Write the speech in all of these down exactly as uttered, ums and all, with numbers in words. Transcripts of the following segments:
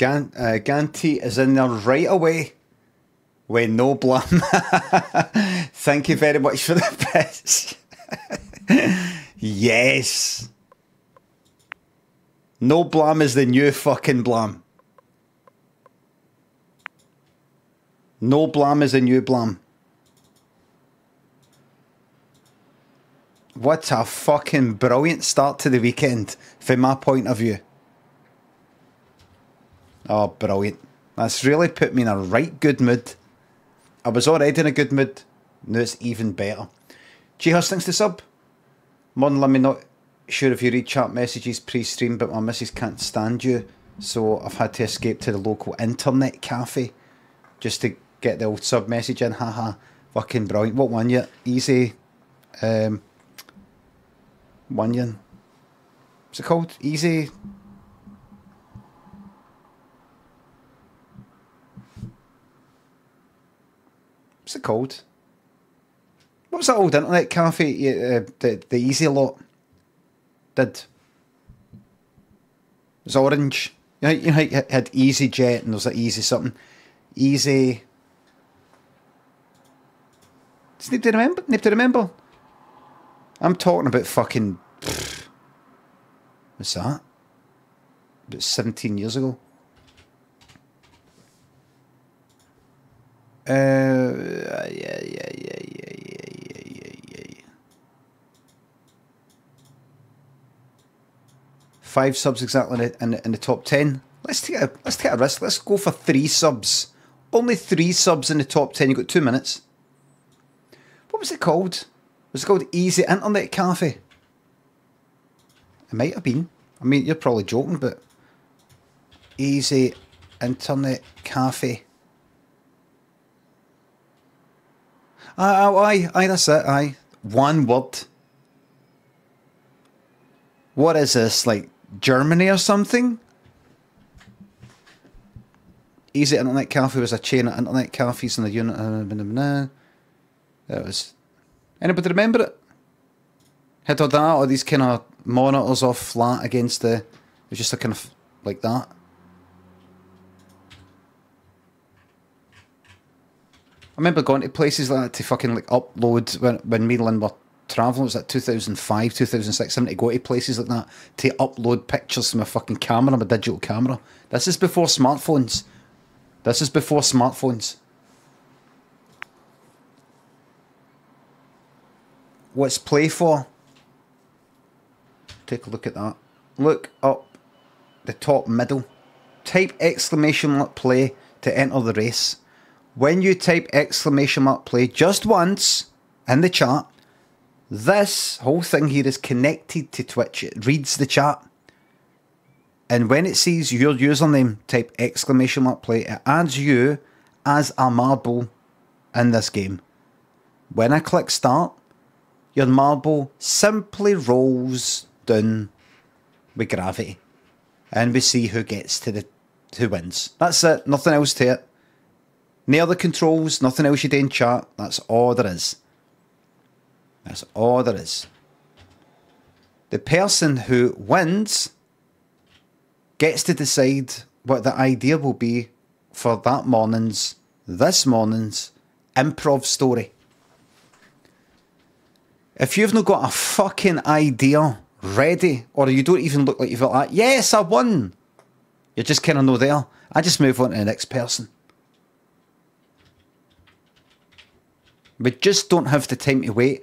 Gan uh, Ganty is in there right away. When no blum. Thank you very much for the bits. Yes. No blum is the new fucking blum. No blum is the new blum. What a fucking brilliant start to the weekend from my point of view. Oh, brilliant. That's really put me in a right good mood. I was already in a good mood. Now it's even better. G-Hus, thanks to sub. Modern Limmy, not sure if you read chat messages pre-stream, but my missus can't stand you, so I've had to escape to the local internet cafe just to get the old sub message in. Haha, fucking brilliant. What one yet? Easy. Um, one yen. What's it called? Easy. What's it called? What was that old internet cafe uh, the, the Easy lot did? It was orange. You know, you know, it had Easy Jet and there's that Easy something. Easy. Does nobody remember? Nobody remember? I'm talking about fucking... Pfft, what's that? About seventeen years ago. Uh, yeah, yeah, yeah, yeah, yeah, yeah, yeah, yeah. Five subs exactly in, in, in the top ten. Let's take a let's take a risk. Let's go for three subs. Only three subs in the top ten. You got two minutes. What was it called? Was it called Easy Internet Cafe? It might have been. I mean, you're probably joking, but Easy Internet Cafe. Aye, aye, aye, that's it, aye. One word. What is this, like, Germany or something? Easy Internet Cafe was a chain of internet cafes in the unit. That was... Anybody remember it? Had or that, or these kind of monitors off flat against the... It was just a kind of, like that. I remember going to places like that to fucking like upload when, when me and Lynn were travelling. It was like two thousand five, two thousand six, something to go to places like that to upload pictures from a fucking camera, my digital camera. This is before smartphones. This is before smartphones. What's play for? Take a look at that. Look up the top middle. Type exclamation mark play to enter the race. When you type exclamation mark play just once in the chat, this whole thing here is connected to Twitch. It reads the chat. And when it sees your username, type exclamation mark play, it adds you as a marble in this game. When I click start, your marble simply rolls down with gravity. And we see who gets to the, who wins. That's it. Nothing else to it. No other controls, nothing else you do in chat. That's all there is. That's all there is. The person who wins gets to decide what the idea will be for that morning's, this morning's improv story. If you've not got a fucking idea ready, or you don't even look like you've got like, yes, I won. You're just kind of no there. I just move on to the next person. We just don't have the time to wait.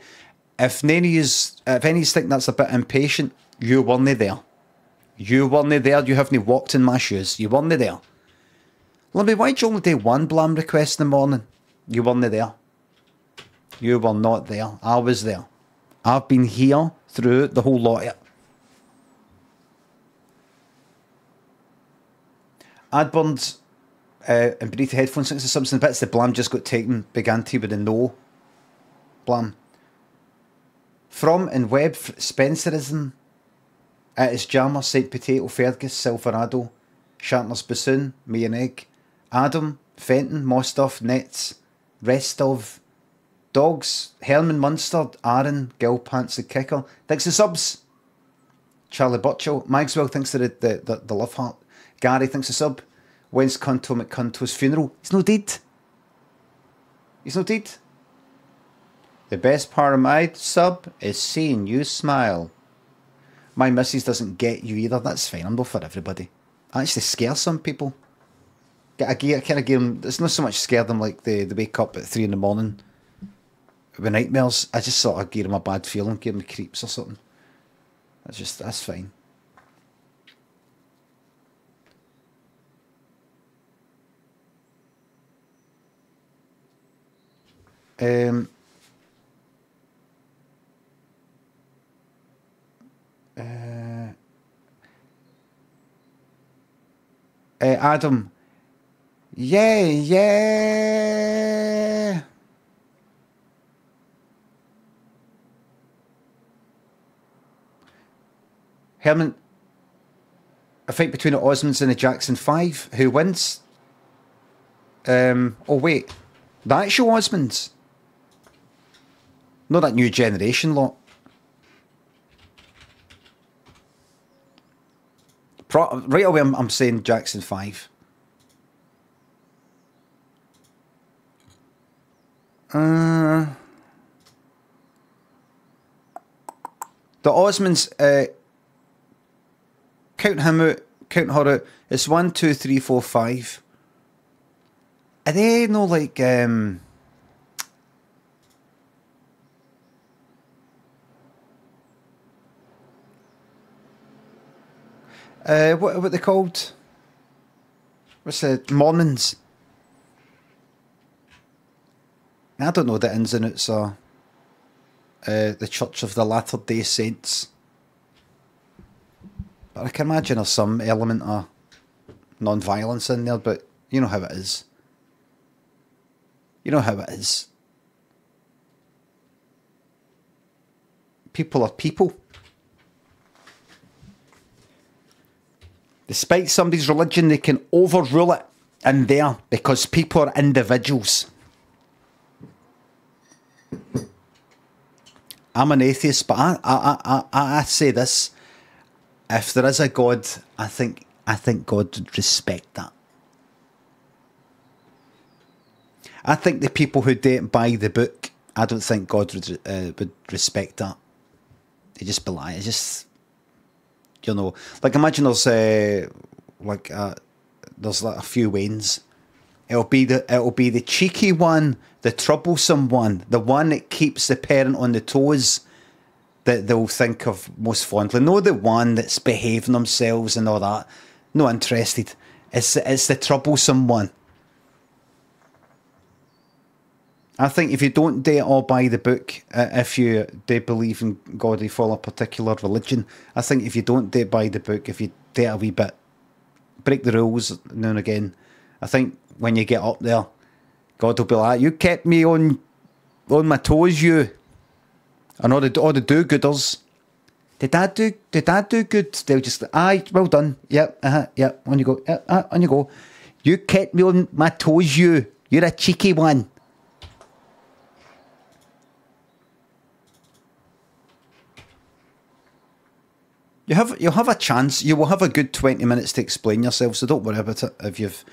If any is, if any think that's a bit impatient, you weren't there. You weren't there. You haven't walked in my shoes. You weren't there. Lummy, why'd you only do one blam request in the morning? You weren't there. You were not there. I was there. I've been here through the whole lot of it. Adburn's uh, and Benita headphones, six or something. Bits the blam just got taken. Big Auntie with a no. Blam. From and web Spencerism. It is Jammer, Saint Potato, Fergus, Silverado, Shantler's Bassoon, Me and Egg, Adam, Fenton, Mostuff, Nets, Rest of, Dogs, Herman Munster, Aaron, Gilpants the Kicker. Thanks to subs. Charlie Butchell, Magswell thanks to the, the, the, the Love Heart. Gary thanks to sub. when's Cunto McCunto's funeral? He's no dead. He's no dead. The best part of my sub is seeing you smile. My missus doesn't get you either. That's fine. I'm not for everybody. I actually scare some people. I, I kind of give them... It's not so much scare them like they, they wake up at three in the morning with nightmares. I just sort of give them a bad feeling, give them the creeps or something. That's just... That's fine. Um... Uh, uh, Adam, yeah, yeah. Herman, a fight between the Osmonds and the Jackson Five. Who wins? Um. Oh wait, the actual Osmonds. Not that new generation lot. Pro right away, I'm, I'm saying Jackson Five. Uh, the Osmonds, uh, count him out, count her out. It's one, two, three, four, five. Are they no like um? Uh, what what they called? What's it? Mormons. I don't know the ins and outs of uh, the Church of the Latter Day Saints, but I can imagine there's some element of non-violence in there. But you know how it is. You know how it is. People are people. Despite somebody's religion, they can overrule it in there because people are individuals. I'm an atheist, but I, I, I, I say this: if there is a God, I think I think God would respect that. I think the people who didn't buy the book, I don't think God would uh, would respect that. They just belie it. It's just. You know, like imagine there's uh, like uh, there's like a few wins. It'll be the it'll be the cheeky one, the troublesome one, the one that keeps the parent on the toes that they'll think of most fondly. No, the one that's behaving themselves and all that. No, interested. It's it's the troublesome one. I think if you don't do it all by the book, uh, if you do believe in God, you follow a particular religion, I think if you don't do it by the book, if you do it a wee bit, break the rules now and again, I think when you get up there, God will be like, you kept me on on my toes, you. And all the, all the do-gooders, did I do, did I do good? They'll just, aye, well done, yep, uh-huh, yep, on you go, yep, uh, on you go. You kept me on my toes, you. You're a cheeky one. You have you'll have a chance. You will have a good twenty minutes to explain yourself. So don't worry about it if you've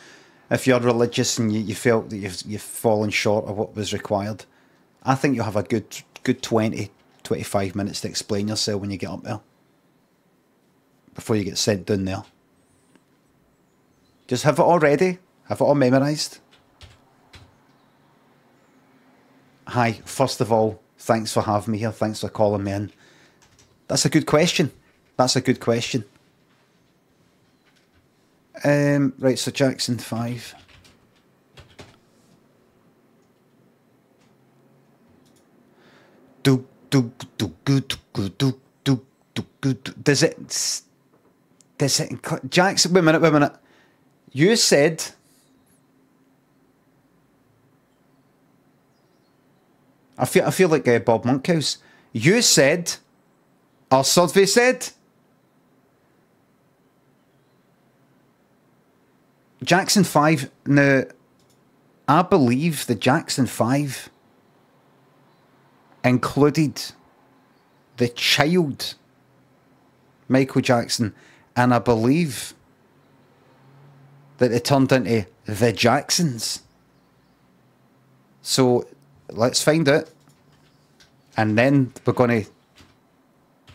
if you're religious and you, you felt that you've you've fallen short of what was required. I think you'll have a good good twenty, twenty-five minutes to explain yourself when you get up there. Before you get sent down there. Just have it all ready. Have it all memorised. Hi. First of all, thanks for having me here. Thanks for calling me in. That's a good question. That's a good question. Um, right, so Jackson Five. Do do do good do do do good. Does it? Does it? Jackson, wait a minute, wait a minute. You said. I feel I feel like uh, Bob Monkhouse. You said. Our survey said. Jackson Five. Now, I believe the Jackson Five included the child, Michael Jackson, and I believe that they turned into the Jacksons. So let's find out. And then we're going to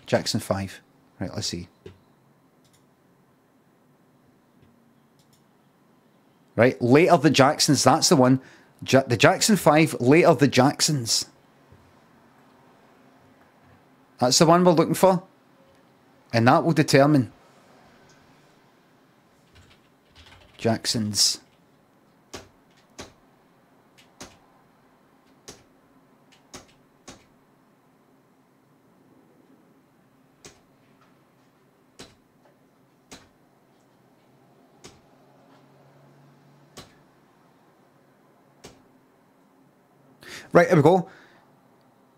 Jackson five. Right, let's see. Right, later the Jacksons, that's the one. Ja the Jackson five, later the Jacksons. That's the one we're looking for. And that will determine Jacksons. Right, here we go.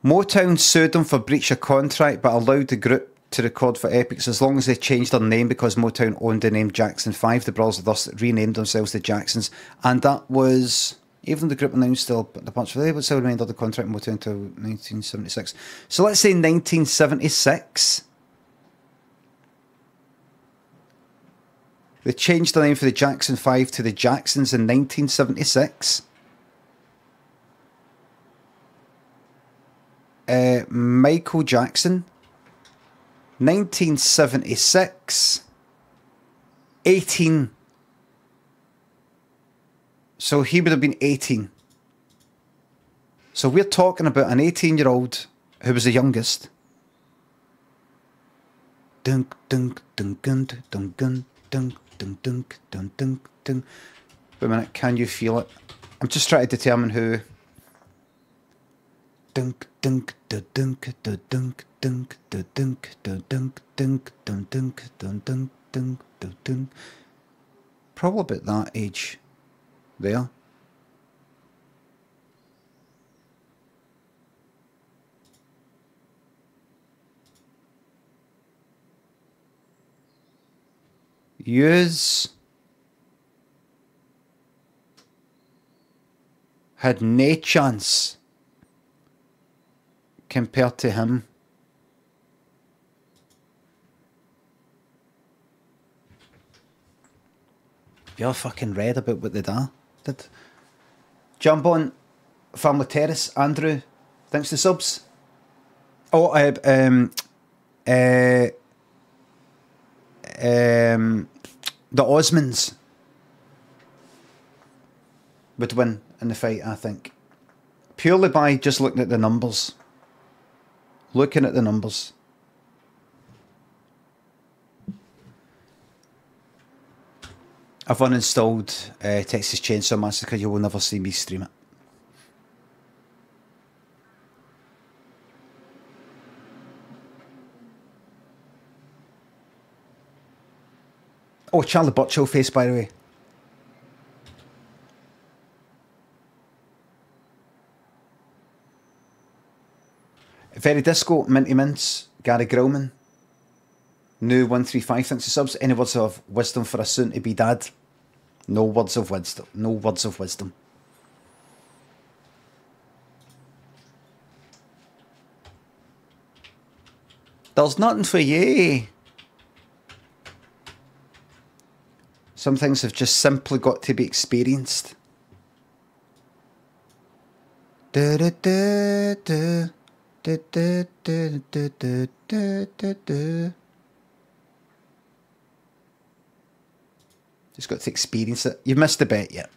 Motown sued them for breach of contract but allowed the group to record for Epics as long as they changed their name, because Motown owned the name Jackson five. The brothers thus renamed themselves the Jacksons, and that was... Even the group announced still the punch for they would still remain under contract with Motown until nineteen seventy-six. So let's say nineteen seventy-six. They changed the name for the Jackson five to the Jacksons in nineteen seventy-six. Uh, Michael Jackson, nineteen seventy-six, eighteen. So he would have been eighteen. So we're talking about an eighteen-year-old who was the youngest. Dunk, dunk, dunk, dunk, dunk, dunk, dunk, dunk, dunk, dunk, dunk, dunk. Wait a minute, can you feel it? I'm just trying to determine who... Dunk, dunk, da dunk, da dunk, dunk, da dunk, da dunk, dunk, dunk, dunk, dunk, dunk, dunk, dunk. Probably about that age there. Years had no chance compared to him. You're fucking red about what they did. Jump on Family Terrace, Andrew. Thanks to subs. Oh, uh, um, uh, um, the Osmonds would win in the fight, I think, purely by just looking at the numbers. Looking at the numbers. I've uninstalled uh, Texas Chainsaw Massacre. You will never see me stream it. Oh, Charlie Burchill face, by the way. Very Disco, Minty Mints, Gary Grillman, New one three five, thanks to subs. Any words of wisdom for a soon-to-be dad? No words of wisdom. No words of wisdom. There's nothing for you. Some things have just simply got to be experienced. Da da da da. Da, da, da, da, da, da, da, da. Just got to experience it. You've missed the bet yet.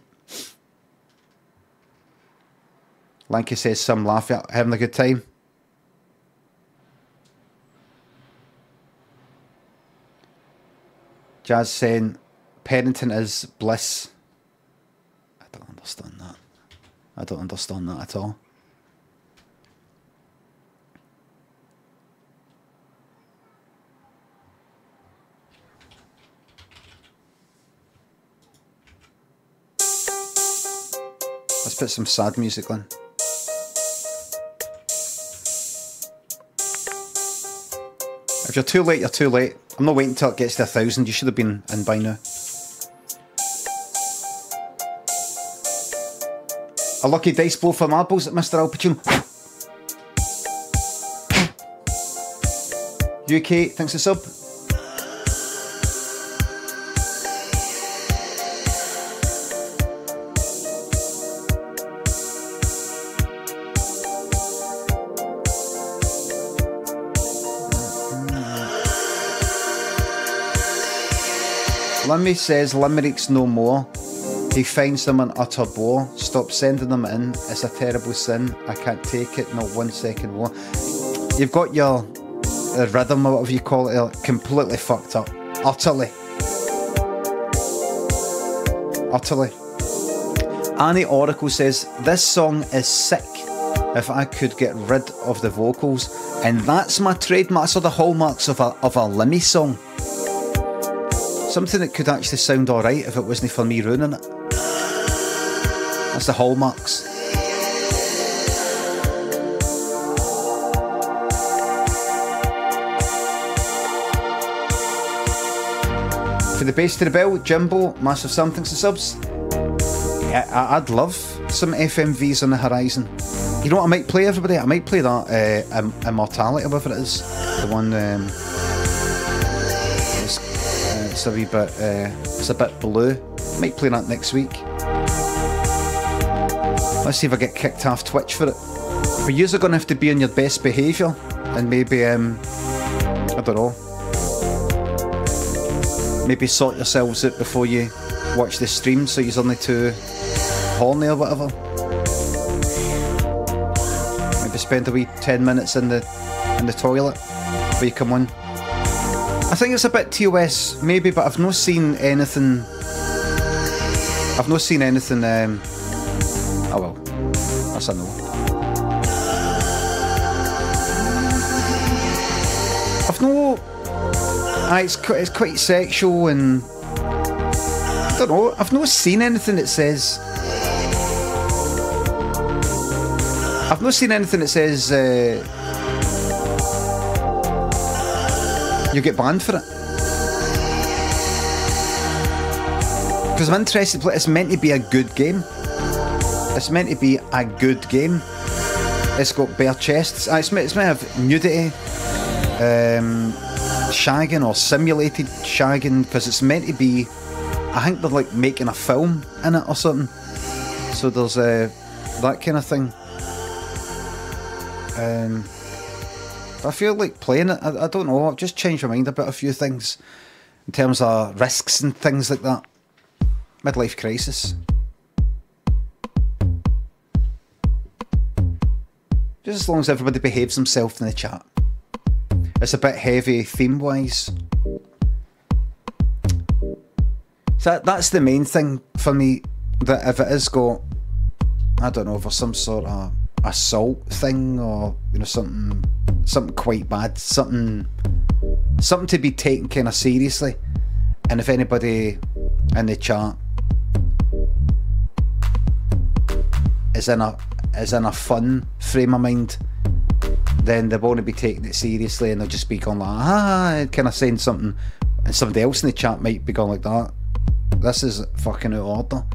Lanky says some laugh at having a good time. Jazz saying parenting is bliss. I don't understand that. I don't understand that at all. Let's put some sad music on. If you're too late, you're too late. I'm not waiting until it gets to a thousand. You should have been in by now. A lucky dice blow for marbles at Mister Alpatune. U K, thanks for sub. Limmy says limericks no more. He finds them an utter bore. Stop sending them in. It's a terrible sin. I can't take it. Not one second more. You've got your the rhythm, or whatever you call it, completely fucked up. Utterly. Utterly. Annie Oracle says, this song is sick. If I could get rid of the vocals. And that's my trademark. That's all the hallmarks of a, of a Limmy song. Something that could actually sound alright if it wasn't for me ruining it. That's the hallmarks. For the base to the bell, Jimbo, massive something to subs. Yeah, I, I'd love some F M Vs on the horizon. You know what I might play, everybody? I might play that uh, um, Immortality, whatever it is. The one... Um, It's a wee bit, uh, it's a bit blue. Might play that next week. Let's see if I get kicked off Twitch for it. But you're going to have to be on your best behaviour. And maybe, um, I don't know. Maybe sort yourselves out before you watch the stream so you're only too horny or whatever. Maybe spend a wee ten minutes in the, in the toilet before you come on. I think it's a bit T O S, maybe, but I've not seen anything. I've not seen anything. Um, oh well, that's a no. I've no. Uh, it's quite, it's quite sexual, and I don't know. I've not seen anything that says. I've not seen anything that says. Uh, You get banned for it. Because I'm interested to play. It's meant to be a good game. It's meant to be a good game. It's got bare chests. It's meant to have nudity, um, shagging or simulated shagging. Because it's meant to be. I think they're like making a film in it or something. So there's uh, that kind of thing. Um. I feel like playing it, I, I don't know, I've just changed my mind about a few things in terms of risks and things like that. Midlife crisis. Just as long as everybody behaves themselves in the chat. It's a bit heavy theme-wise. So that, that's the main thing for me, that if it is got, I don't know, for some sort of assault thing or, you know, something... Something quite bad, something something to be taken kind of seriously. And if anybody in the chat is in a is in a fun frame of mind, then they won't be taking it seriously and they'll just be going like, ah, kind of saying something, and somebody else in the chat might be going like that. This is fucking out of order.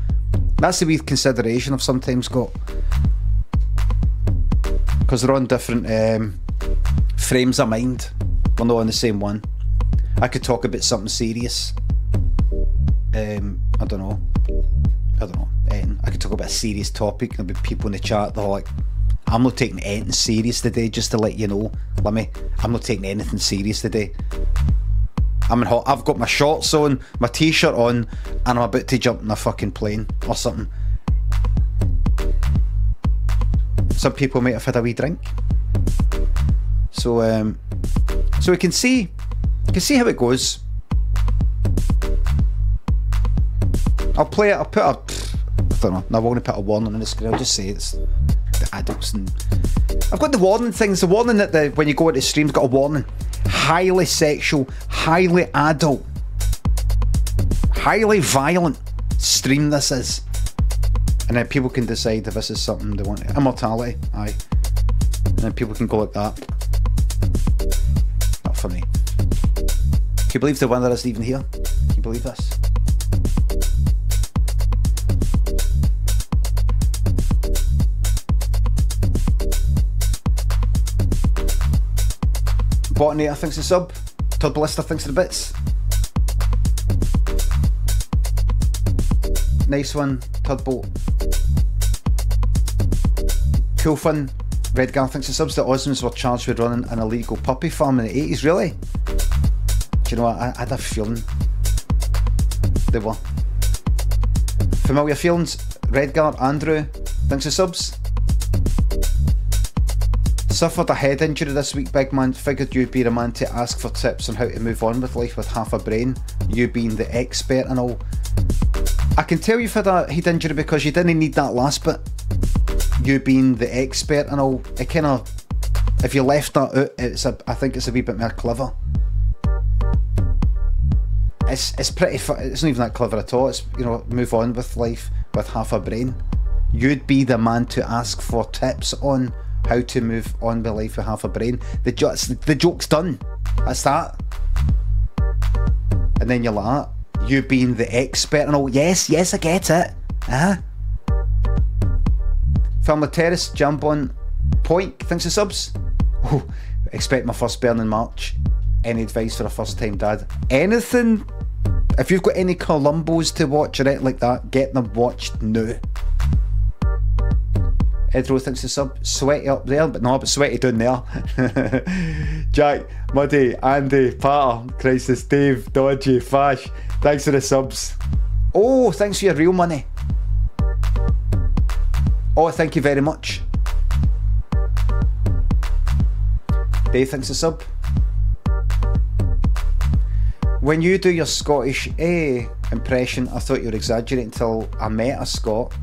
That's the wee consideration I've sometimes got. Because they're on different um, frames of mind. We're not on the same one. I could talk about something serious. Um, I don't know. I don't know. Um, I could talk about a serious topic. There'll be people in the chat that are like, I'm not taking anything serious today, just to let you know. Let me, I'm not taking anything serious today. I'm in hot. I've got my shorts on, my t-shirt on, and I'm about to jump in a fucking plane or something. Some people might have had a wee drink, so um, so we can see, we can see how it goes. I'll play it. I'll put a, I don't know. No, I won't put a warning on the screen. I'll just say it's the adults, and I've got the warning things. The warning that the, when you go into streams, got a warning. Highly sexual, highly adult, highly violent stream. This is. And then people can decide if this is something they want. Immortality, aye. And then people can go like that. Not funny. Can you believe the winner isn't even here? Can you believe this? Botany, I think's the sub. Todd Blister thinks the bits. Nice one, Tudbolt. Cool fun. Redgar thinks the subs that Osmonds were charged with running an illegal puppy farm in the eighties, really? Do you know what? I, I had a feeling. they were. Familiar Feelings, Redgar, Andrew, thanks for subs. Suffered a head injury this week, big man. Figured you'd be the man to ask for tips on how to move on with life with half a brain, you being the expert and all. I can tell you've had a head injury because you didn't need that last bit, you being the expert and all. It kind of, if you left that out, it's a, I think it's a wee bit more clever. It's, it's pretty, it's not even that clever at all. It's, you know, move on with life with half a brain. You'd be the man to ask for tips on how to move on with life with half a brain. The, jo the joke's done. That's that. And then you're like, you being the expert and all. Yes, yes, I get it. Uh-huh. Family Terrace, Jambon, Point, thanks for subs. Oh, expect my first burn in March. Any advice for a first-time dad? Anything. If you've got any Columbos to watch or anything like that, get them watched now. Ed Rowe, thanks for sub. Sweaty up there, but no, but sweaty down there. Jack, Muddy, Andy, Patter, Crisis, Dave, Dodgy, Fash, thanks for the subs. Oh, thanks for your real money. Oh, thank you very much. Dave, thanks for sub. When you do your Scottish eh impression, I thought you were exaggerating until I met a Scot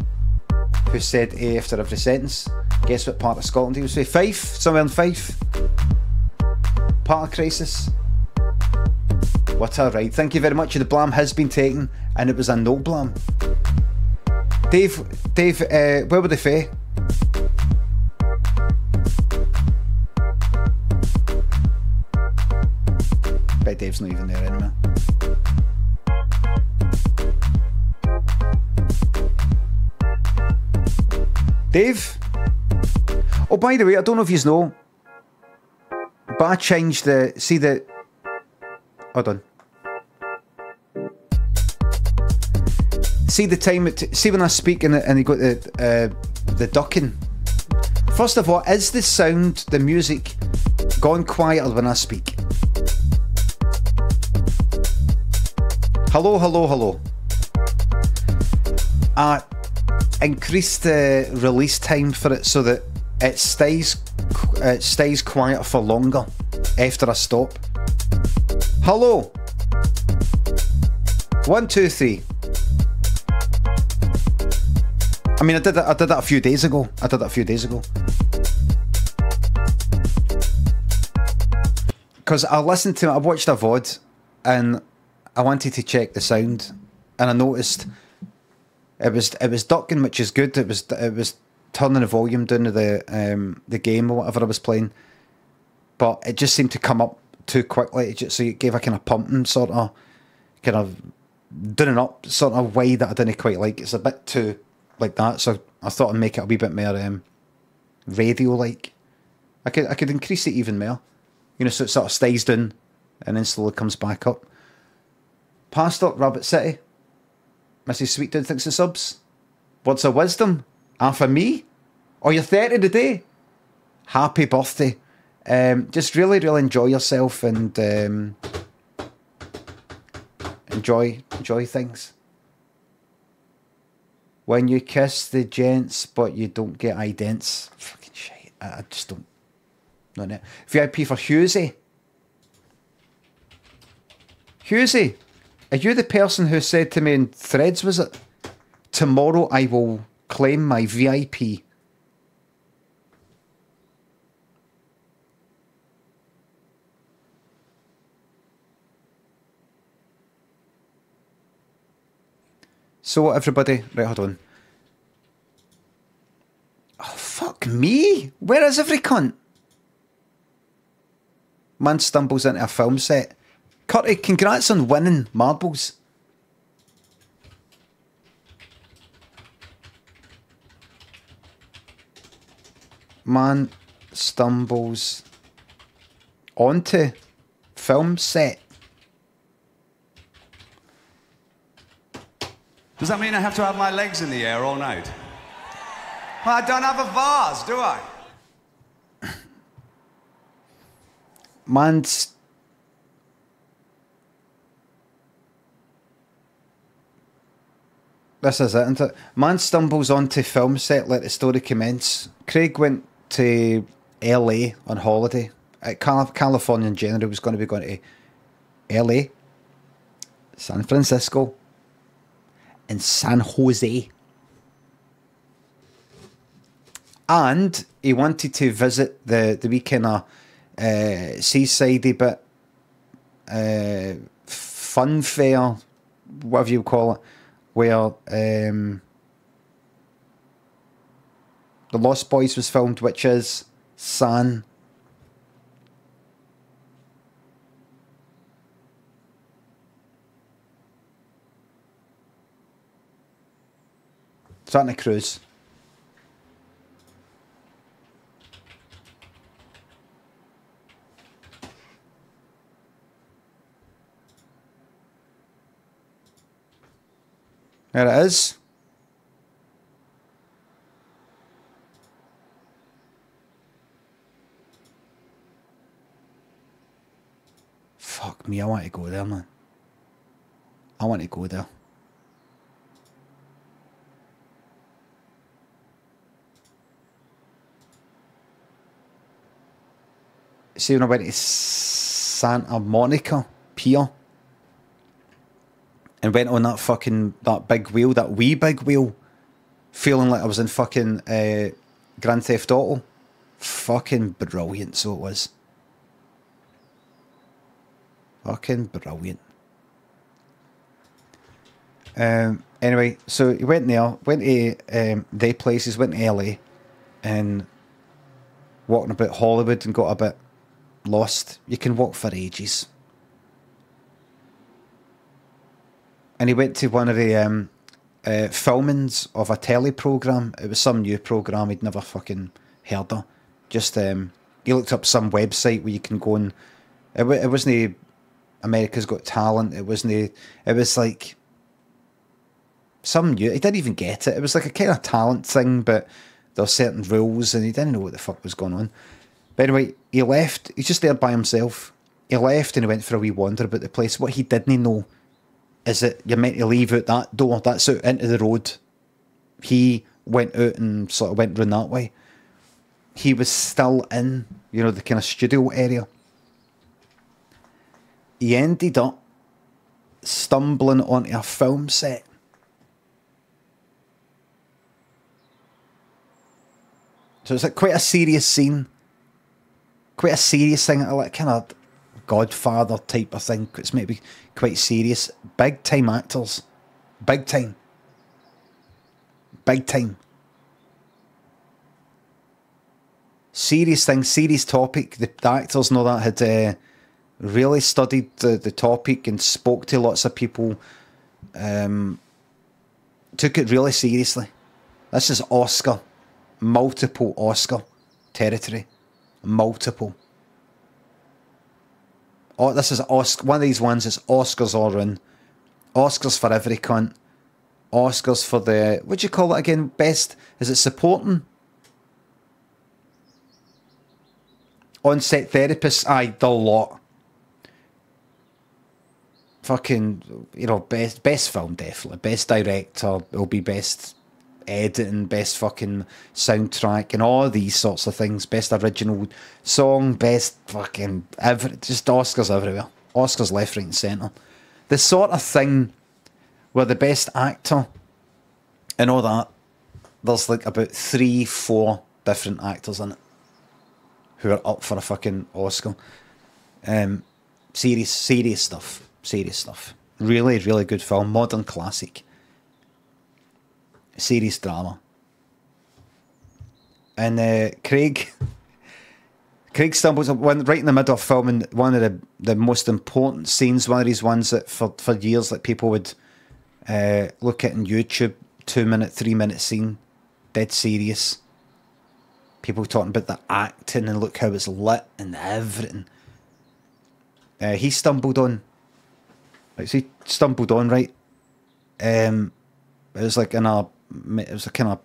who said eh after every sentence. Guess what part of Scotland he would say? Fife, somewhere in Fife. Part of Crisis. What a ride. Thank you very much. The blam has been taken, and it was a no blam. Dave, Dave, uh, where were they fae? Bet Dave's not even there anymore. Dave? Oh, by the way, I don't know if you know, but I changed the... See the... Hold on. See the time... It see when I speak and, and you got the, uh, the ducking. First of all, is the sound, the music, gone quieter when I speak? Hello, hello, hello. I increased the release time for it so that it stays it stays quiet for longer after I stop. Hello. One, two, three. I mean, I did that. I did that a few days ago. I did that a few days ago. Because I listened to, I watched a V O D and I wanted to check the sound, and I noticed it was it was ducking, which is good. It was it was turning the volume down to the um, the game or whatever I was playing, but it just seemed to come up too quickly. It just, so it gave a kind of pumping sort of kind of doing up sort of way that I didn't quite like. It's a bit too like that, so I thought I'd make it a wee bit more um, radio like. I could I could increase it even more, you know, so it sort of stays down and then slowly comes back up. Pastor, Rabbit City, Missus Sweet Dude, thinks the subs. Words of wisdom, half of me. Oh, you're thirty today. Happy birthday. Um, just really, really enjoy yourself and um, enjoy, enjoy things. When you kiss the gents, but you don't get idents. Fucking shit. I, I just don't. Not it. V I P for Hughesy. Hughesy. Are you the person who said to me in Threads, was it, tomorrow I will claim my V I P? So everybody, right, hold on. Oh, fuck me! Where is every cunt? Man stumbles into a film set. Curtie, congrats on winning marbles. Man stumbles onto film set. Does that mean I have to have my legs in the air all night? Well, I don't have a vase, do I? Man's... This is it, isn't it? Man stumbles onto film set, let the story commence. Craig went to L A on holiday. At Cal California in general was going to be going to L A, San Francisco, and San Jose. And he wanted to visit the, the wee kind of uh, seaside-y bit, uh, fun fair, whatever you call it, where um, The Lost Boys was filmed, which is San Santa Cruz. There it is. Fuck me, I want to go there, man. I want to go there. See, when I went to Santa Monica Pier, and went on that fucking, that big wheel, that wee big wheel, feeling like I was in fucking uh, Grand Theft Auto. Fucking brilliant, so it was. Fucking brilliant. Um, anyway, so he went there, went to um, their places, went to L A, and walking about Hollywood and got a bit lost. You can walk for ages. And he went to one of the um, uh, filmings of a telly programme. It was some new programme he'd never fucking heard of. Just, um, he looked up some website where you can go and... It, w it wasn't America's Got Talent. It wasn't... It was like... Some new... He didn't even get it. It was like a kind of talent thing, but there were certain rules and he didn't know what the fuck was going on. But anyway, he left. He's just there by himself. He left and he went for a wee wander about the place. What he didn't know... is that you're meant to leave out that door, that's out into the road. He went out and sort of went round that way. He was still in, you know, the kind of studio area. He ended up stumbling onto a film set. So it's like quite a serious scene. Quite a serious thing, like kind of... Godfather type of thing. It's maybe quite serious. Big time actors. Big time. Big time. Serious thing, serious topic. The, the actors and all that had uh, really studied the, the topic and spoke to lots of people. Um, took it really seriously. This is Oscar. Multiple Oscar territory. Multiple. Oh, this is Osc one of these ones. It's Oscars all round. Oscars for every cunt. Oscars for the... What do you call it again? Best? Is it supporting? On-set therapists? Aye, the lot. Fucking, you know, best best film, definitely. Best director. It'll be best editing, best fucking soundtrack and all these sorts of things. Best original song, best fucking every, just Oscars everywhere. Oscars left, right and centre. The sort of thing where the best actor and all that, there's like about three, four different actors in it who are up for a fucking Oscar. Um, serious, serious stuff. Serious stuff. Really, really good film. Modern classic. Serious drama. And uh, Craig Craig stumbles up one, right in the middle of filming one of the, the most important scenes, one of these ones that for, for years that people would uh, look at on YouTube, two minute, three minute scene, dead serious. People talking about the acting and look how it's lit and everything. Uh, he stumbled on. Like, so he stumbled on, right? Um, it was like in a... It was a kind of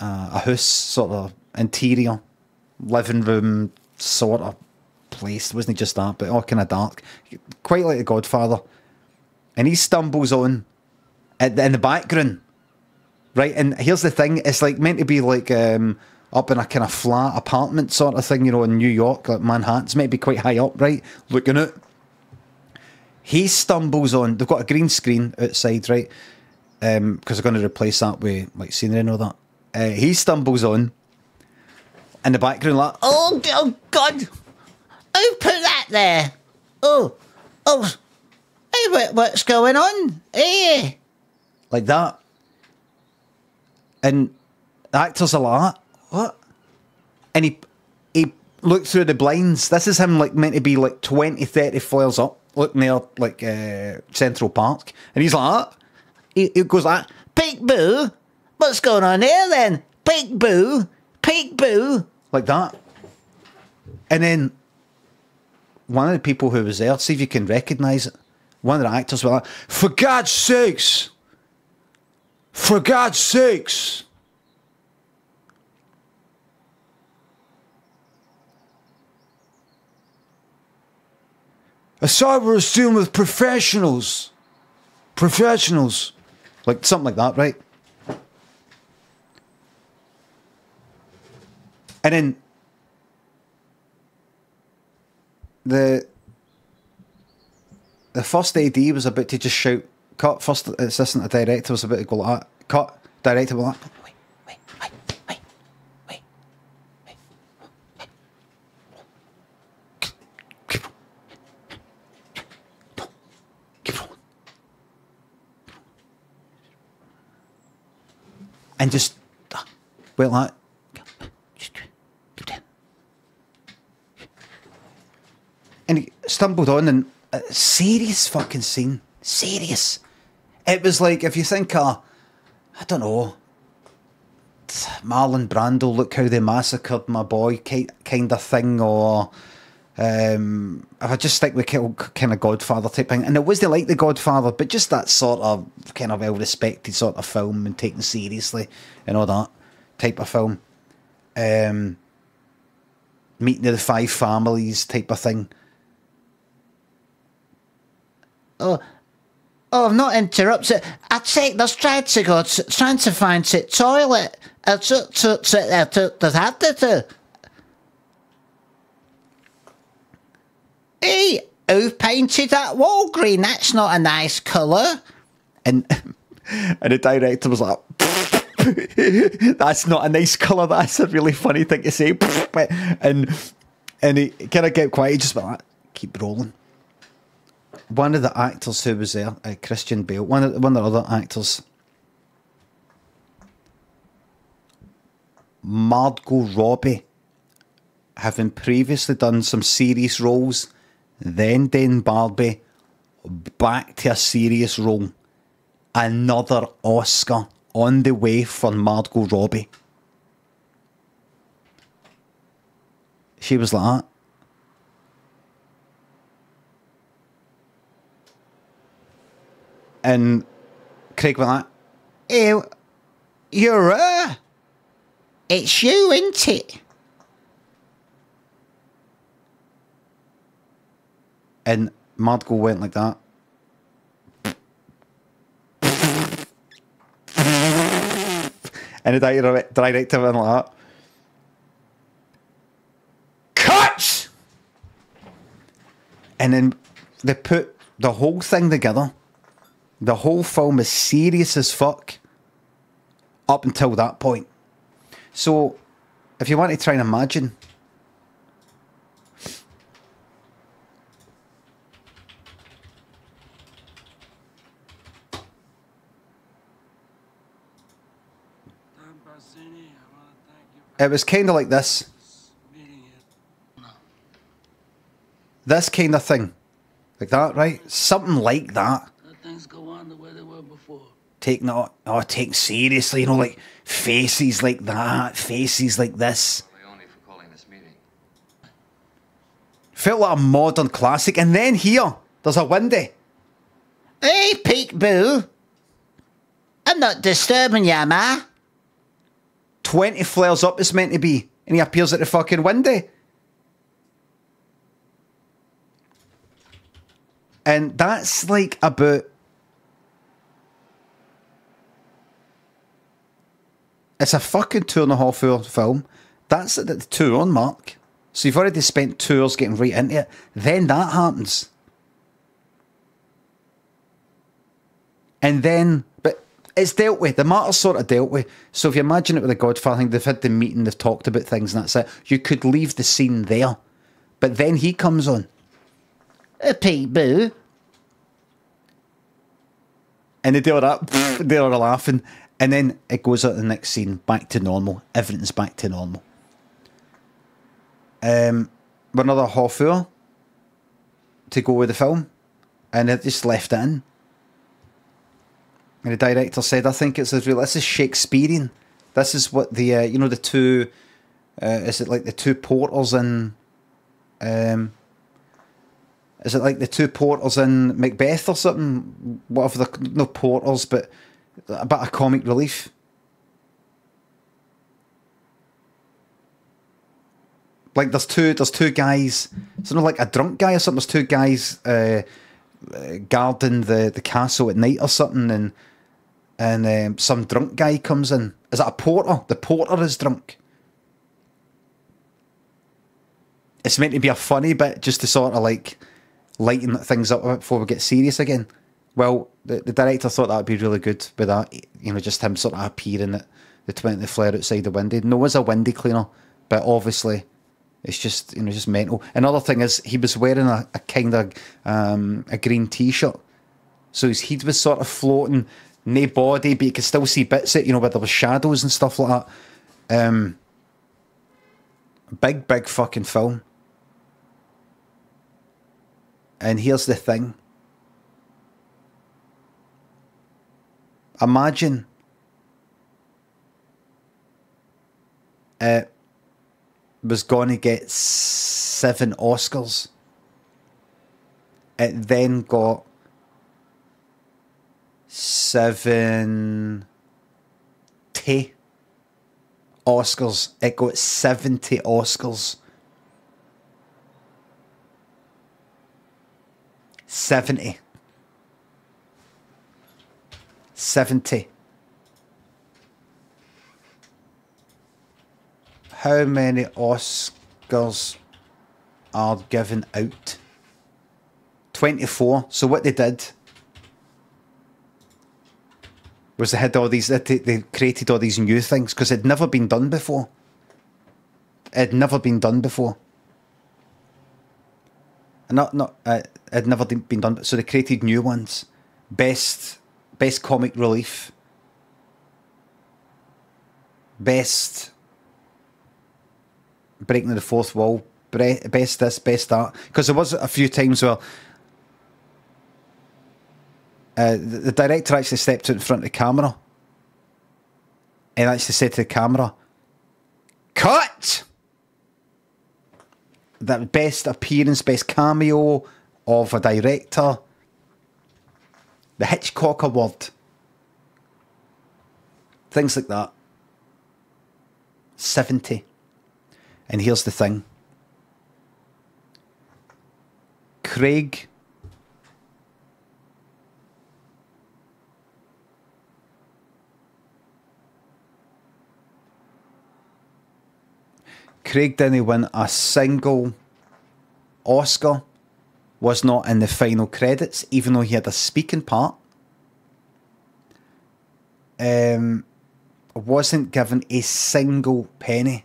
uh, a house, sort of interior, living room sort of place. It wasn't just that, but all kind of dark. Quite like The Godfather. And he stumbles on at the, in the background, right? And here's the thing, it's like meant to be like um, up in a kind of flat apartment sort of thing, you know, in New York, like Manhattan's meant to be quite high up, right? Looking at, he stumbles on, they've got a green screen outside, right? Because um, they're going to replace that with like scenery and all that. Uh, he stumbles on in the background like, oh, oh God, who put that there? Oh, oh, hey, what, what's going on? Hey. Like that. And the actors are like, what? And he, he looked through the blinds. This is him like meant to be like twenty, thirty flares up, looking there like uh, Central Park. And he's like, ah. He, he goes like, Peek Boo, what's going on here then? Peek Boo, Peek Boo. Like that. And then one of the people who was there, see if you can recognise it. One of the actors was like, for God's sakes! For God's sakes! I thought we were dealing with professionals. Professionals. Like, something like that, right? And then the the first A D was about to just shout, cut. First assistant director was about to go like that. Cut. Director was like, wait, wait, wait, wait, wait, wait, keep on, no, keep on, and just wait like. And he stumbled on and a serious fucking scene. Serious. It was like, if you think of, I don't know, Marlon Brando, look how they massacred my boy kind of thing, or um, if I just stick with kind of Godfather type thing. And it wasn't like the Godfather, but just that sort of kind of well-respected sort of film and taken seriously and all that type of film. Um, meeting of the five families type of thing. Oh, oh, I'm not interrupted. I think there's tried to go, to, trying to find the toilet. I took, took, took, I took, there's had to do. Hey, who painted that wall green? That's not a nice colour. And, and the director was like, that's not a nice colour. That's a really funny thing to say. And, and he kind of kept quiet. He just went like, keep rolling. One of the actors who was there, uh, Christian Bale, one of, one of the other actors, Margot Robbie, having previously done some serious roles, then done Barbie, back to a serious role. Another Oscar on the way for Margot Robbie. She was like that. And Craig went like, hey, you're her. It's you, isn't it? And Margot went like that. And the director went like that. Cut! And then they put the whole thing together. The whole film is serious as fuck up until that point. So, if you want to try and imagine, it was kind of like this. This kind of thing. Like that, right? Something like that. Things go on the way they were before. Take not, oh, take seriously, you know, like faces like that, faces like this. Only for calling this meeting. Felt like a modern classic, and then here, there's a window. Hey, Peek Boo, I'm not disturbing you, am I? Twenty flares up it's meant to be, and he appears at the fucking window. And that's like about It's a fucking two and a half hour film. That's at the two on mark. So you've already spent two hours getting right into it. Then that happens. And then, but it's dealt with. The matter's sort of dealt with. So if you imagine it with the Godfather, I think they've had the meeting, they've talked about things and that's it. You could leave the scene there. But then he comes on. Pete Boo. And they do that, they are laughing. And then it goes out to the next scene, back to normal. Everything's back to normal. Um, we're another half hour to go with the film. And they just left it in. And the director said, I think it's as real. This is Shakespearean. This is what the, uh, you know, the two, uh, is it like the two porters in, um, is it like the two porters in Macbeth or something? Whatever, the, no porters, but a bit of comic relief. Like there's two, there's two guys, it's not like a drunk guy or something, there's two guys uh, uh, guarding the, the castle at night or something, and and um, some drunk guy comes in. Is that a porter? The porter is drunk. It's meant to be a funny bit just to sort of like lighten things up before we get serious again. Well, the, the director thought that would be really good with that, you know, just him sort of appearing at the twentieth flare outside the window. No, it's a window cleaner, but obviously it's just, you know, just mental. Another thing is he was wearing a, a kind of um, a green T-shirt. So his head was sort of floating, no body, but you could still see bits of it, you know, where there was shadows and stuff like that. Um, big, big fucking film. And here's the thing. Imagine it was going to get seven Oscars. It then got seventy Oscars. It got seventy Oscars. seventy. seventy. How many Oscars are given out? twenty-four. So what they did was they had all these, they, they created all these new things because it had never been done before. It had never been done before. Not, not, uh, it had never been done, so they created new ones. Best... Best comic relief. Best breaking the fourth wall. Best this, best that. Because there was a few times where uh, the, the director actually stepped out in front of the camera and actually said to the camera, "Cut!" That best appearance, best cameo of a director. The Hitchcock Award. Things like that. seventy. And here's the thing. Craig Craig didn't win a single Oscar. Was not in the final credits, even though he had a speaking part. Um, wasn't given a single penny.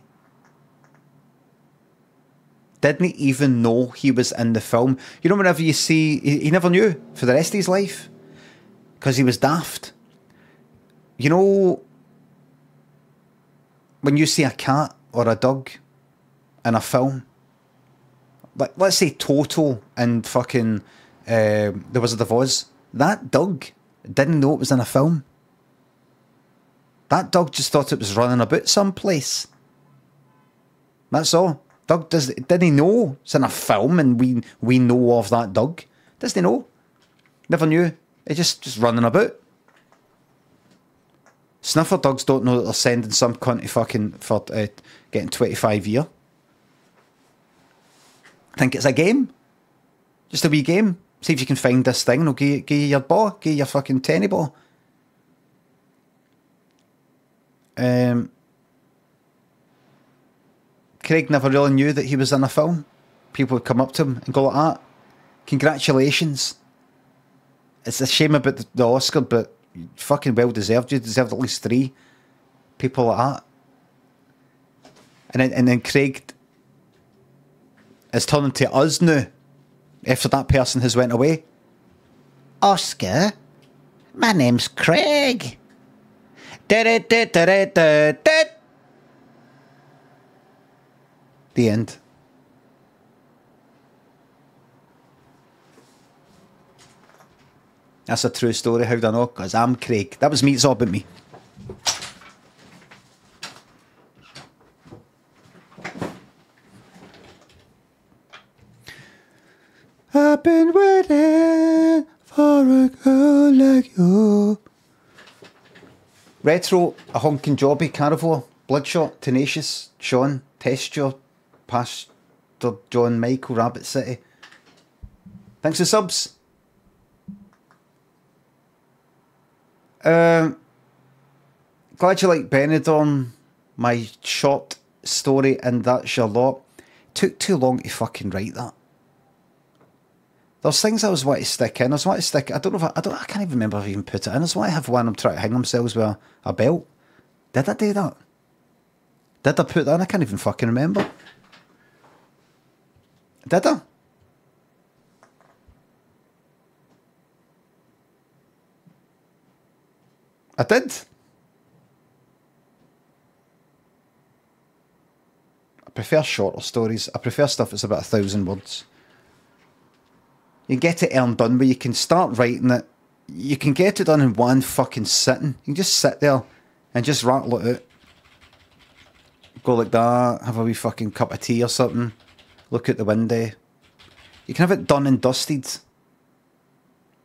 Didn't even know he was in the film. You know, whenever you see, he, he never knew for the rest of his life because he was daft. You know, when you see a cat or a dog in a film, like, let's say Toto and fucking uh, The Wizard of Oz. That dog didn't know it was in a film. That dog just thought it was running about someplace. That's all. Dog does, didn't know it's in a film and we we know of that dog. Doesn't know. Never knew. It's just, just running about. Sniffer dogs don't know that they're sending some cunt to fucking for uh, getting twenty-five year. Think it's a game, just a wee game. See if you can find this thing and I'll give, give you your ball, give you your fucking tenny ball. Um, Craig never really knew that he was in a film. People would come up to him and go like that. Congratulations. It's a shame about the Oscar, but you fucking well deserved. You deserved at least three. People like that. And then, and then Craig is turning to us now after that person has went away. Oscar, my name's Craig. The end. That's a true story. How do I know? Because I'm Craig. That was me. It's all about me. I've been waiting for a girl like you. Retro, a honking jobby, carnivore, bloodshot, tenacious, Sean, Testure, Pastor John, Michael, Rabbit City. Thanks for subs. Um, glad you like Benidorm. My short story, and that's your lot. Took too long to fucking write that. There's things I was wanting to stick in. I was wanting to stick. I don't know if I, I don't. I can't even remember if I even put it in. I was wanting to have one. I'm trying to hang themselves with a, a belt. Did I do that? Did I put that in? I can't even fucking remember. Did I? I did. I prefer shorter stories. I prefer stuff that's about a thousand words. You get it earned done, but you can start writing it. You can get it done in one fucking sitting. You can just sit there and just rattle it out. Go like that, have a wee fucking cup of tea or something. Look out the window. You can have it done and dusted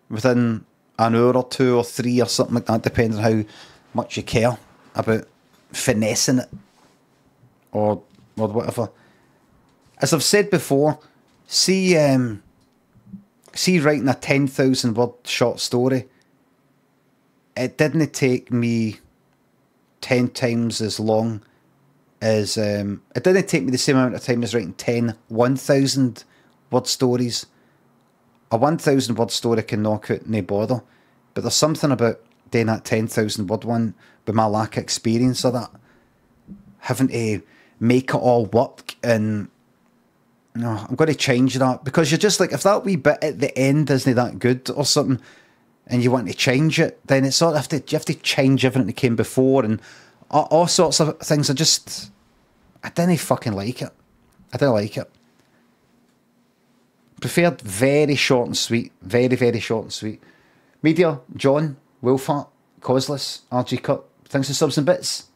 within an hour or two or three or something like that, depending on how much you care about finessing it or, or whatever. As I've said before, see... Um, See, writing a ten thousand word short story, it didn't take me ten times as long as, um, it didn't take me the same amount of time as writing ten one thousand word stories. A one thousand word story can knock out, no bother, but there's something about doing that ten thousand word one, with my lack of experience of that, having to make it all work and... No, I'm going to change that, because you're just like, if that wee bit at the end isn't that good or something and you want to change it, then it's sort of have to, you have to change everything that came before and all, all sorts of things. I just, I didn't fucking like it. I didn't like it. Preferred very short and sweet. Very, very short and sweet. Media, John, Wilfart, Causeless, R G Cut, thanks for subs and bits.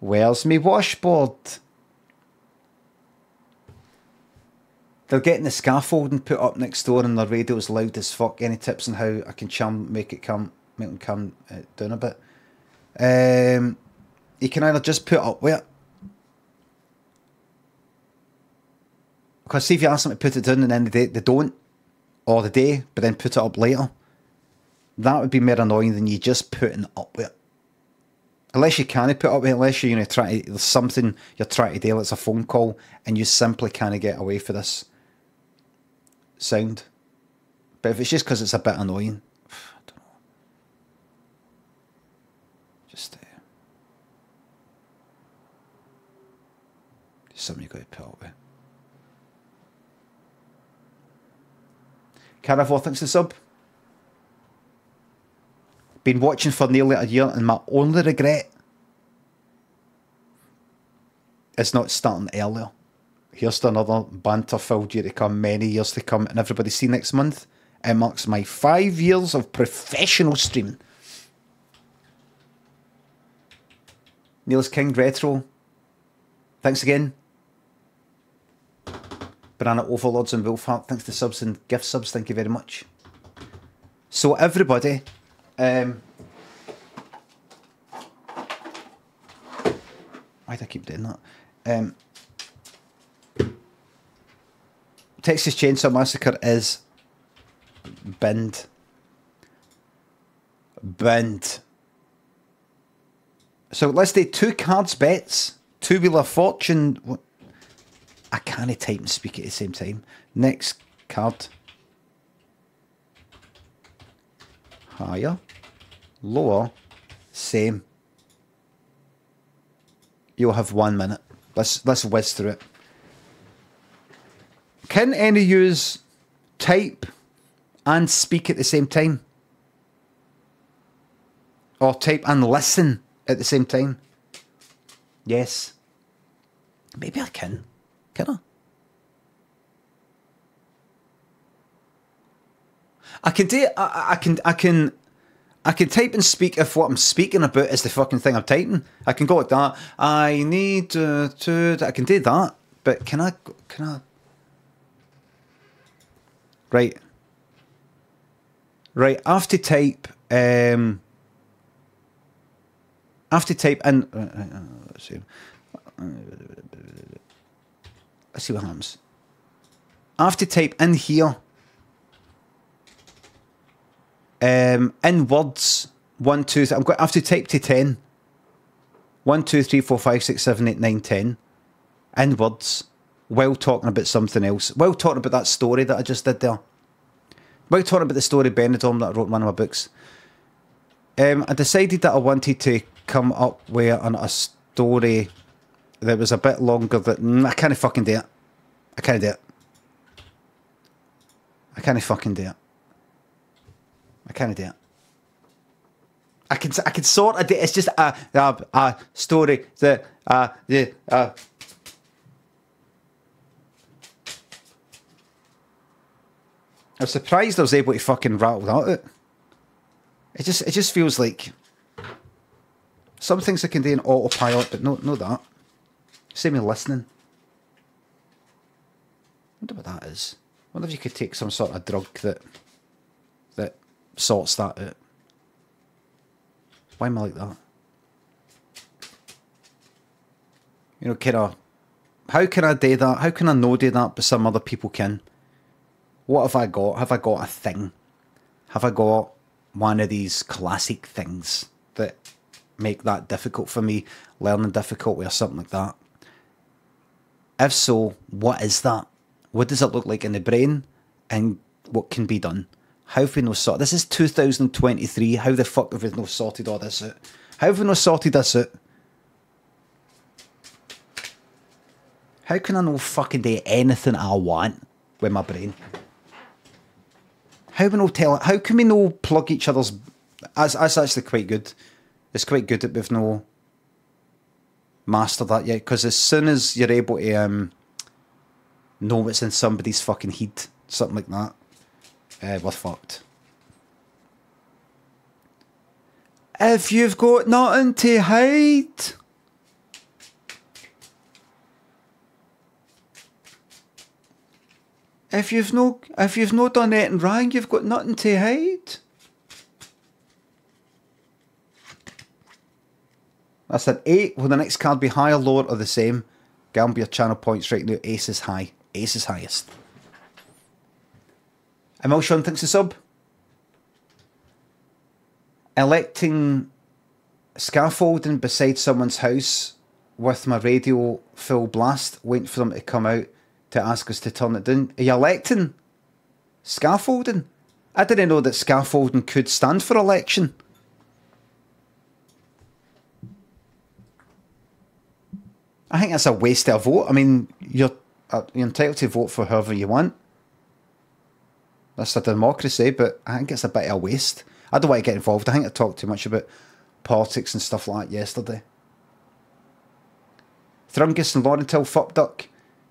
Where's me washboard? They're getting the scaffolding put up next door and the radio's loud as fuck. Any tips on how I can charm, make it come, make them come uh, down a bit? Um, you can either just put up with it. Because see, if you ask them to put it down and then they, they don't, or the day, but then put it up later, that would be more annoying than you just putting up with it. Unless you can't put up with it, unless you're, you know, trying to, there's something you're trying to deal, it's a phone call, and you simply can't get away for this sound. But if it's just because it's a bit annoying, I don't know. Just, uh, just something you've got to put up with. Carnivore, thanks for the sub. Been watching for nearly a year, and my only regret is not starting earlier. Here's to another banter-filled year to come, many years to come, and everybody see you next month. It marks my five years of professional streaming. Neil's King Retro, thanks again. Banana Overlords and Wolfheart, thanks to subs and gift subs, thank you very much. So everybody... Um, why do I keep doing that? Um, Texas Chainsaw Massacre is binned. Binned. So let's do two cards bets. Two Wheel of Fortune. What? I can't type and speak at the same time. Next card. Higher. Lower. Same. You'll have one minute. Let's, let's whiz through it. Can any of yous type and speak at the same time? Or type and listen at the same time? Yes. Maybe I can. Can I? I can do. I, I can. I can. I can type and speak if what I'm speaking about is the fucking thing I'm typing. I can go like that. I need uh, to. I can do that. But can I? Can I? Right. Right. I have to type. Um, I have to type in. Uh, uh, let's see. Let's see what happens. I have to type in here. Um, in words, one, two, three, I'm going to have to type to ten. One, two, three, four, five, six, seven, eight, nine, ten. In words, while talking about something else. While talking about that story that I just did there. While talking about the story Benidorm that I wrote in one of my books. Um, I decided that I wanted to come up with an, a story that was a bit longer that... Mm, I can't fucking do it. I can't do it. I can't fucking do it. I can't do it. I can, I can sort of do it. It's just a, a, a story that, uh, yeah, uh. I'm surprised I was able to fucking rattle that out. It just, it just feels like some things I can do in autopilot, but no, no that. Same with listening. I wonder what that is. I wonder if you could take some sort of drug that, that, sorts that out. Why am I like that? You know, can I, how can I do that? How can I no do that but some other people can? What have I got? Have I got a thing? Have I got one of these classic things that make that difficult for me? Learning difficulty or something like that? If so, what is that? What does it look like in the brain? And what can be done? How have we no sorted? This is two thousand twenty-three. How the fuck have we no sorted all this out? How have we no sorted this out? How can I no fucking do anything I want with my brain? How can we no tell? How can we no plug each other's? That's, that's actually quite good. It's quite good that we've no mastered that yet. Because as soon as you're able to um, know what's in somebody's fucking head, something like that. Uh, we're fucked. If you've got nothing to hide. If you've no if you've not done anything wrong, you've got nothing to hide. That's an eight. Will the next card be higher, lower, or the same? Gambier channel points right now. Ace is high. Ace is highest. Emil Sean thinks a sub. Electing scaffolding beside someone's house with my radio full blast, waiting for them to come out to ask us to turn it down. Are you electing scaffolding? I didn't know that scaffolding could stand for election. I think that's a waste of a vote. I mean, you're, you're entitled to vote for whoever you want. That's a democracy, but I think it's a bit of a waste. I don't want to get involved. I think I talked too much about politics and stuff like that yesterday. Thrungus and Laurentil, Fupduck,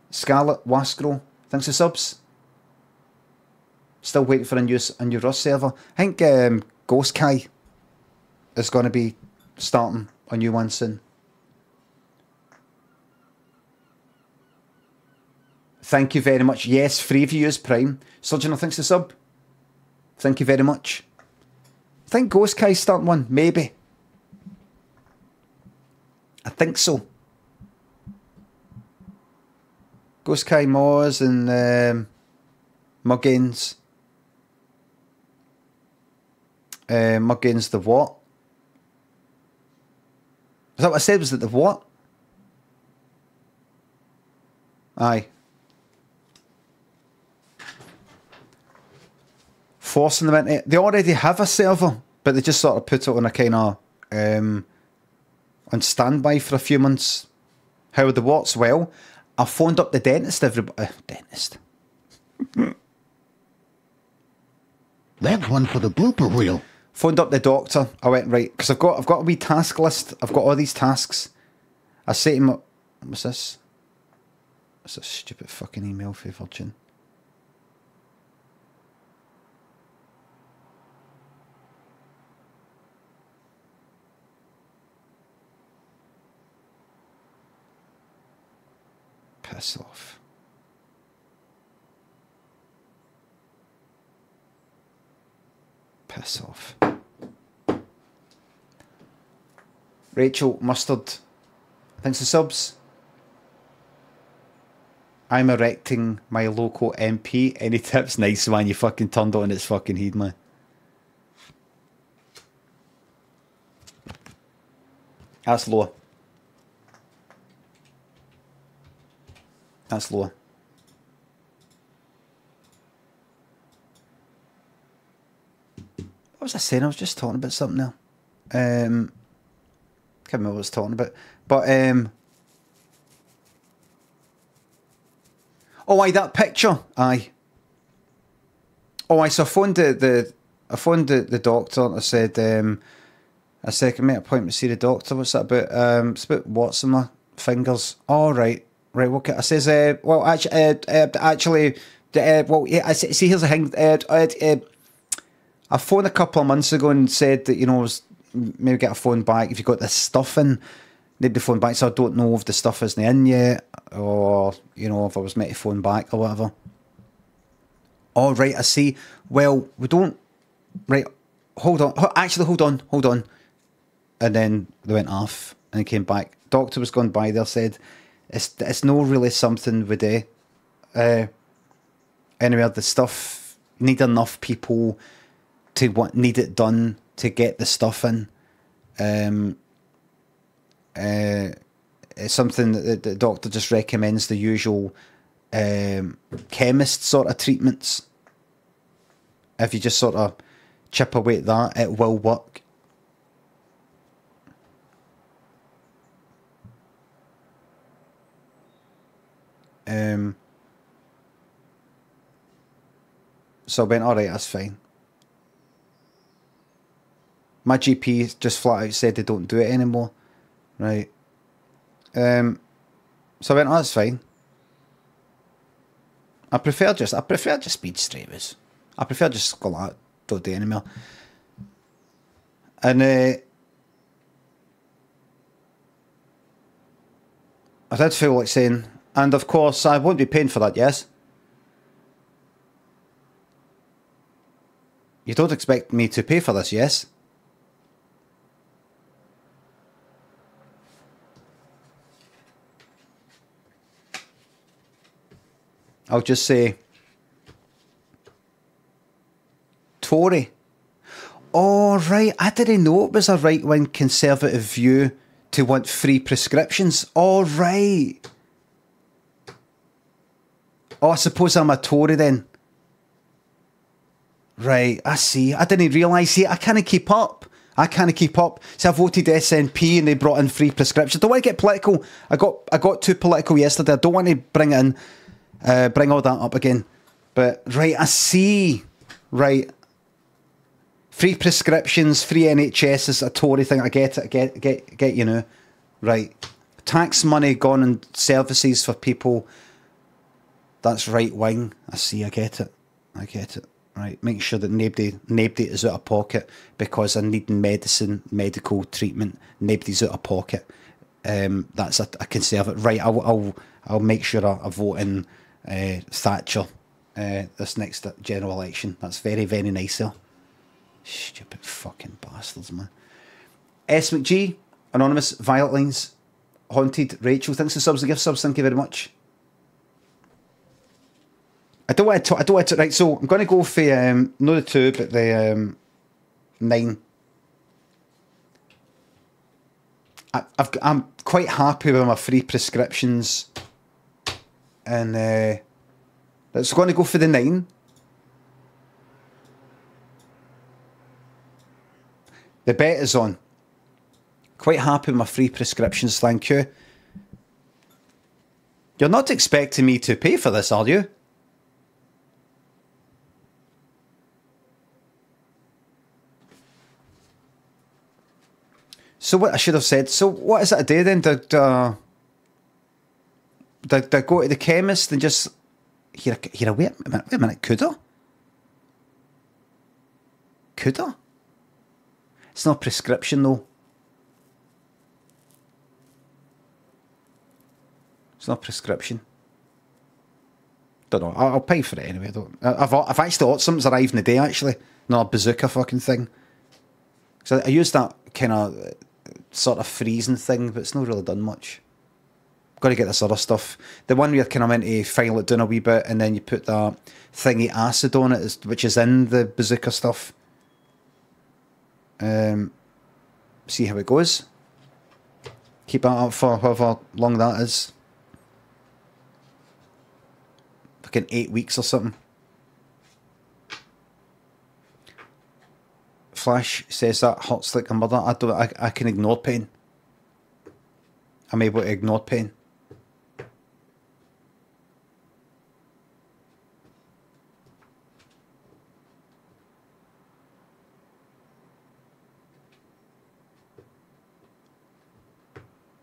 Scarlet, Wascrow, thanks for subs. Still waiting for a new, a new Rust server. I think um, Ghost Kai is going to be starting a new one soon. Thank you very much. Yes, free of you is Prime. Surgeon, thanks to sub. Thank you very much. I think Ghost Kai's starting one, maybe. I think so. Ghost Kai Moz and um, Muggins. Uh, Muggins the what? Is that what I said? Was it the what? Aye. Forcing them into it. They already have a server, but they just sort of put it on a kind of um, on standby for a few months. How the what's well? I phoned up the dentist. Everybody, uh, dentist. That's one for the blooper reel. Phoned up the doctor. I went right because I've got I've got a wee task list. I've got all these tasks. I set him up. What's this? That's a stupid fucking email for Virgin. Piss off. Piss off. Rachel Mustard. Thanks for subs. I'm erecting my local M P. Any tips? Nice man, you fucking turned on its fucking head, man. That's lower. That's lower. What was I saying? I was just talking about something now. Um, can't remember what I was talking about. But um. Oh, aye, that picture, aye. Oh, aye, so I phoned the, the I phoned the, the doctor and I said, um, I said, can I make an appointment to see the doctor? What's that about? Um, it's about what's in my fingers. Oh, right, right, okay. I says, uh, well, actually, uh, uh, actually uh, well, yeah, I see, here's the thing. Uh, uh, uh, I phoned a couple of months ago and said that, you know, I was, maybe get a phone back if you got this stuff in. They'd be phone back, so I don't know if the stuff isn't in yet, or, you know, if I was meant to phone back or whatever. Oh, right, I see. Well, we don't... Right, hold on. Actually, hold on, hold on. And then they went off and they came back. Doctor was gone by there, said, it's it's no really something we do. Uh, anyway, the stuff... Need enough people to want, need it done to get the stuff in. Um... Uh, it's something that the doctor just recommends the usual um, chemist sort of treatments. If you just sort of chip away at that, it will work. Um, so I went, alright, that's fine. My G P just flat out said they don't do it anymore. Right. Um, so I went, oh, that's fine. I prefer just, I prefer just speed straight. I prefer just go like, don't do it anymore. And uh, I did feel like saying, and of course I won't be paying for that, yes? You don't expect me to pay for this, yes? I'll just say, Tory. Oh, right. I didn't know it was a right-wing conservative view to want free prescriptions. All right. Oh, I suppose I'm a Tory then. Right, I see. I didn't realise. See, I can't keep up. I can't keep up. See, I voted S N P and they brought in free prescriptions. Don't want to get political. I got, I got too political yesterday. I don't want to bring it in. Uh, bring all that up again. But, right, I see. Right. Free prescriptions, free N H S is a Tory thing. I get it. I get, get, get you know. Right. Tax money gone and services for people. That's right wing. I see. I get it. I get it. Right. Make sure that nobody, nobody is out of pocket because I need medicine, medical treatment. Nobody's out of pocket. Um, that's a, a conservative. Right. I'll, I'll, I'll make sure I, I vote in... Uh, Thatcher uh, this next general election. That's very, very nice though. Stupid fucking bastards, man. S. McG, Anonymous, Violet Lines, Haunted, Rachel, thanks for subs and gift subs, thank you very much. I don't want to, I don't want to, right, so I'm going to go for, um, not the two, but the um, nine. I, I've, I'm quite happy with my free prescriptions. And uh, it's going to go for the nine. The bet is on. Quite happy with my free prescriptions, thank you. You're not expecting me to pay for this, are you? So what I should have said, so what is it I do then? Did uh, did I go to the chemist and just... Here, here, wait a minute, wait a minute, could I? Could I? It's not a prescription though. It's not a prescription. Don't know. I'll pay for it anyway. Don't. I've I've actually ought something's arrived in the day actually. Not a bazooka fucking thing. So I used that kind of sort of freezing thing, but it's not really done much. Got to get this other stuff. The one where kind of meant to file it down a wee bit, and then you put that thingy acid on it, which is in the bazooka stuff. Um, see how it goes. Keep that up for however long that is. Fucking eight weeks or something. Flash says that hurts like a mother. I don't. I, I can ignore pain. I'm able to ignore pain.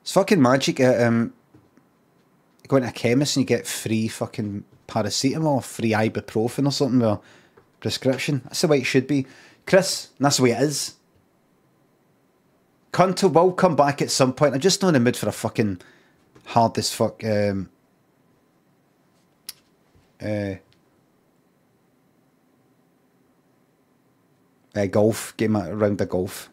It's fucking magic. Uh, um, going to a chemist and you get free fucking paracetamol, or free ibuprofen, or something. Or prescription. That's the way it should be. Chris, and that's the way it is. Cunter will come back at some point. I'm just not in the mood for a fucking hard as fuck um, uh, uh, golf game around the golf.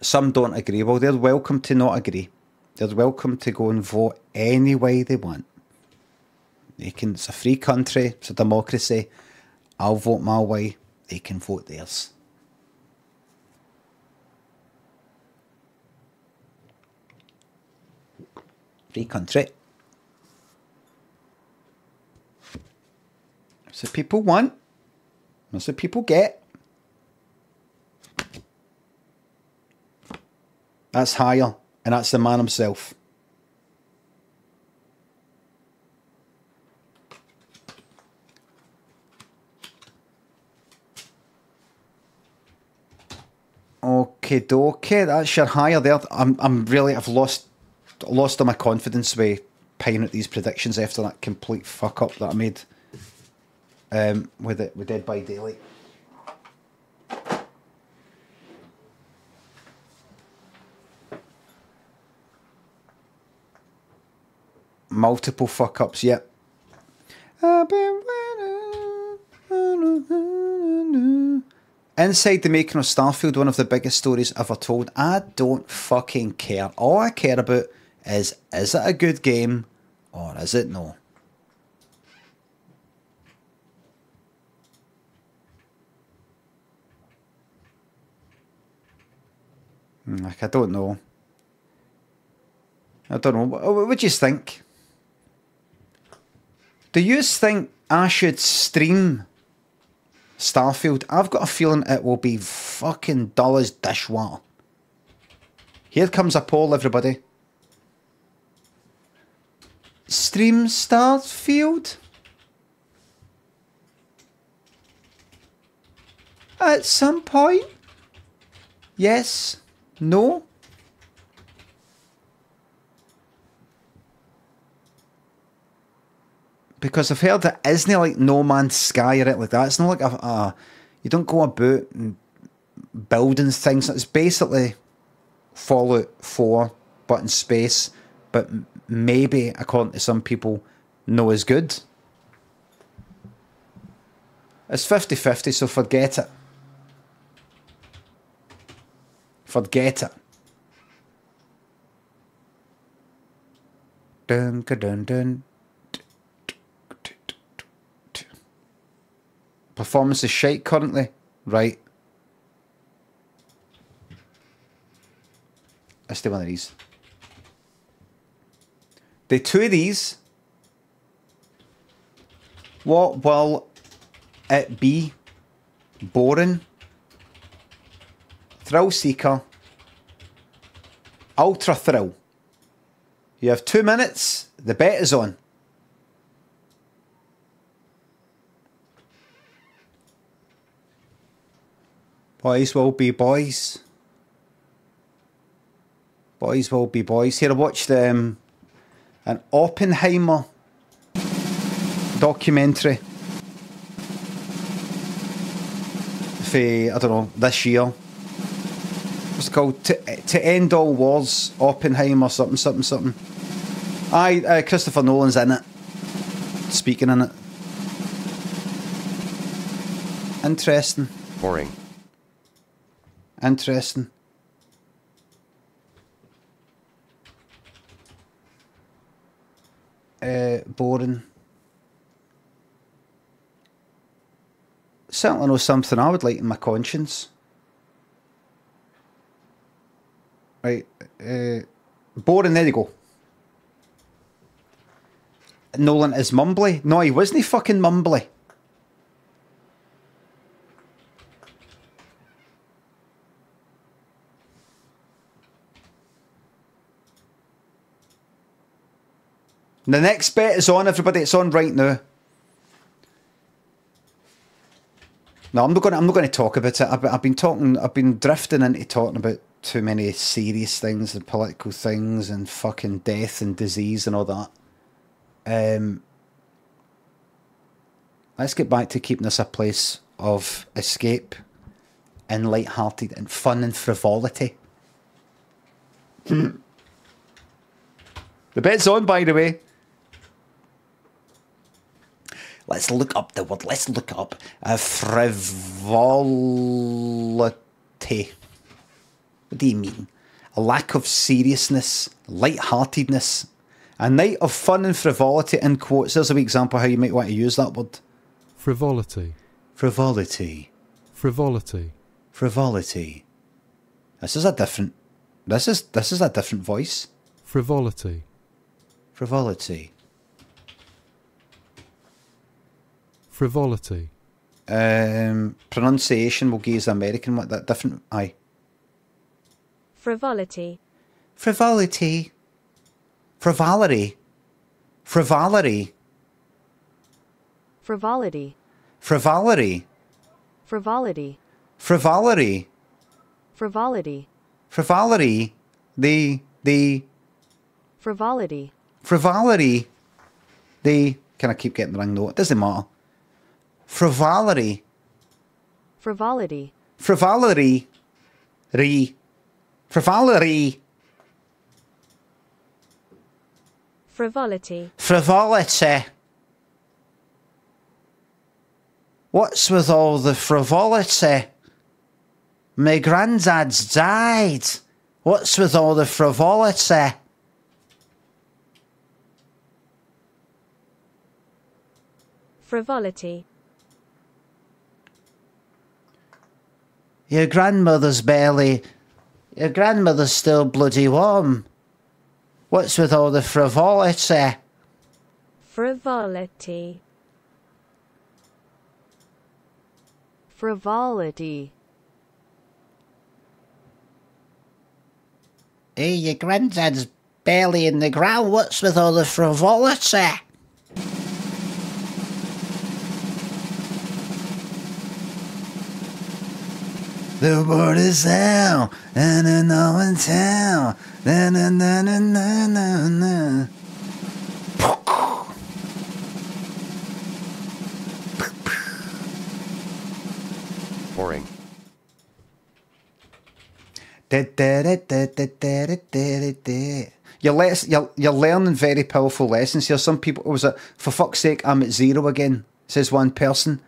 Some don't agree. Well, they're welcome to not agree. They're welcome to go and vote any way they want. They can. It's a free country. It's a democracy. I'll vote my way, they can vote theirs. Free country. That's what people want. That's what people get. That's higher, and that's the man himself. Okay, dokie, that's your higher there. I'm, I'm really, I've lost, lost all my confidence with paying at these predictions after that complete fuck up that I made um, with it, with Dead by Daylight. Multiple fuck ups, yep. I've been waiting. Inside the making of Starfield, one of the biggest stories ever told. I don't fucking care. All I care about is, is it a good game or is it no? Like, I don't know. I don't know. What would you think? Do you think I should stream Starfield? I've got a feeling it will be fucking dull as dishwater. Here comes a poll, everybody. Stream Starfield? At some point? Yes? No? Because I've heard it isn't like No Man's Sky or it like that. It's not like a, a you don't go about and building things. It's basically Fallout four, but in space. But maybe, according to some people, no is good. It's fifty fifty, so forget it. Forget it. Dun ka dun dun. Performance is shite currently, right? Let's do one of these. Do two of these. What will it be? Boring. Thrill Seeker. Ultra Thrill. You have two minutes. The bet is on. Boys will be boys. Boys will be boys. Here, I watched um, an Oppenheimer documentary for, I don't know, this year. What's it called? To, to End All Wars, Oppenheimer, something, something, something. Aye, uh, Christopher Nolan's in it. Speaking in it. Interesting. Boring. Interesting. Uh, boring. Certainly know something I would like in my conscience. Right. Uh, boring, there you go. Nolan is mumbly. No, he wasn't fucking mumbly. The next bet is on, everybody. It's on right now. No, I'm not going. I'm not going to talk about it. I've, I've been talking. I've been drifting into talking about too many serious things and political things and fucking death and disease and all that. Um, let's get back to keeping this a place of escape and light-hearted and fun and frivolity. The bet's on, by the way. Let's look up the word. Let's look up uh, frivolity. What do you mean? A lack of seriousness, light-heartedness, a night of fun and frivolity in quotes. There's a wee example of how you might want to use that word. Frivolity. Frivolity. Frivolity. Frivolity. This is a different. This is this is a different voice. Frivolity. Frivolity. Frivolity. Um, pronunciation will give the American what that different. Aye. Frivolity. Frivolity. Frivolity. Frivolity. Frivolity. Frivolity. Frivolity. Frivolity. Frivolity. Frivolity. The the. Frivolity. Frivolity. The. Can I keep getting the wrong note? It doesn't matter. Frivolity. Frivolity. Frivolity. Re. Frivolity. Frivolity. Frivolity. What's with all the frivolity? My granddad's died. What's with all the frivolity? Frivolity. Your grandmother's barely... Your grandmother's still bloody warm. What's with all the frivolity? Frivolity. Frivolity. Hey, your granddad's barely in the ground. What's with all the frivolity? The word is out, and I know in town. Na na na na na na na. Boring. You're, less, you're, you're learning very powerful lessons here. Some people, was it, for fuck's sake, I'm at zero again, says one person.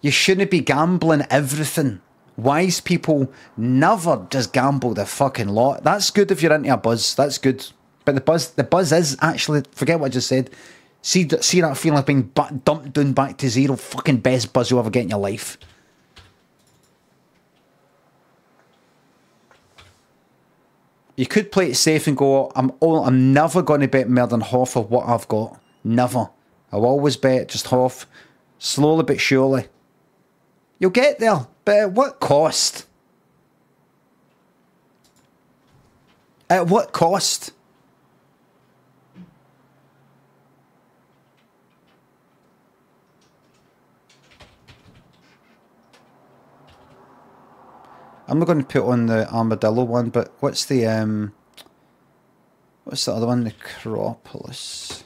You shouldn't be gambling everything. Wise people never just gamble the fucking lot. That's good if you're into a buzz. That's good. But the buzz the buzz is actually, forget what I just said. See, see that feeling of being dumped down back to zero. Fucking best buzz you'll ever get in your life. You could play it safe and go, I'm all, I'm never going to bet more than half of what I've got. Never. I'll always bet just half. Slowly but surely. You'll get there, but at what cost? At what cost? I'm not going to put on the armadillo one, but what's the, um, what's the other one? Necropolis.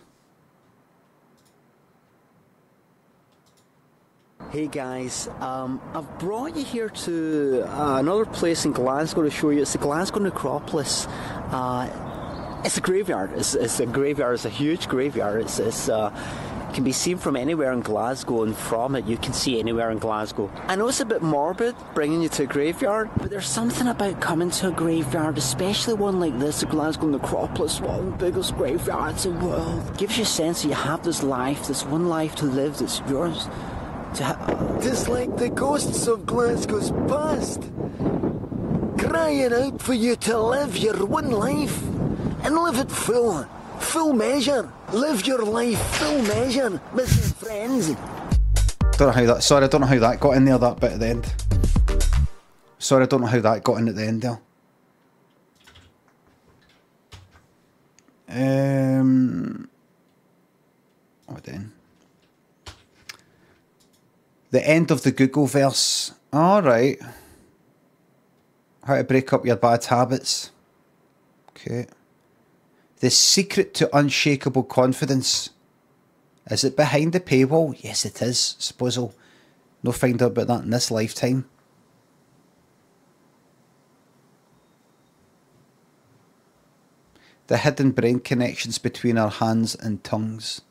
Hey guys, um, I've brought you here to uh, another place in Glasgow to show you. It's the Glasgow Necropolis. Uh, it's a graveyard. It's, it's a graveyard. It's a huge graveyard. It's, it's, uh, can be seen from anywhere in Glasgow, and from it you can see anywhere in Glasgow. I know it's a bit morbid bringing you to a graveyard, but there's something about coming to a graveyard, especially one like this, the Glasgow Necropolis, one of the biggest graveyards in the world. It gives you a sense that you have this life, this one life to live that's yours. To ha Just like the ghosts of Glasgow's past, crying out for you to live your one life, and live it full. Full measure. Live your life full measure, Missus Friends. Don't know how that, sorry, I don't know how that got in there, that bit at the end. Sorry, I don't know how that got in at the end there. Um, oh then. The end of the Google verse. Alright. How to break up your bad habits. Okay. The secret to unshakable confidence. Is it behind the paywall? Yes, it is. Suppose I'll no find out about that in this lifetime. The hidden brain connections between our hands and tongues.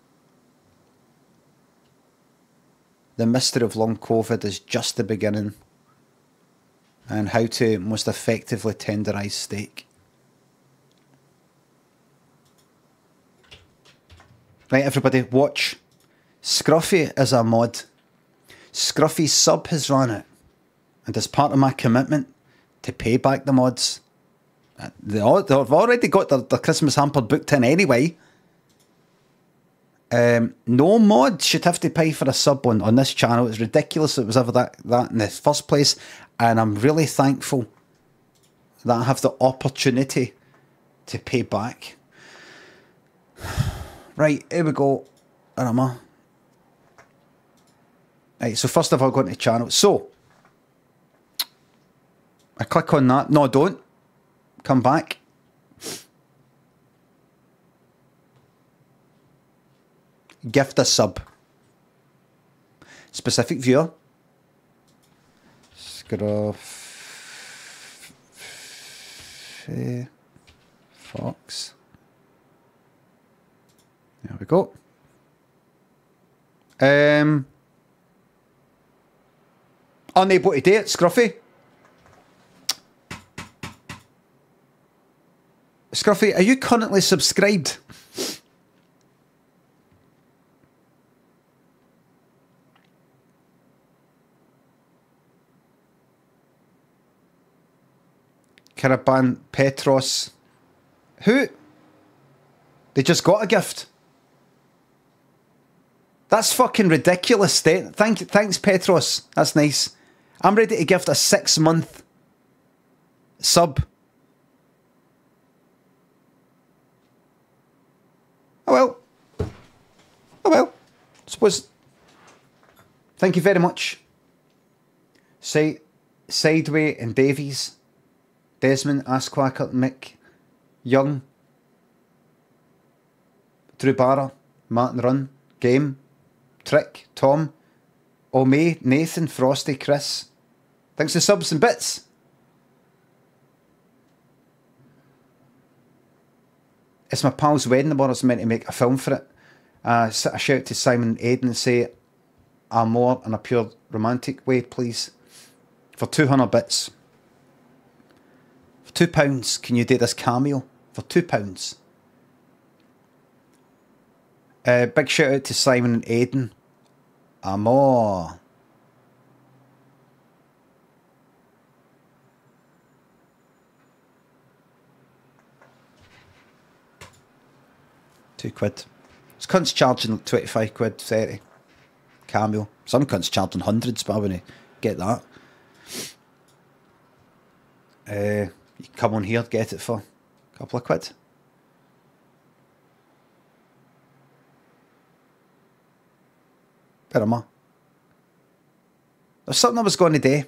The mystery of long COVID is just the beginning. And how to most effectively tenderize steak. Right, everybody, watch. Scruffy is a mod. Scruffy's sub has run out. And as part of my commitment to pay back the mods, they've already got their, their Christmas hamper booked in anyway. Um, no mod should have to pay for a sub one on this channel. It's ridiculous it was ever that, that in the first place. And I'm really thankful that I have the opportunity to pay back. Right, here we go. Where am I? Right, so first of all, go into the channel. So, I click on that. No, I don't. Come back. Gift a sub. Specific viewer. Scruff. Fox. There we go. Um, unable to do it, Scruffy. Scruffy, are you currently subscribed? Caravan Petros. Who? They just got a gift. That's fucking ridiculous. Thank, thanks, Petros. That's nice. I'm ready to gift a six-month sub. Oh, well. Oh, well. Suppose. Thank you very much. Say, Sideway and Davies. Desmond, Asquacker, Mick, Young. Drew Barra, Martin Run, Game. Trick, Tom, O'May, Nathan, Frosty, Chris. Thanks to subs and bits. It's my pal's wedding tomorrow. I was meant to make a film for it. Uh, a shout to Simon and Aiden and say, I'm more in a pure romantic way, please. For two hundred bits. For two pounds, can you do this cameo? For two pounds. Uh, big shout out to Simon and Aiden. Amor. Two quid. This cunt's charging twenty-five quid, thirty. Cameo. Some cunt's charging hundreds, but I wouldn't get that. Uh, you come on here, get it for a couple of quid. Where am I? There's something I was going to do. I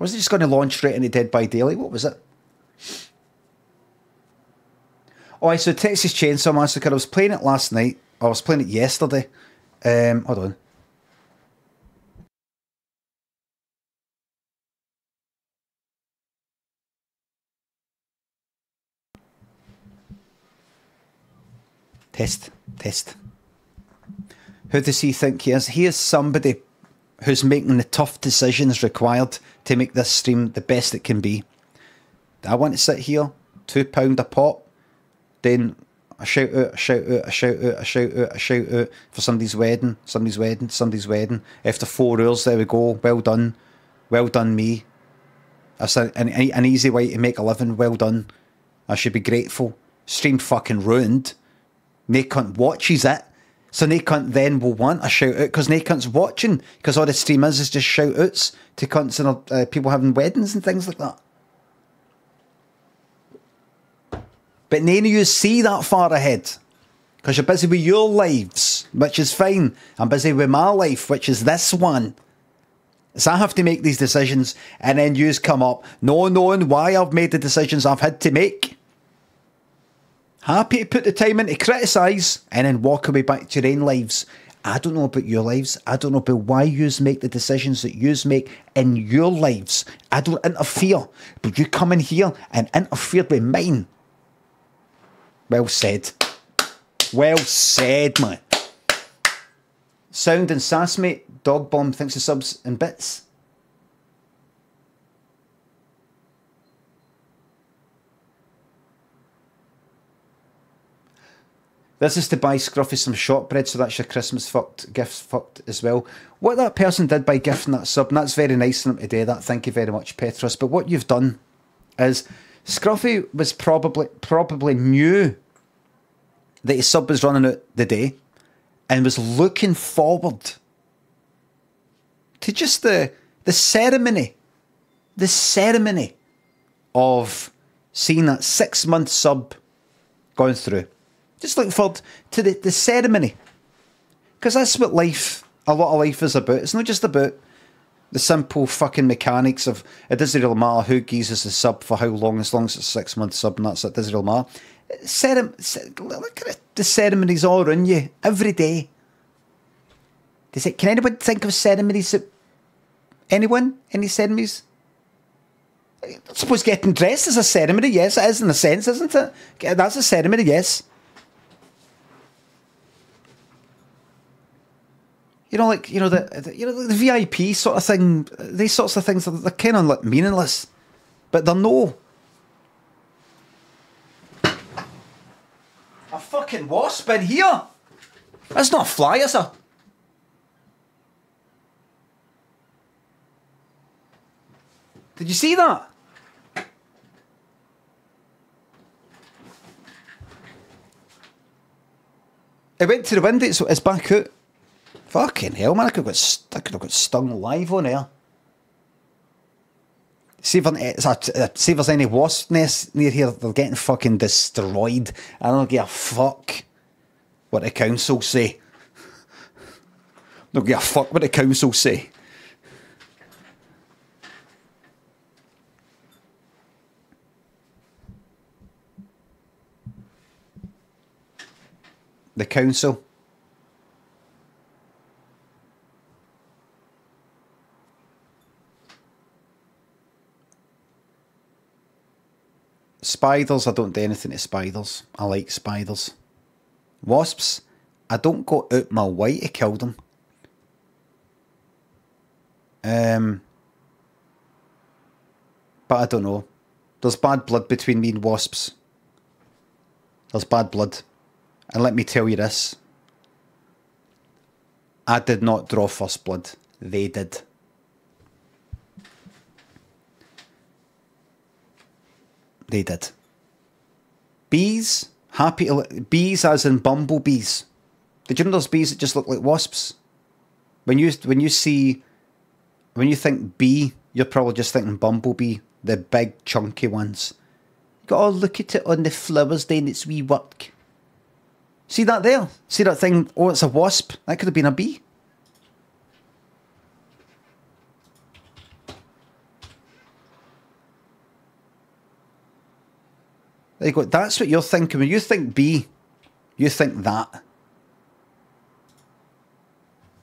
wasn't just going to launch straight into Dead by Daylight. What was it? Oh, I saw Texas Chainsaw Massacre. I was playing it last night. I was playing it yesterday. Um, hold on. Test, test. Who does he think he is? He is somebody who's making the tough decisions required to make this stream the best it can be. I want to sit here, two pound a pop, then a shout out, a shout out, a shout out, a shout out, a shout out for somebody's wedding, somebody's wedding, somebody's wedding. After four hours, there we go. Well done, well done me. That's an, an, an easy way to make a living. Well done. I should be grateful. Stream fucking ruined. Nae cunt watches it, so nae cunt then will want a shout out because nae cunt's watching, because all the stream is is just shout outs to cunts and uh, people having weddings and things like that. But none of you see that far ahead because you're busy with your lives, which is fine. I'm busy with my life, which is this one. So I have to make these decisions and then yous come up, no knowing why I've made the decisions I've had to make. Happy to put the time in to criticise and then walk away back to your own lives. I don't know about your lives. I don't know about why yous make the decisions that yous make in your lives. I don't interfere, but you come in here and interfered with mine. Well said. Well said, man. Sound and sass, mate. Dog bomb thinks of subs and bits. This is to buy Scruffy some shortbread, so that's your Christmas fucked, gifts fucked as well. What that person did by gifting that sub, and that's very nice of them to do that, thank you very much, Petros. But what you've done is, Scruffy was probably, probably knew that his sub was running out the day, and was looking forward to just the, the ceremony, the ceremony of seeing that six-month sub going through. Just looking forward to the, the ceremony. Because that's what life, a lot of life is about. It's not just about the simple fucking mechanics of, it doesn't really matter who geezes the sub for how long, as long as it's a six month sub and that's it, it doesn't really matter. Cerem look at it, the ceremonies all around you, every day. Does it, can anyone think of ceremonies that, anyone? Any ceremonies? I suppose getting dressed is a ceremony, yes, it is in a sense, isn't it? That's a ceremony, yes. You know, like, you know, the, the you know the V I P sort of thing, these sorts of things, they're, they're kind of like meaningless, but they're no. A fucking wasp in here! That's not a fly, is it? Did you see that? It went to the window, it's, it's back out. Fucking hell, man, I could have got, I could have got stung live on air. See if, I, see if there's any wasp nests near here, they're getting fucking destroyed. I don't give a fuck what the council say. I don't give a fuck what the council say. The council. Spiders, I don't do anything to spiders. I like spiders. Wasps, I don't go out my way to kill them. Um, but I don't know. There's bad blood between me and wasps. There's bad blood. And let me tell you this. I did not draw first blood. They did. They did. Bees, happy to li- bees as in bumblebees. Did you know there's bees that just look like wasps? When you when you see, when you think bee, you're probably just thinking bumblebee, the big chunky ones. You gotta look at it on the flowers day and its wee work. See that there? See that thing? Oh, it's a wasp. That could have been a bee. There you go. That's what you're thinking. When you think bee, you think that.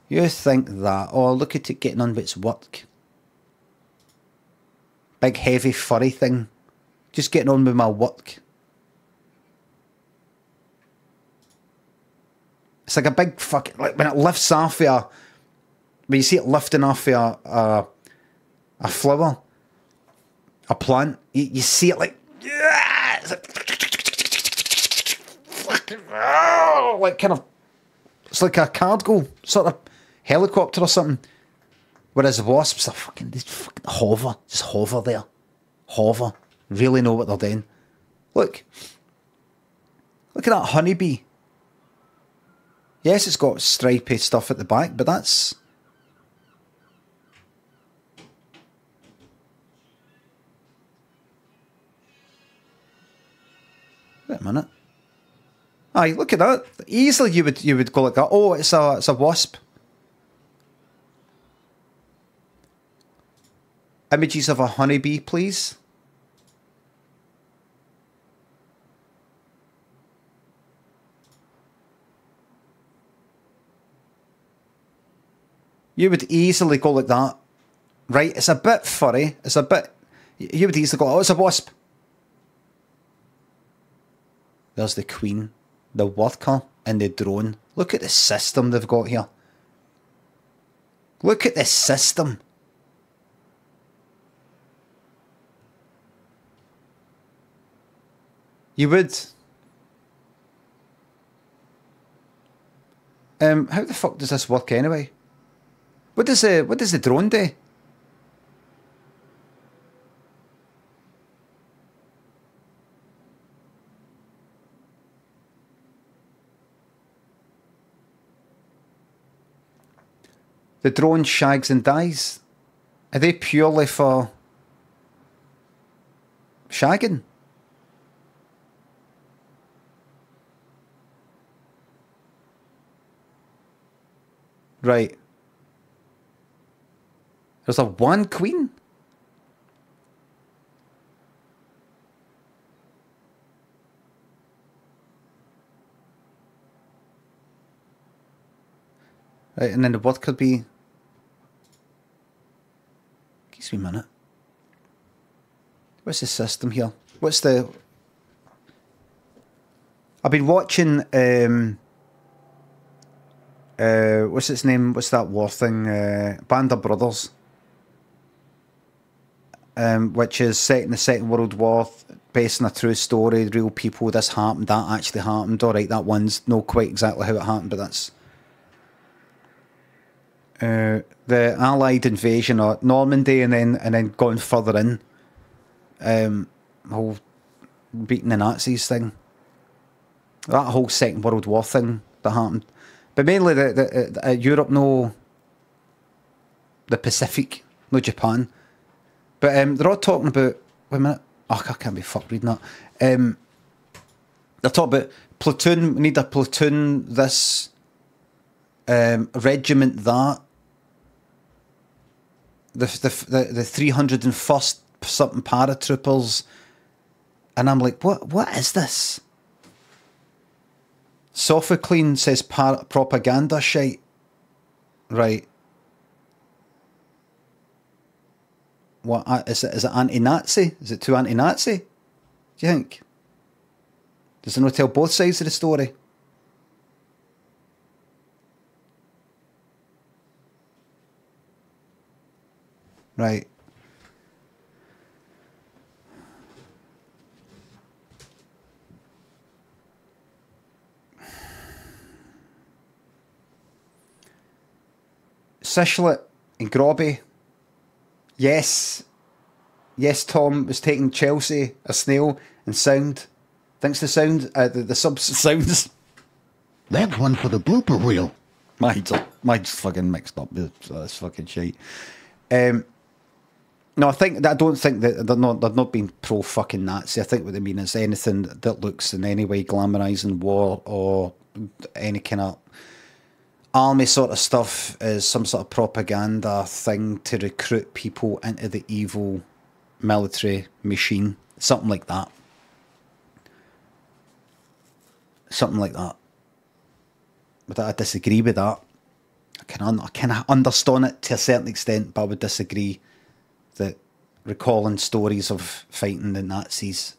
You think that. Oh, look at it getting on with its work. Big, heavy, furry thing. Just getting on with my work. It's like a big fucking... Like when it lifts off of a... When you see it lifting off of a, a, a flower, a plant, you, you see it like... Yeah, it's like, oh, like kind of... It's like a cargo sort of helicopter or something. Whereas wasps are fucking... They fucking hover. Just hover there. Hover. Really know what they're doing. Look. Look at that honeybee. Yes, it's got stripy stuff at the back, but that's... Wait a minute. Aye, look at that. Easily you would you would go like that. Oh, it's a it's a wasp. Images of a honeybee, please. You would easily go like that, right? It's a bit furry. It's a bit... You would easily go, oh, it's a wasp. There's the queen, the worker, and the drone. Look at the system they've got here. Look at the system. You would... Um, how the fuck does this work anyway? What does the what does the drone do? The drone shags and dies. Are they purely for shagging? Right. There's a one queen? Right, and then the word could be... Excuse me a minute. What's the system here? What's the... I've been watching... Um, uh, what's its name? What's that war thing? Uh, Band of Brothers. Um, which is set in the Second World War, based on a true story, real people, this happened, that actually happened, alright, that one's not quite exactly how it happened, but that's... Uh, the Allied invasion of Normandy and then and then going further in, um, whole beating the Nazis thing, that whole Second World War thing that happened, but mainly the, the, the uh, Europe, no, the Pacific, no Japan. But um, they're all talking about... Wait a minute. Oh, I can't be fucked reading that. Um, they're talking about platoon. We need a platoon, this um, regiment, that. The, the, the, the three hundred and first something paratroopers. And I'm like, what? What is this? Sophoclean says par propaganda shite. Right. What is it? Is it anti-Nazi? Is it too anti-Nazi? Do you think? Does it not tell both sides of the story? Right. Sishlet and Grobby. Yes, yes, Tom was taking Chelsea, a snail, and sound. Thanks to sound, uh, the, the sub sounds. That one for the blooper reel. Mine's, mine's fucking mixed up. That's fucking shit. Um, no, I think I don't think that they're not. They're not being pro fucking Nazi. I think what they mean is anything that looks in any way glamorizing war or any kind of army sort of stuff is some sort of propaganda thing to recruit people into the evil military machine. Something like that. Something like that. But I disagree with that. I can, I can understand it to a certain extent, but I would disagree that recalling stories of fighting the Nazis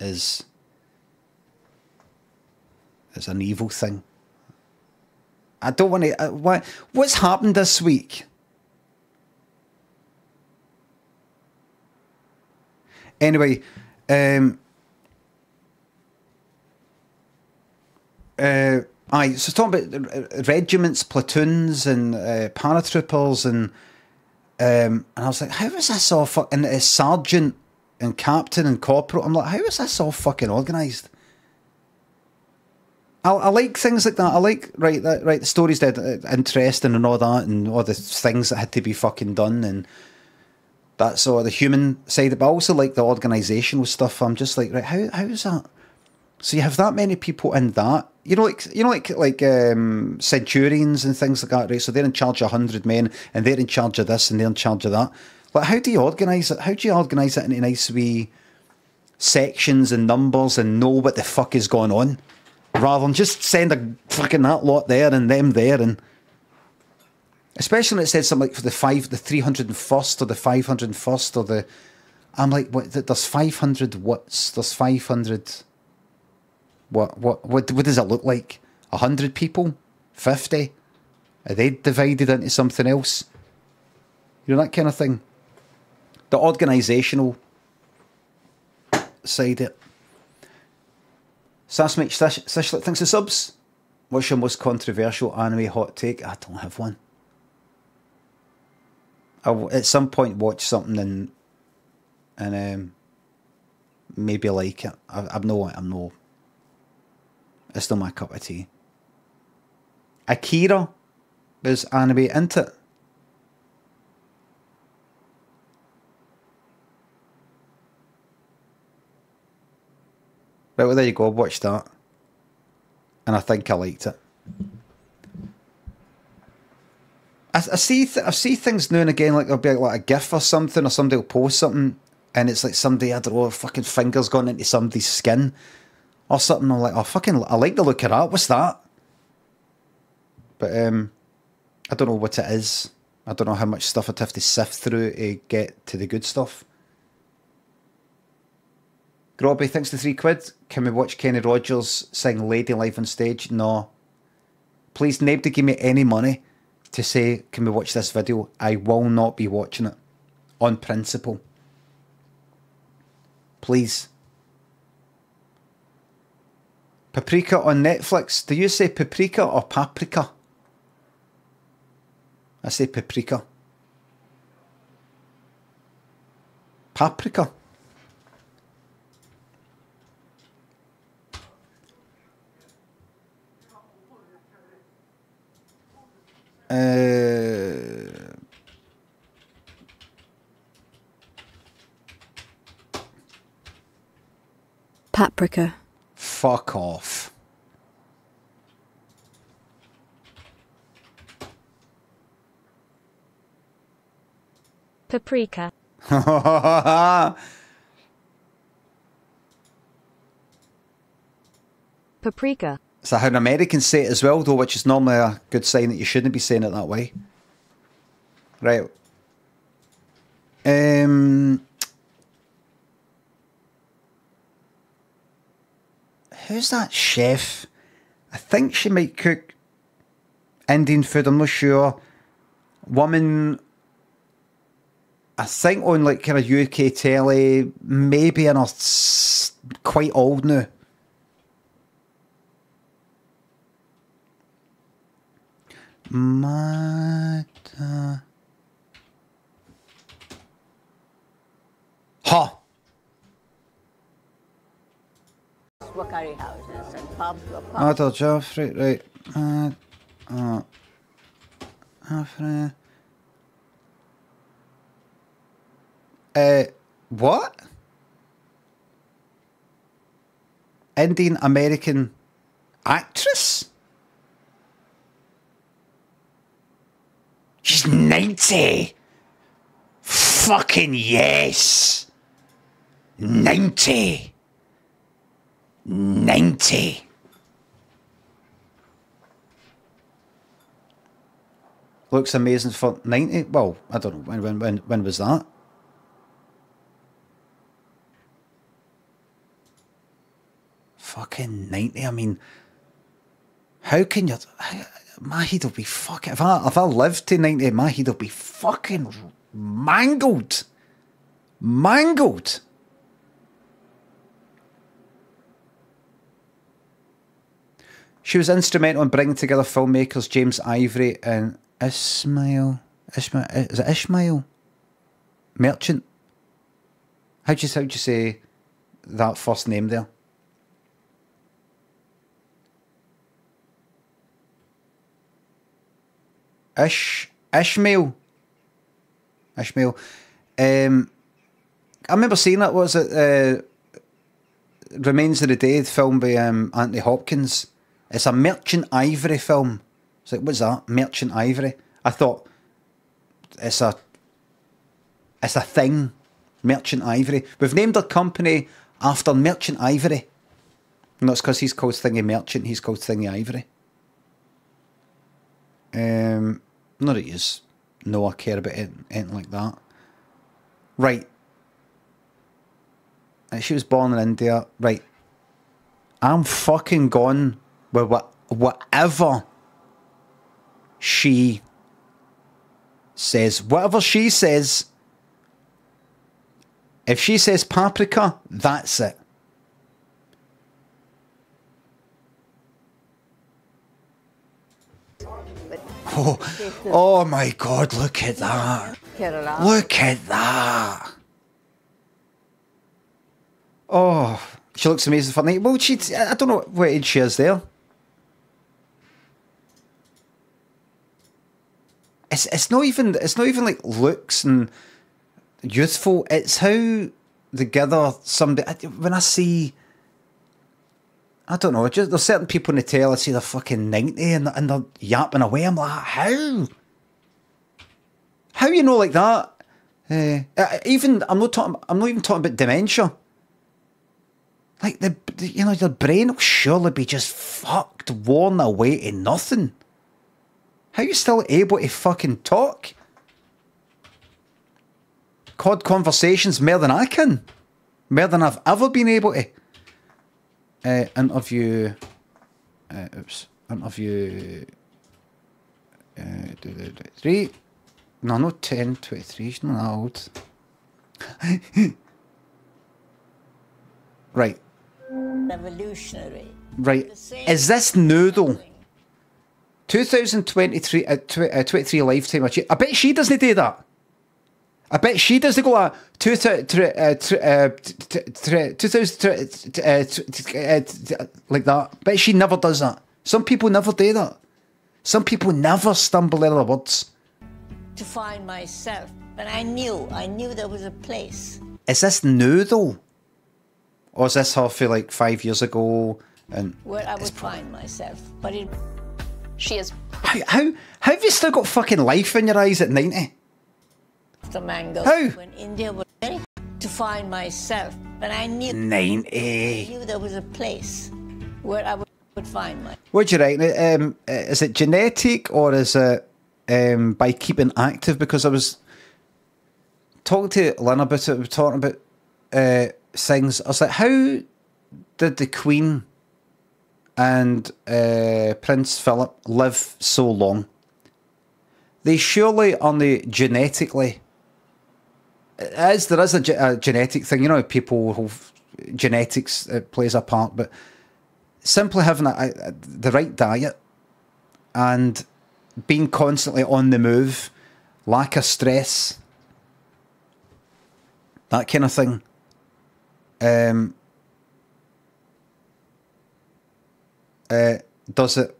is, is an evil thing. I don't want to... Uh, what, what's happened this week? Anyway, um... Uh... Aye, so talking about regiments, platoons, and uh, paratroopers, and um, and I was like, how is this all fucking? And sergeant and captain and corporal. I'm like, how is this all fucking organised? I, I like things like that. I like right, that, right. The stories that uh, interesting and all that, and all the things that had to be fucking done, and that's all the human side. But I also like the organisational stuff. I'm just like, right, how how is that? So you have that many people in that. You know, like you know, like like um, centurions and things like that, right? So they're in charge of a hundred men, and they're in charge of this, and they're in charge of that. Like, how do you organise it? How do you organise it into nice wee sections and numbers, and know what the fuck is going on, rather than just send a fucking that lot there and them there, and especially when it said something like for the five, the three hundred and first, or the five hundred and first, or the, I'm like, what? There's five hundred what's? There's five hundred. What, what what what does it look like? A hundred people? Fifty? Are they divided into something else? You know, that kind of thing. The organisational side it. Sasmich Sishlet thinks of subs. What's your most controversial anime hot take? I don't have one. I w at some point watch something and and um maybe like it. I, I'm no I'm no It's still my cup of tea. Akira is anime, isn't it? Right, well, there you go. I watched that. And I think I liked it. I, I, see, th I see things now and again, like there'll be like a GIF or something, or somebody will post something, and it's like somebody, I don't know, fucking fingers gone into somebody's skin. Or something, I'm like, oh, fucking, I like the look of that, what's that? But, um, I don't know what it is. I don't know how much stuff I'd have to sift through to get to the good stuff. Grobby, thanks to three quid. Can we watch Kenny Rogers sing Lady live on stage? No. Please, nobody give me any money to say, can we watch this video? I will not be watching it. On principle. Please. Paprika on Netflix. Do you say paprika or paprika? I say paprika. Paprika. Uh... Paprika. Fuck off. Paprika. Paprika. So how an American say it as well, though, which is normally a good sign that you shouldn't be saying it that way. Right. Um... Who's that chef? I think she might cook Indian food, I'm not sure. Woman, I think on like kind of U K telly, maybe, and she's quite old now. Mata. Ha! Wakari houses and pubs were pubs. Model Joffrey, right. Uh, oh. Joffrey. Uh, what? Indian American actress? She's ninety! Fucking yes! ninety! ninety! Looks amazing for ninety? Well, I don't know, when, when, when, when was that? Fucking ninety, I mean, how can you, how, my head'll be fucking, if I, if I live to ninety, my head'll be fucking mangled, mangled. She was instrumental in bringing together filmmakers James Ivory and Ismail, Ismail, is it Ishmael? Merchant? How'd you, how'd you say that first name there? Ish, Ishmael, Ishmael, um, I remember seeing that, was it, uh, Remains of the Dead, film by um, Anthony Hopkins. It's a Merchant Ivory film. It's like, what's that, Merchant Ivory? I thought, it's a, it's a thing, Merchant Ivory. We've named our company after Merchant Ivory. And that's because he's called Thingy Merchant, he's called Thingy Ivory. Um, not it is. No, I care about it, anything like that. Right. She was born in India. Right. I'm fucking gone with what, whatever she says. Whatever she says. If she says paprika, that's it. Oh, oh my God, look at that. Look at that. Oh, she looks amazing for night. Well, she, I don't know what age she is there. It's, it's not even, it's not even like looks and youthful. It's how they gather somebody. When I see, I don't know, just, there's certain people in the tail, I see they're fucking ninety and, and they're yapping away. I'm like, how? How you know like that? Uh, even, I'm not talking, I'm not even talking about dementia. Like, the, the you know, their brain will surely be just fucked, worn away to nothing. How are you still able to fucking talk? C O D conversations more than I can. More than I've ever been able to. Uh, interview, uh, oops, interview uh, three, no, not ten, twenty-three, she's not old. Right. Revolutionary. Right, is this noodle? two thousand twenty-three, uh, tw uh, twenty-three lifetime achievement. I bet she doesn't do that. I bet she doesn't go at two thousand like that. I bet she never does that. Some people never do that. Some people never stumble over words. To find myself, but I knew, I knew there was a place. Is this new though, or is this her for like five years ago? And where I would find myself, but it. She is. How, how how have you still got fucking life in your eyes at ninety? The mango. How? When India was ready to find myself, but I knew ninety. I knew there was a place where I would, would find myself. Would you reckon? Um, is it genetic or is it um, by keeping active? Because I was talking to Lynn about it. We were talking about uh, things. I was like, how did the Queen and uh, Prince Philip live so long? They surely only genetically. As there is a, ge a genetic thing, you know, people have genetics, it plays a part, but simply having a, a, the right diet and being constantly on the move, lack of stress, that kind of thing. Um, uh, does it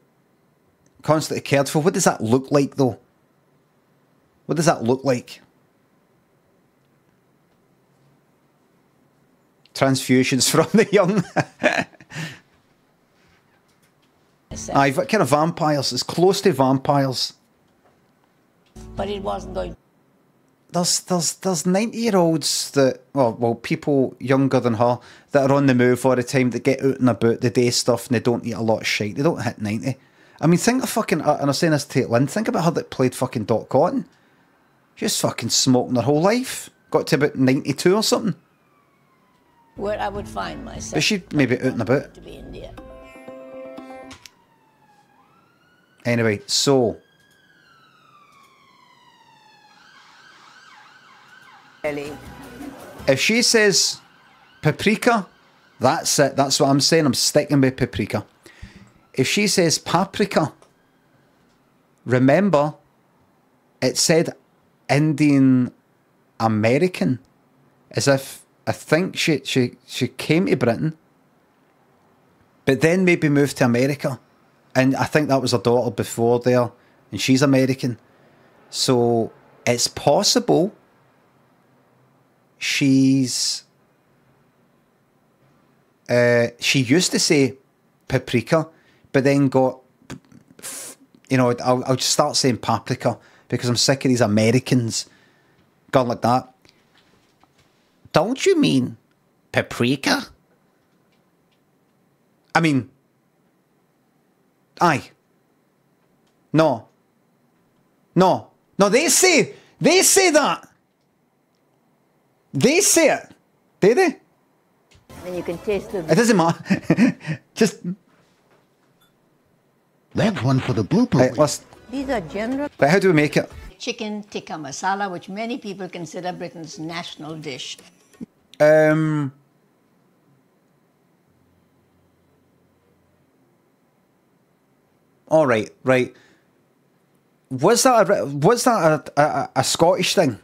constantly cared for? What does that look like, though? What does that look like? Transfusions from the young. Aye, what kind of vampires? It's close to vampires. But it wasn't going. There's there's there's ninety year olds that well well people younger than her that are on the move all the time, that get out and about, they do stuff and they don't eat a lot of shite. They don't hit ninety. I mean, think of fucking, and I'm saying this to Lynn, think about her that played fucking Dot Cotton. She was fucking smoking her whole life. Got to about ninety-two or something. Where I would find myself. But she'd maybe out and about. To be in there. Anyway, so. Really? If she says paprika, that's it. That's what I'm saying. I'm sticking with paprika. If she says paprika, remember, it said Indian American. As if, I think she, she, she came to Britain, but then maybe moved to America. And I think that was her daughter before there, and she's American. So it's possible she's... Uh, she used to say paprika, but then got... You know, I'll, I'll just start saying paprika because I'm sick of these Americans. Gone like that. Don't you mean paprika? I mean... Aye. No. No. No, they say, they say that. They say it. Do they? And you can taste the... It doesn't matter. Just... That one for the blooper. Right, these are general... But how do we make it? Chicken tikka masala, which many people consider Britain's national dish. Um... All right, right. Was that a was that a, a, a Scottish thing?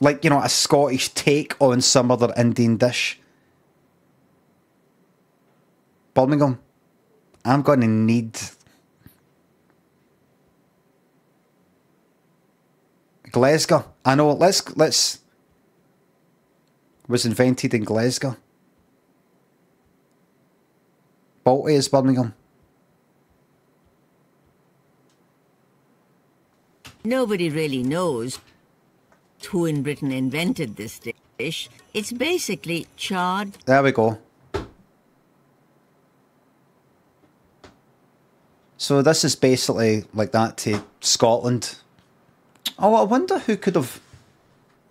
Like, you know, a Scottish take on some other Indian dish. Birmingham, I'm going to need Glasgow. I know. Let's let's. Was invented in Glasgow. Balti is Birmingham. Nobody really knows who in Britain invented this dish. It's basically charred... There we go. So this is basically like that to Scotland. Oh, I wonder who could have...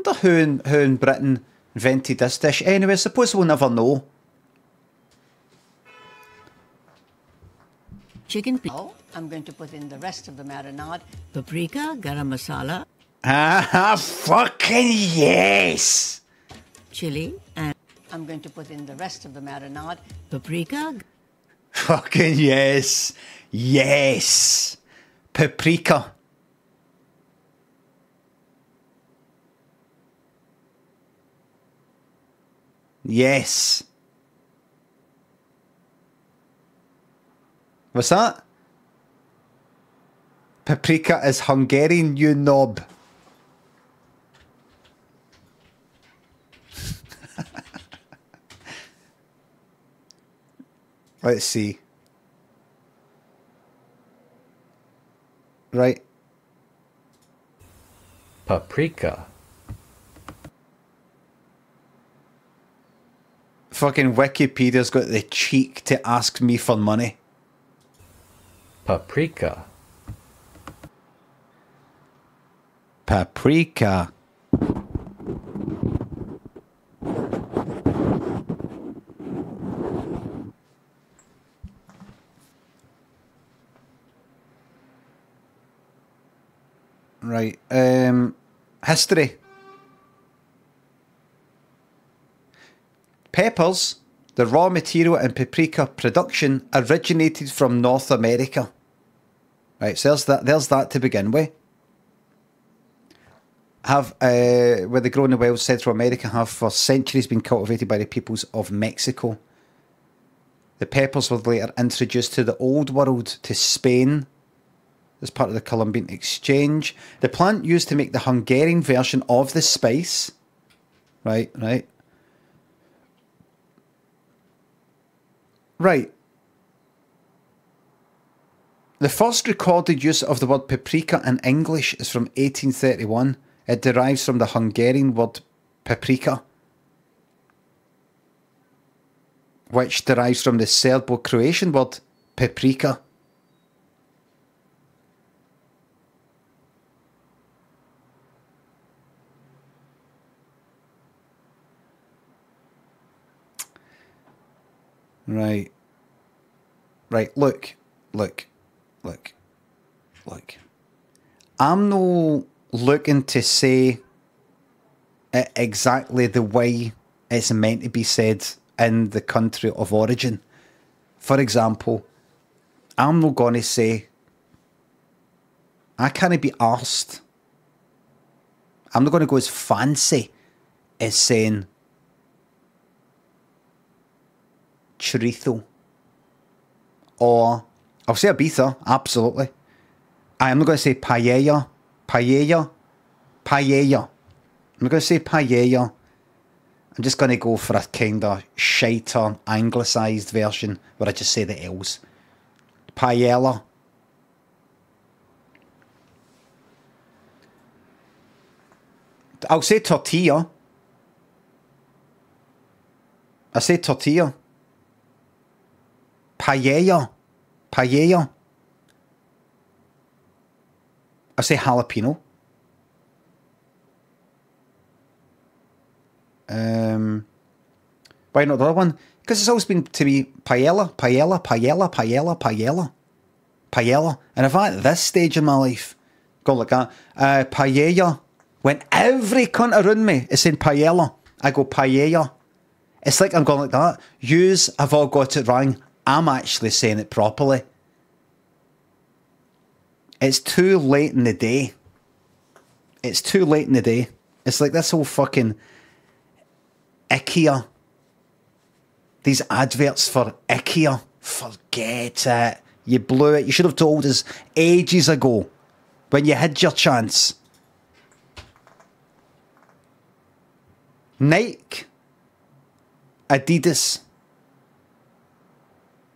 I wonder who in, who in Britain invented this dish. Anyway, I suppose we'll never know. Chicken pizza. Oh, I'm going to put in the rest of the marinade. Paprika, garam masala. Ah, fucking yes! Chili and... I'm going to put in the rest of the marinade. Paprika. Fucking yes! Yes! Paprika. Yes. What's that? Paprika is Hungarian, you knob. Let's see. Right. Paprika. Fucking Wikipedia's got the cheek to ask me for money. Paprika. Paprika. Right. Um, history. Peppers. The raw material in paprika production originated from North America. Right, so there's that, there's that to begin with. Have, uh, where they grow in the wild, Central America have for centuries been cultivated by the peoples of Mexico. The peppers were later introduced to the Old World, to Spain, as part of the Columbian Exchange. The plant used to make the Hungarian version of the spice. Right, right. Right. The first recorded use of the word paprika in English is from eighteen thirty-one. It derives from the Hungarian word paprika, which derives from the Serbo-Croatian word paprika. Right. Right, look, look, look, look. I'm no looking to say it exactly the way it's meant to be said in the country of origin. For example, I'm not going to say, I can't be arsed. I'm not going to go as fancy as saying chorizo. Or, I'll say Ibiza, absolutely. I am not going to say paella, paella, paella. I'm not going to say paella. I'm just going to go for a kind of shiter, anglicised version where I just say the L's. Paella. I'll say tortilla. I say tortilla. Paella. Paella. I say jalapeno. Um, why not the other one? Because it's always been to me paella, paella, paella, paella, paella, paella. And if I at this stage in my life go like that, uh, paella, when every cunt around me is saying paella, I go paella. It's like I'm going like that. Yous have all got it wrong. I'm actually saying it properly. It's too late in the day. It's too late in the day. It's like this whole fucking IKEA. These adverts for IKEA. Forget it. You blew it. You should have told us ages ago when you had your chance. Nike. Adidas.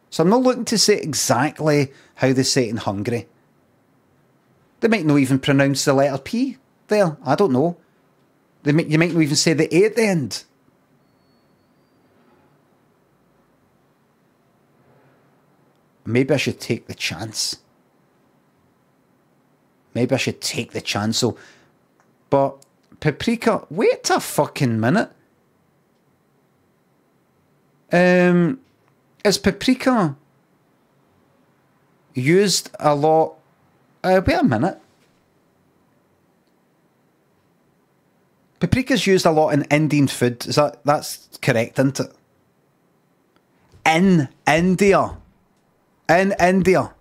So I'm not looking to say exactly how they say it in Hungary. They might not even pronounce the letter P there. I don't know. They might, you might not even say the A at the end. Maybe I should take the chance. Maybe I should take the chance. So, but paprika, wait a fucking minute. Um, is paprika used a lot? Uh, wait a minute. Paprika's used a lot in Indian food. Is that that's correct, isn't it? In India. In India.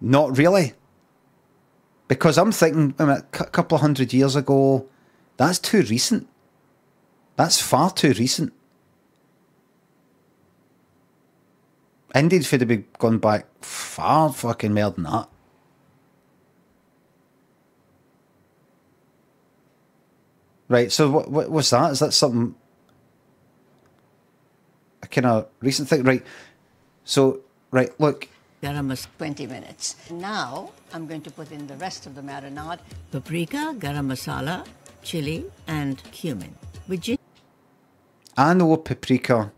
Not really. Because I'm thinking, I mean, a couple of hundred years ago, that's too recent. That's far too recent. Indian food have been gone back far fucking more than that. Right, so what, what what's that? Is that something... a kind of recent thing? Right, so, right, look. There are almost twenty minutes. Now, I'm going to put in the rest of the marinade. Paprika, garam masala, chili, and cumin. Would you... I know paprika.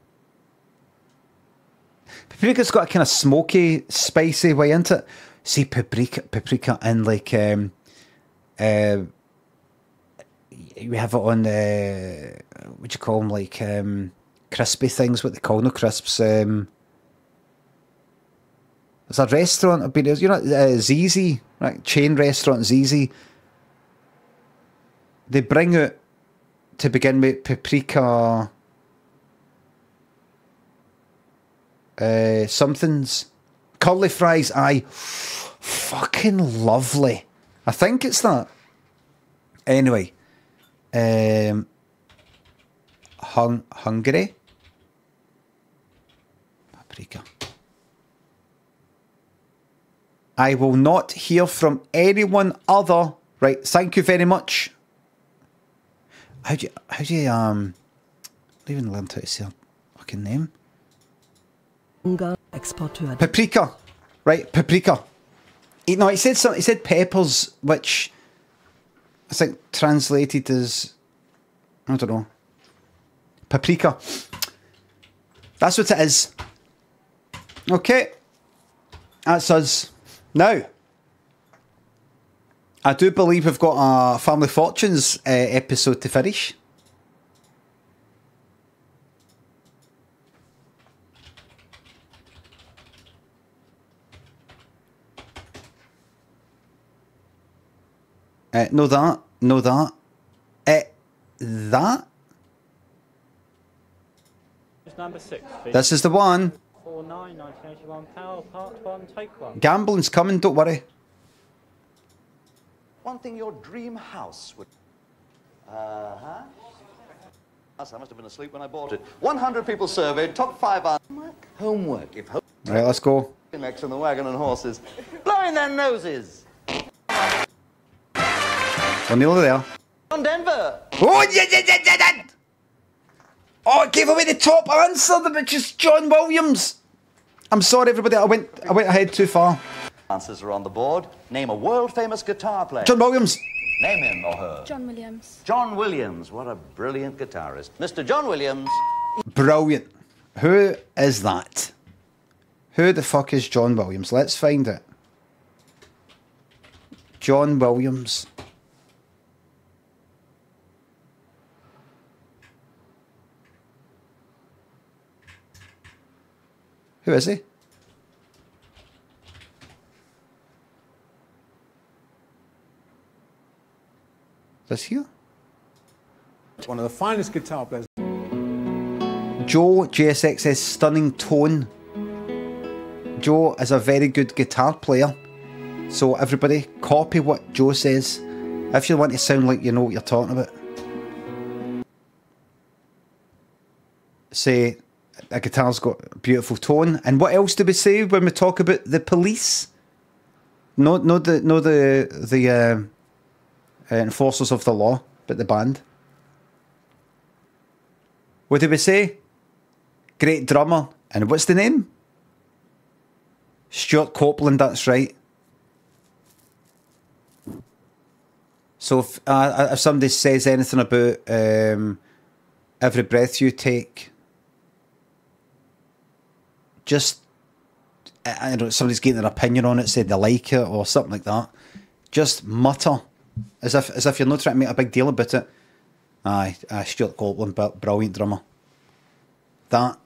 Paprika's got a kind of smoky, spicy way into it. See, paprika, paprika in like... um, uh, we have it on... Uh, what do you call them? Like... Um, crispy things, what they call no crisps. Um, there's a restaurant I've been to, you know, uh, Z Z, right? Chain restaurant Z Z. They bring out, to begin with, paprika uh, somethings. Curly fries, aye. Fucking lovely. I think it's that. Anyway. Um... hung, hungry. Paprika. I will not hear from anyone other. Right, thank you very much. How do you, how do you, um, I even learned how to say her fucking name. Paprika. Right, paprika. He, no, he said something, he said peppers, which I think translated as, I don't know, paprika. That's what it is. Okay. That's us. Now, I do believe we've got a Family Fortunes uh, episode to finish. Uh, no that, no that, uh, that? Number six, this is the one. four nine nineteen eighty-one, Power, part one, take one. Gambling's coming, don't worry. One thing your dream house would... Uh-huh. I must have been asleep when I bought it. one hundred people surveyed, top five hours. Homework? Homework. If home right, let's go. Next on the wagon and horses. Blowing their noses. We're nearly there. On Denver. Oh, yeah, yeah, yeah, yeah, yeah. Oh, I gave away the top answer, which is John Williams. I'm sorry, everybody. I went, I went ahead too far. Answers are on the board. Name a world-famous guitar player. John Williams. Name him or her. John Williams. John Williams. What a brilliant guitarist. Mister John Williams. Brilliant. Who is that? Who the fuck is John Williams? Let's find it. John Williams. Who is he? This here? One of the finest guitar players. Joe J S X's stunning tone. Joe is a very good guitar player. So everybody, copy what Joe says. If you want to sound like you know what you're talking about. Say... a guitar's got a beautiful tone. And what else do we say when we talk about the police? No, no, the no the the uh, enforcers of the law, but the band. What do we say? Great drummer. And what's the name? Stuart Copeland, that's right. So if, uh, if somebody says anything about um, Every Breath You Take... just, I don't know, somebody's getting their opinion on it, said they like it or something like that. Just mutter, as if as if you're not trying to make a big deal about it. Aye, aye, Stuart Copeland, brilliant drummer. That,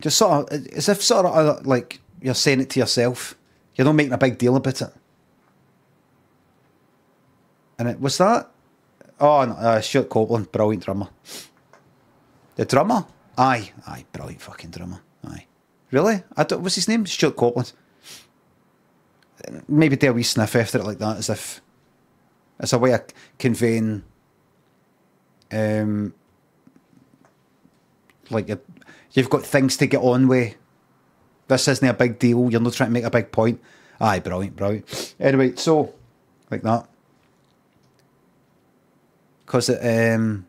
just sort of, as if sort of like you're saying it to yourself. You're not making a big deal about it. And it was that, oh, no, uh, Stuart Copeland, brilliant drummer. The drummer? Aye, aye, brilliant fucking drummer, aye. Really? I don't, what's his name? Stuart Copeland. Maybe do a wee sniff after it like that, as if it's a way of conveying um, like a, you've got things to get on with. This isn't a big deal. You're not trying to make a big point. Aye, brilliant, brilliant. Anyway, so like that. Because it... Um,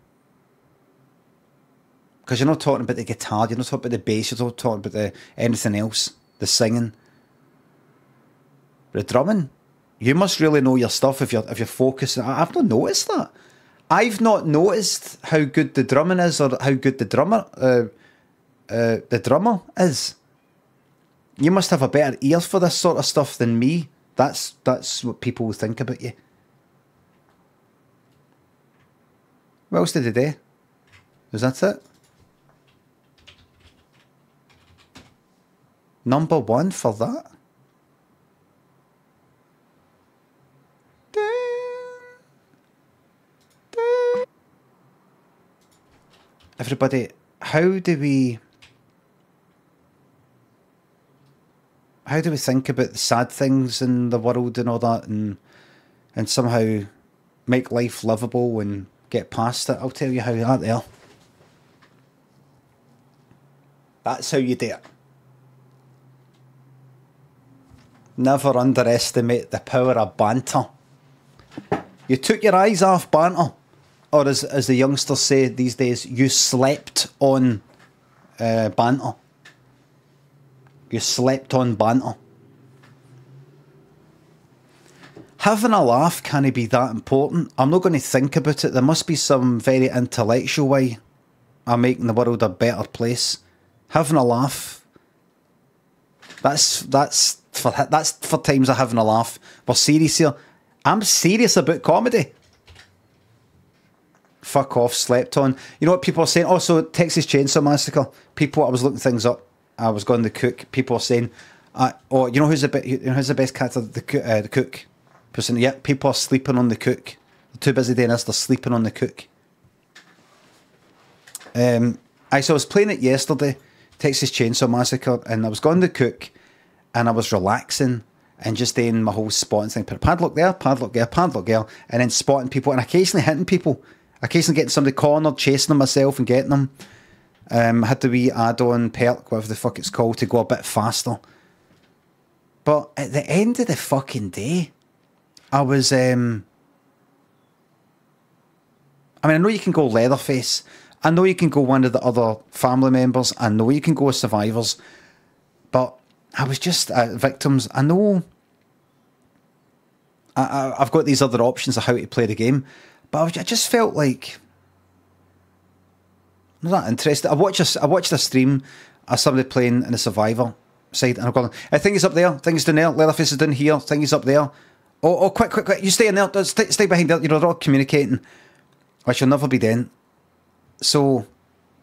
Because you're not talking about the guitar, you're not talking about the bass, you're not talking about the anything else, the singing, the drumming. You must really know your stuff if you're if you're focusing. I, I've not noticed that. I've not noticed how good the drumming is or how good the drummer, uh, uh, the drummer is. You must have a better ear for this sort of stuff than me. That's that's what people will think about you. What else did they do? Was that it? Number one for that. Everybody, how do we... How do we think about the sad things in the world and all that and and somehow make life livable and get past it? I'll tell you how that there. That's how you do it. Never underestimate the power of banter. You took your eyes off banter. Or as, as the youngsters say these days, you slept on uh, banter. You slept on banter. Having a laugh can't be that important. I'm not going to think about it. There must be some very intellectual way of making the world a better place. Having a laugh. That's, that's, for, that's for times of having a laugh. We're serious here. I'm serious about comedy. Fuck off, slept on. You know what people are saying? Also, Texas Chainsaw Massacre. People, I was looking things up. I was going to cook. People are saying, uh, oh, you know who's the, be you know who's the best character? The, uh, the cook. Person. Yeah, people are sleeping on the cook. They're too busy doing this. They're sleeping on the cook. Um, I, so I was playing it yesterday, Texas Chainsaw Massacre, and I was going to cook, and I was relaxing and just doing my whole spotting thing. Put a padlock there, padlock there, padlock there, and then spotting people and occasionally hitting people. Occasionally getting somebody cornered, chasing them myself and getting them. Um, I had the wee add-on perk, whatever the fuck it's called, to go a bit faster. But at the end of the fucking day, I was, um... I mean, I know you can go Leatherface. I know you can go one of the other family members. I know you can go survivors. But I was just, uh, victims. I know I, I, I've got these other options of how to play the game. But I, was, I just felt like I'm not interested. I watched a, I watched a stream of somebody playing in the Survivor side, and I've gone, I think he's up there. I think he's down there. Leatherface is down here. I think he's up there. Oh, oh, quick, quick, quick! You stay in there. Stay, stay behind there. You know they're all communicating, which will never be done. So,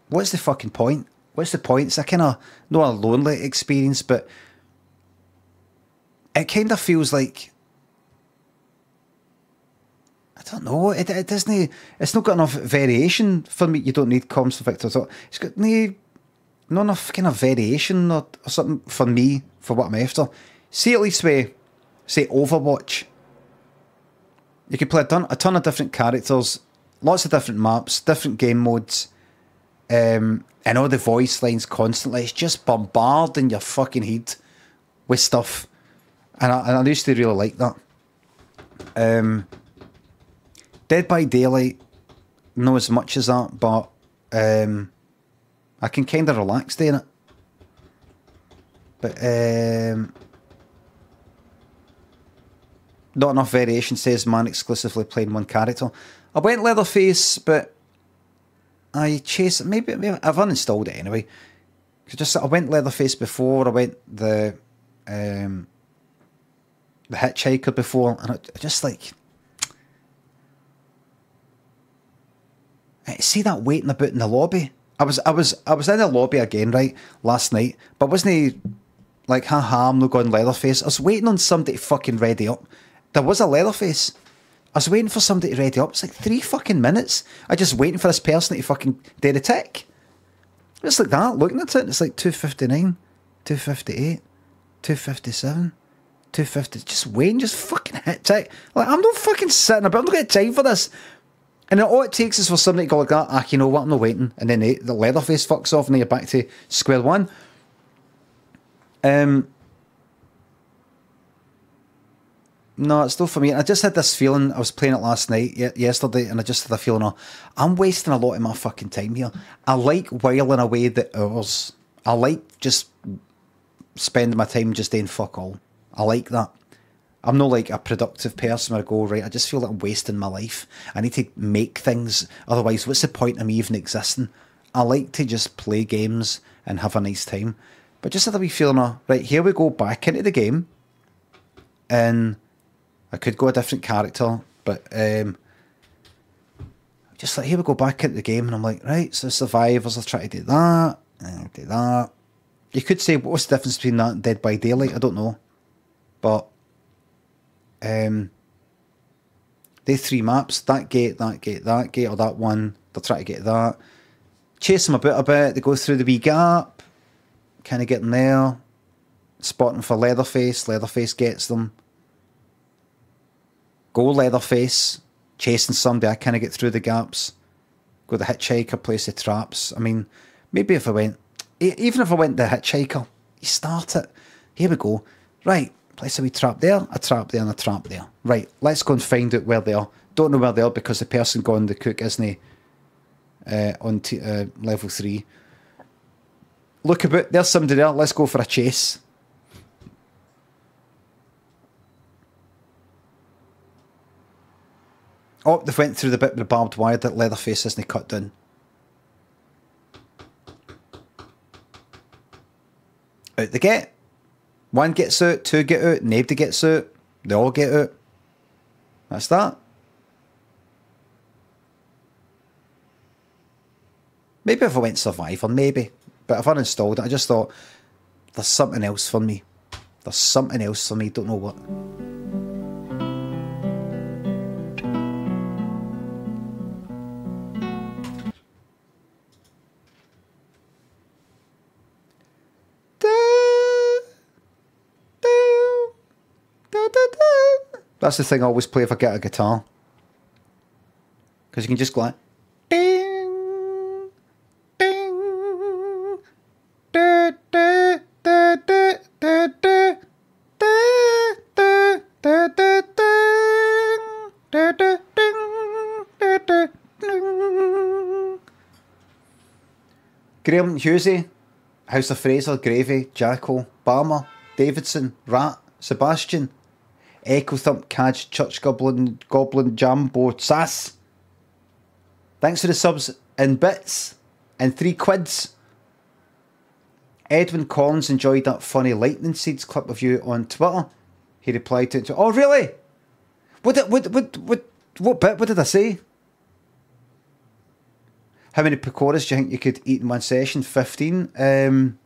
what's the fucking point? What's the point? It's a kind of not a lonely experience, but it kind of feels like, I don't know, it, it doesn't, it's not got enough variation for me. You don't need comms for Victor. It's got no, not enough kind of variation or, or something for me, for what I'm after. See, at least with, say, Overwatch, you could play a ton, a ton of different characters, lots of different maps, different game modes, um, and all the voice lines constantly. It's just bombarding your fucking head with stuff. And I, and I used to really like that. Um... Dead by Daylight, not as much as that, but um, I can kind of relax doing it. But um, not enough variation, says man exclusively playing one character. I went Leatherface, but I chased, maybe, maybe I've uninstalled it anyway. Just I went Leatherface before, I went the um, the Hitchhiker before, and I just like, see that waiting about in the lobby. I was, I was, I was in the lobby again, right, last night. But wasn't he like, haha, I'm not going Leatherface. I was waiting on somebody to fucking ready up. There was a Leatherface. I was waiting for somebody to ready up. It's like three fucking minutes. I just waiting for this person to fucking do the tick. It's like that. Looking at it, it's like two fifty nine, two fifty eight, two fifty seven, two fifty. Just waiting, just fucking hit tick. Like I'm not fucking sitting about. I'm not got time for this. And all it takes is for somebody to go like that, ah, you know what, I'm not waiting. And then they, the Leatherface fucks off and then you're back to square one. Um, no, it's not for me. I just had this feeling, I was playing it last night, yesterday, and I just had a feeling of, I'm wasting a lot of my fucking time here. I like whiling away the hours. I like just spending my time just doing fuck all. I like that. I'm not like a productive person where I go, right, I just feel like I'm wasting my life. I need to make things. Otherwise, what's the point of me even existing? I like to just play games and have a nice time. But just had a wee feeling of, right, here we go back into the game. And I could go a different character, but um, just like, here we go back into the game. And I'm like, right, so survivors, I'll try to do that, and I'll do that. You could say, what's the difference between that and Dead by Daylight? I don't know. But Um, they three maps, that gate, that gate, that gate, or that one, they'll try to get that. Chase them a bit, a bit, they go through the wee gap, kind of getting there, spotting for Leatherface, Leatherface gets them. Go Leatherface, chasing somebody, I kind of get through the gaps. Go the Hitchhiker, place the traps. I mean, maybe if I went, even if I went the hitchhiker, you start it. Here we go. Right, place a wee trap there, a trap there, and a trap there. Right, let's go and find out where they are. Don't know where they are because the person going to cook isn't uh, on t uh, level three. Look about, there's somebody there. Let's go for a chase. Oh, they went through the bit with the barbed wire that Leatherface isn't cut down. Out they get. One gets out, two get out, nobody gets out. They all get out. That's that. Maybe if I went Survivor, maybe. But if I installed it, I just thought, there's something else for me. There's something else for me, don't know what. That's the thing I always play if I get a guitar. Because you can just go like, ding, ding, da, da, da, da, da, da, da, da, da, ding, da, da, ding, da, da, ding. Graham Husey, House of Fraser, Gravy, Jackal, Balmer, Davidson, Rat, Sebastian, Echo Thump, Cadge, Church Goblin, Goblin, Jambo, Sass. Thanks for the subs and bits and three quids. Edwin Collins enjoyed that funny lightning seeds clip of you on Twitter. He replied to it. Oh, really? What, did, what, what, what, what bit? What did I say? How many pakoras do you think you could eat in one session? fifteen? Um...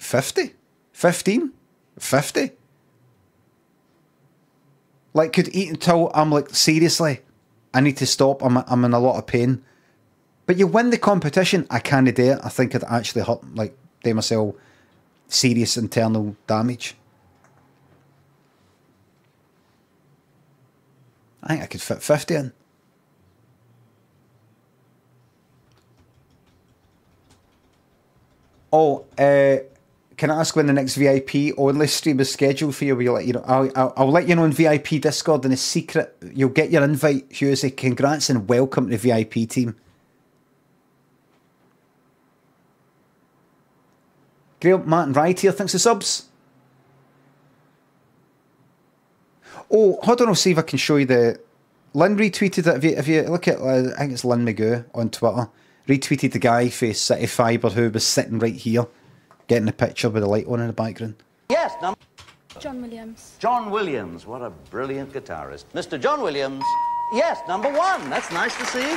fifty? fifteen? fifty? Like, could eat until I'm like, seriously, I need to stop, I'm, I'm in a lot of pain. But you win the competition, I can't do it. I think I'd actually hurt, like, do myself serious internal damage. I think I could fit fifty in. Oh, uh, can I ask when the next V I P only stream is scheduled for you? We'll let you know. I'll, I'll, I'll let you know in V I P Discord in a secret. You'll get your invite, Husey. Congrats and welcome to the V I P team. Graham, Matt and Wright here. Thanks for subs. Oh, hold on. I'll see if I can show you the... Lynn retweeted it. If you, if you look at... I think it's Lynn McGoo on Twitter. Retweeted the guy for City Fibre who was sitting right here, getting a picture with the light on in the background. Yes, number... John Williams. John Williams, what a brilliant guitarist. Mister John Williams, yes, number one. That's nice to see.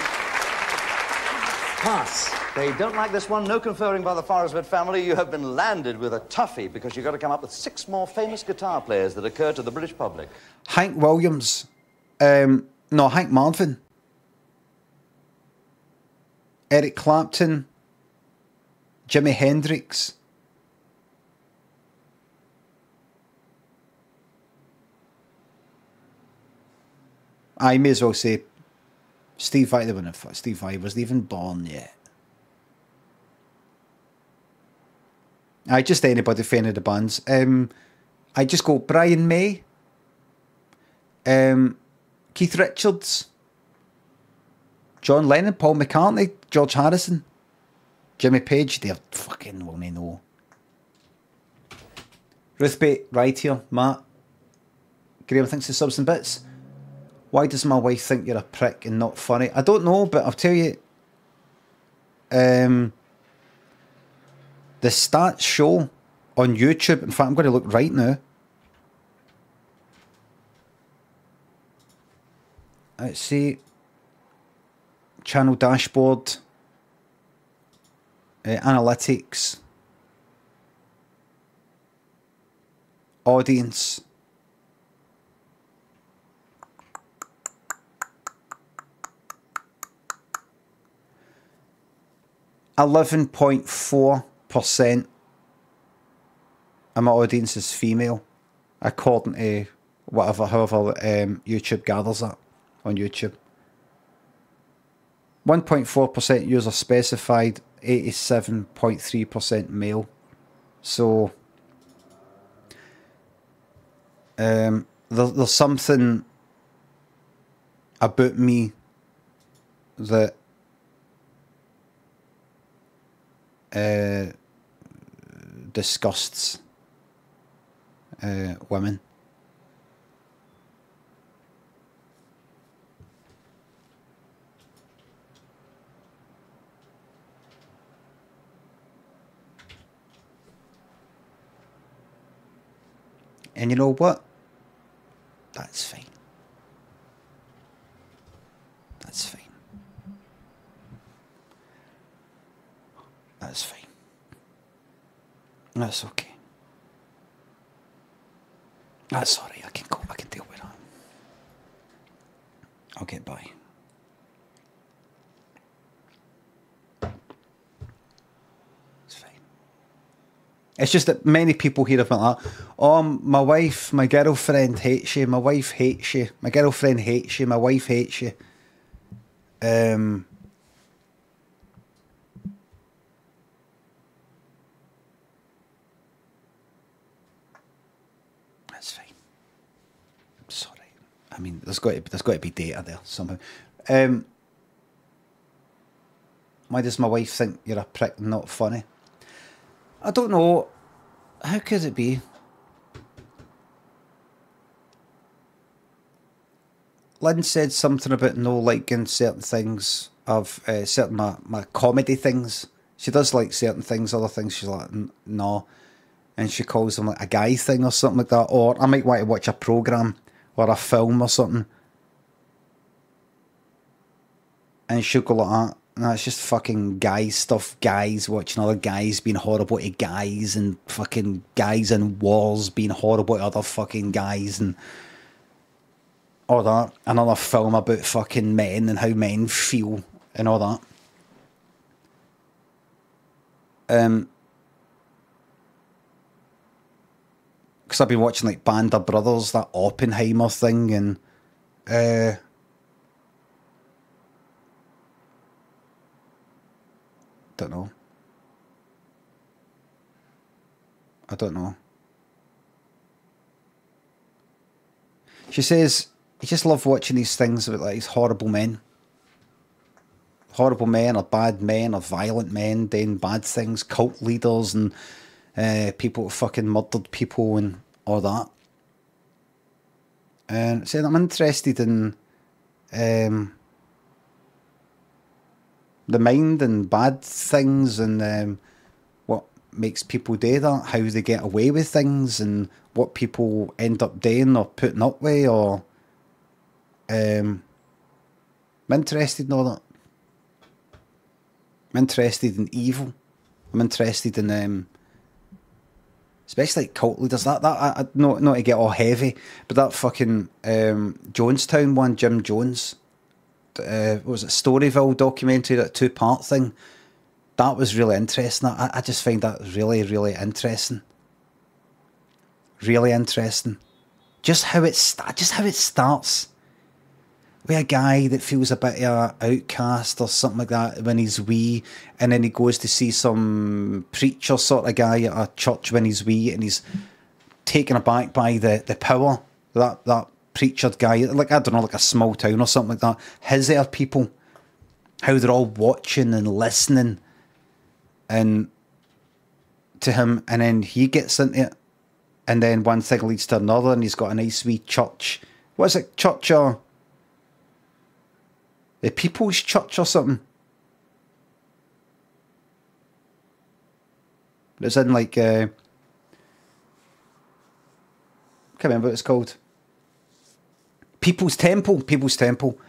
Pass. They don't like this one. No conferring by the Forresford family. You have been landed with a toughie because you've got to come up with six more famous guitar players that occur to the British public. Hank Williams. Um, no, Hank Marvin. Eric Clapton, Jimi Hendrix, I may as well say Steve Vai, Steve Vai wasn't even born yet. I just anybody fan of the bands. Um, I just go Brian May, um, Keith Richards, John Lennon, Paul McCartney, George Harrison, Jimmy Page, they're fucking well they know. Ruthbate, right here, Matt. Graham thinks the subs and bits. Why does my wife think you're a prick and not funny? I don't know, but I'll tell you. Um, the stats show on YouTube, in fact I'm going to look right now. Let's see. Channel dashboard, uh, analytics, audience. eleven point four percent of my audience is female, according to whatever, however um, YouTube gathers that on YouTube. one point four percent user specified, eighty-seven point three percent male. So um, there, there's something about me that uh, disgusts uh, women. And you know what? That's fine. That's fine. That's fine. That's okay. That's alright. I can go. I can deal with that. I'll get by. It's just that many people here have been like, oh, my wife, my girlfriend hates you, my wife hates you, my girlfriend hates you, my wife hates you. Um, that's fine. I'm sorry. I mean, there's got to be, there's got to be data there somehow. Um, why does my wife think you're a prick and not funny? I don't know. How could it be? Lynn said something about no liking certain things of uh, certain my, my comedy things. She does like certain things, other things she's like, no. And she calls them like a guy thing or something like that. Or I might want to watch a programme or a film or something. And she'll go like that. No, it's just fucking guy stuff, guys watching other guys being horrible to guys and fucking guys in wars being horrible to other fucking guys and all that. Another film about fucking men and how men feel and all that. Um, because I've been watching like Band of Brothers, that Oppenheimer thing and... uh. Don't know. I don't know. She says, I just love watching these things about like these horrible men. Horrible men or bad men or violent men doing bad things, cult leaders and uh, people who fucking murdered people and all that. And saying I'm interested in um the mind and bad things and um, what makes people do that, how they get away with things and what people end up doing or putting up with or... Um, I'm interested in all that. I'm interested in evil. I'm interested in... Um, especially like cult leaders. That, that, I, I, not, not to get all heavy, but that fucking um, Jonestown one, Jim Jones... Uh, what was it, Storyville documentary, that two part thing, that was really interesting. I, I just find that really really interesting really interesting just how it start, just how it starts with a guy that feels a bit of an outcast or something like that when he's wee, and then he goes to see some preacher sort of guy at a church when he's wee, and he's taken aback by the, the power that that preacher guy, like, I don't know, like a small town or something like that. His air people, how they're all watching and listening and to him, and then he gets into it, and then one thing leads to another, and he's got a nice wee church. What is it, church or the People's Church or something? It's in like uh, I can't remember what it's called. People's Temple, People's Temple.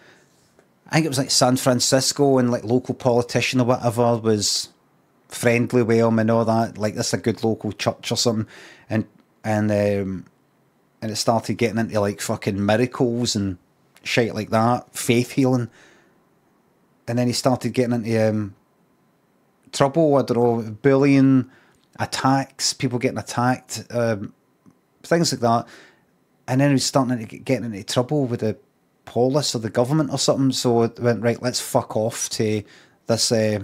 I think it was like San Francisco, and like local politician or whatever was friendly with him and all that. Like, that's a good local church or something. And and um, and it started getting into like fucking miracles and shit like that, faith healing. And then he started getting into um, trouble, I don't know, bullying, attacks, people getting attacked, um, things like that. And then he was starting to get into trouble with the polis or the government or something, so it went, right, let's fuck off to this uh,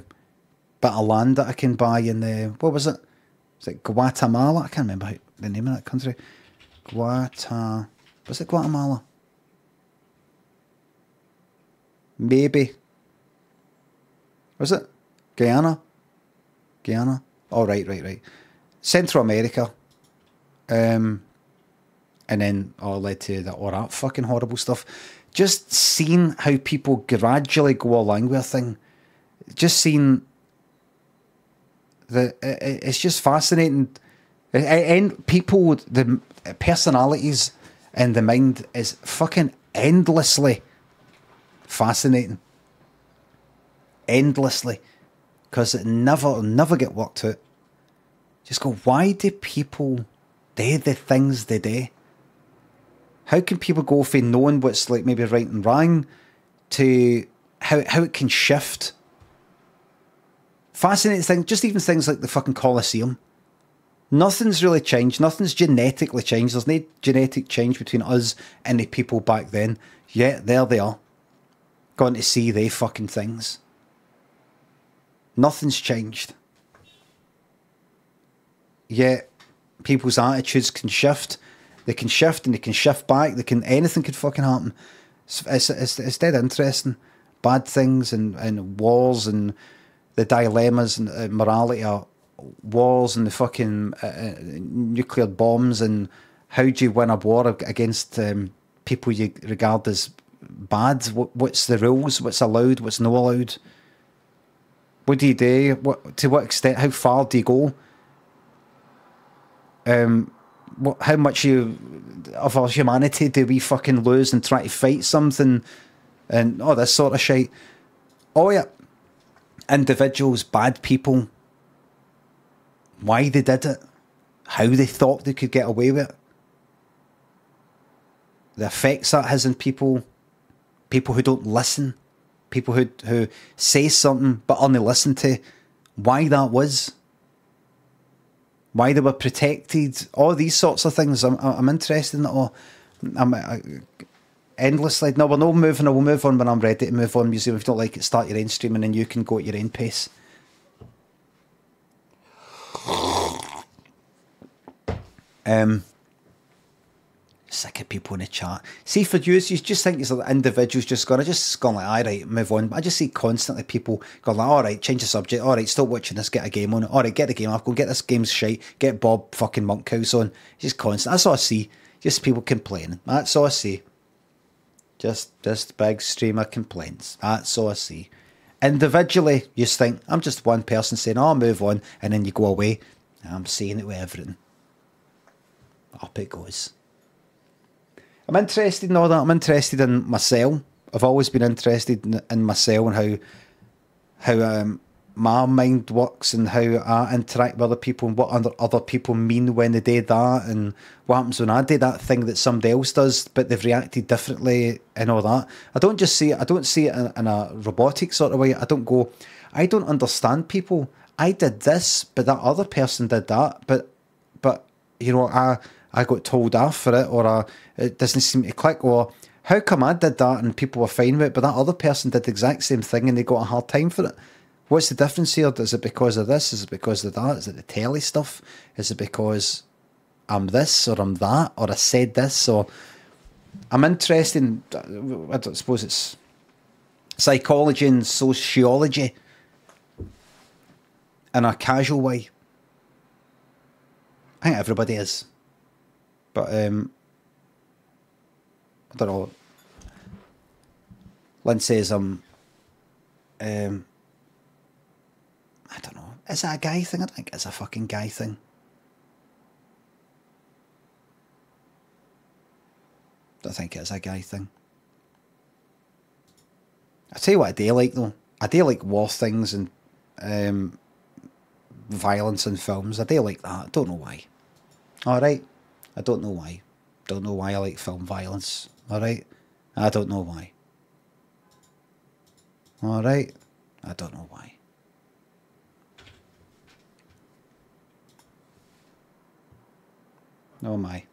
bit of land that I can buy in the, what was it? Was it Guatemala? I can't remember the name of that country. Guata, was it Guatemala? Maybe. Was it? Guyana? Guyana? Oh, right, right, right. Central America. Um, and then all led to that, all that fucking horrible stuff. Just seeing how people gradually go along with a thing. Just seeing the, it, it's just fascinating. And people, the personalities and the mind is fucking endlessly fascinating. Endlessly. Because it never, never get worked out. Just go, why do people do the things they do? How can people go from knowing what's like maybe right and wrong to how, how it can shift? Fascinating thing, just even things like the fucking Colosseum. Nothing's really changed. Nothing's genetically changed. There's no genetic change between us and the people back then. Yet there they are. Going to see they fucking things. Nothing's changed. Yet people's attitudes can shift. They can shift and they can shift back. They can, anything could fucking happen. It's, it's, it's, it's dead interesting. Bad things and, and wars and the dilemmas and uh, morality are wars and the fucking uh, uh, nuclear bombs and how do you win a war against um, people you regard as bad? What, what's the rules? What's allowed? What's not allowed? What do you do? What, to what extent? How far do you go? Um... What, how much you, of our humanity do we fucking lose and try to fight something and all this sort of shit? Oh yeah, individuals, bad people, why they did it, how they thought they could get away with it, the effects that has on people, people who don't listen, people who, who say something but only listen to, why that was. Why they were protected, all these sorts of things. I'm, I'm interested in it all. I'm I, endlessly, no, we're not moving. I will move on when I'm ready to move on. Museum, if you don't like it, start your own stream and then you can go at your own pace. Um, sick of people in the chat. See, for you, you just think it's like individuals just going, I just gone like, all right, move on. But I just see constantly people going like, all right, change the subject. All right, stop watching this, get a game on it. All right, get the game off, go get this game's shite. Get Bob fucking Monkhouse on. Just constant. That's all I see. Just people complaining. That's all I see. Just this big stream of complaints. That's all I see. Individually, you just think, I'm just one person saying, oh, move on. And then you go away. I'm seeing it with everything. Up it goes. I'm interested in all that. I'm interested in myself. I've always been interested in, in myself and how how um, my mind works and how I interact with other people and what other, other people mean when they do that and what happens when I do that thing that somebody else does but they've reacted differently and all that. I don't just see it. I don't see it in, in a robotic sort of way. I don't go, I don't understand people. I did this, but that other person did that. But, but you know, I... I got told off for it, or uh, it doesn't seem to click, or how come I did that and people were fine with it, but that other person did the exact same thing and they got a hard time for it? What's the difference here? Is it because of this? Is it because of that? Is it the telly stuff? Is it because I'm this, or I'm that, or I said this, or... I'm interested in... I don't suppose it's psychology and sociology in a casual way. I think everybody is. But, um, I don't know. Lynn says, um, um, I don't know. Is that a guy thing? I don't think it's a fucking guy thing. I don't think it's a guy thing. I'll tell you what I do like, though. I do like war things and, um, violence in films. I do like that. I don't know why. All right. I don't know why. Don't know why I like film violence. Alright? I don't know why. Alright? I don't know why. Oh my.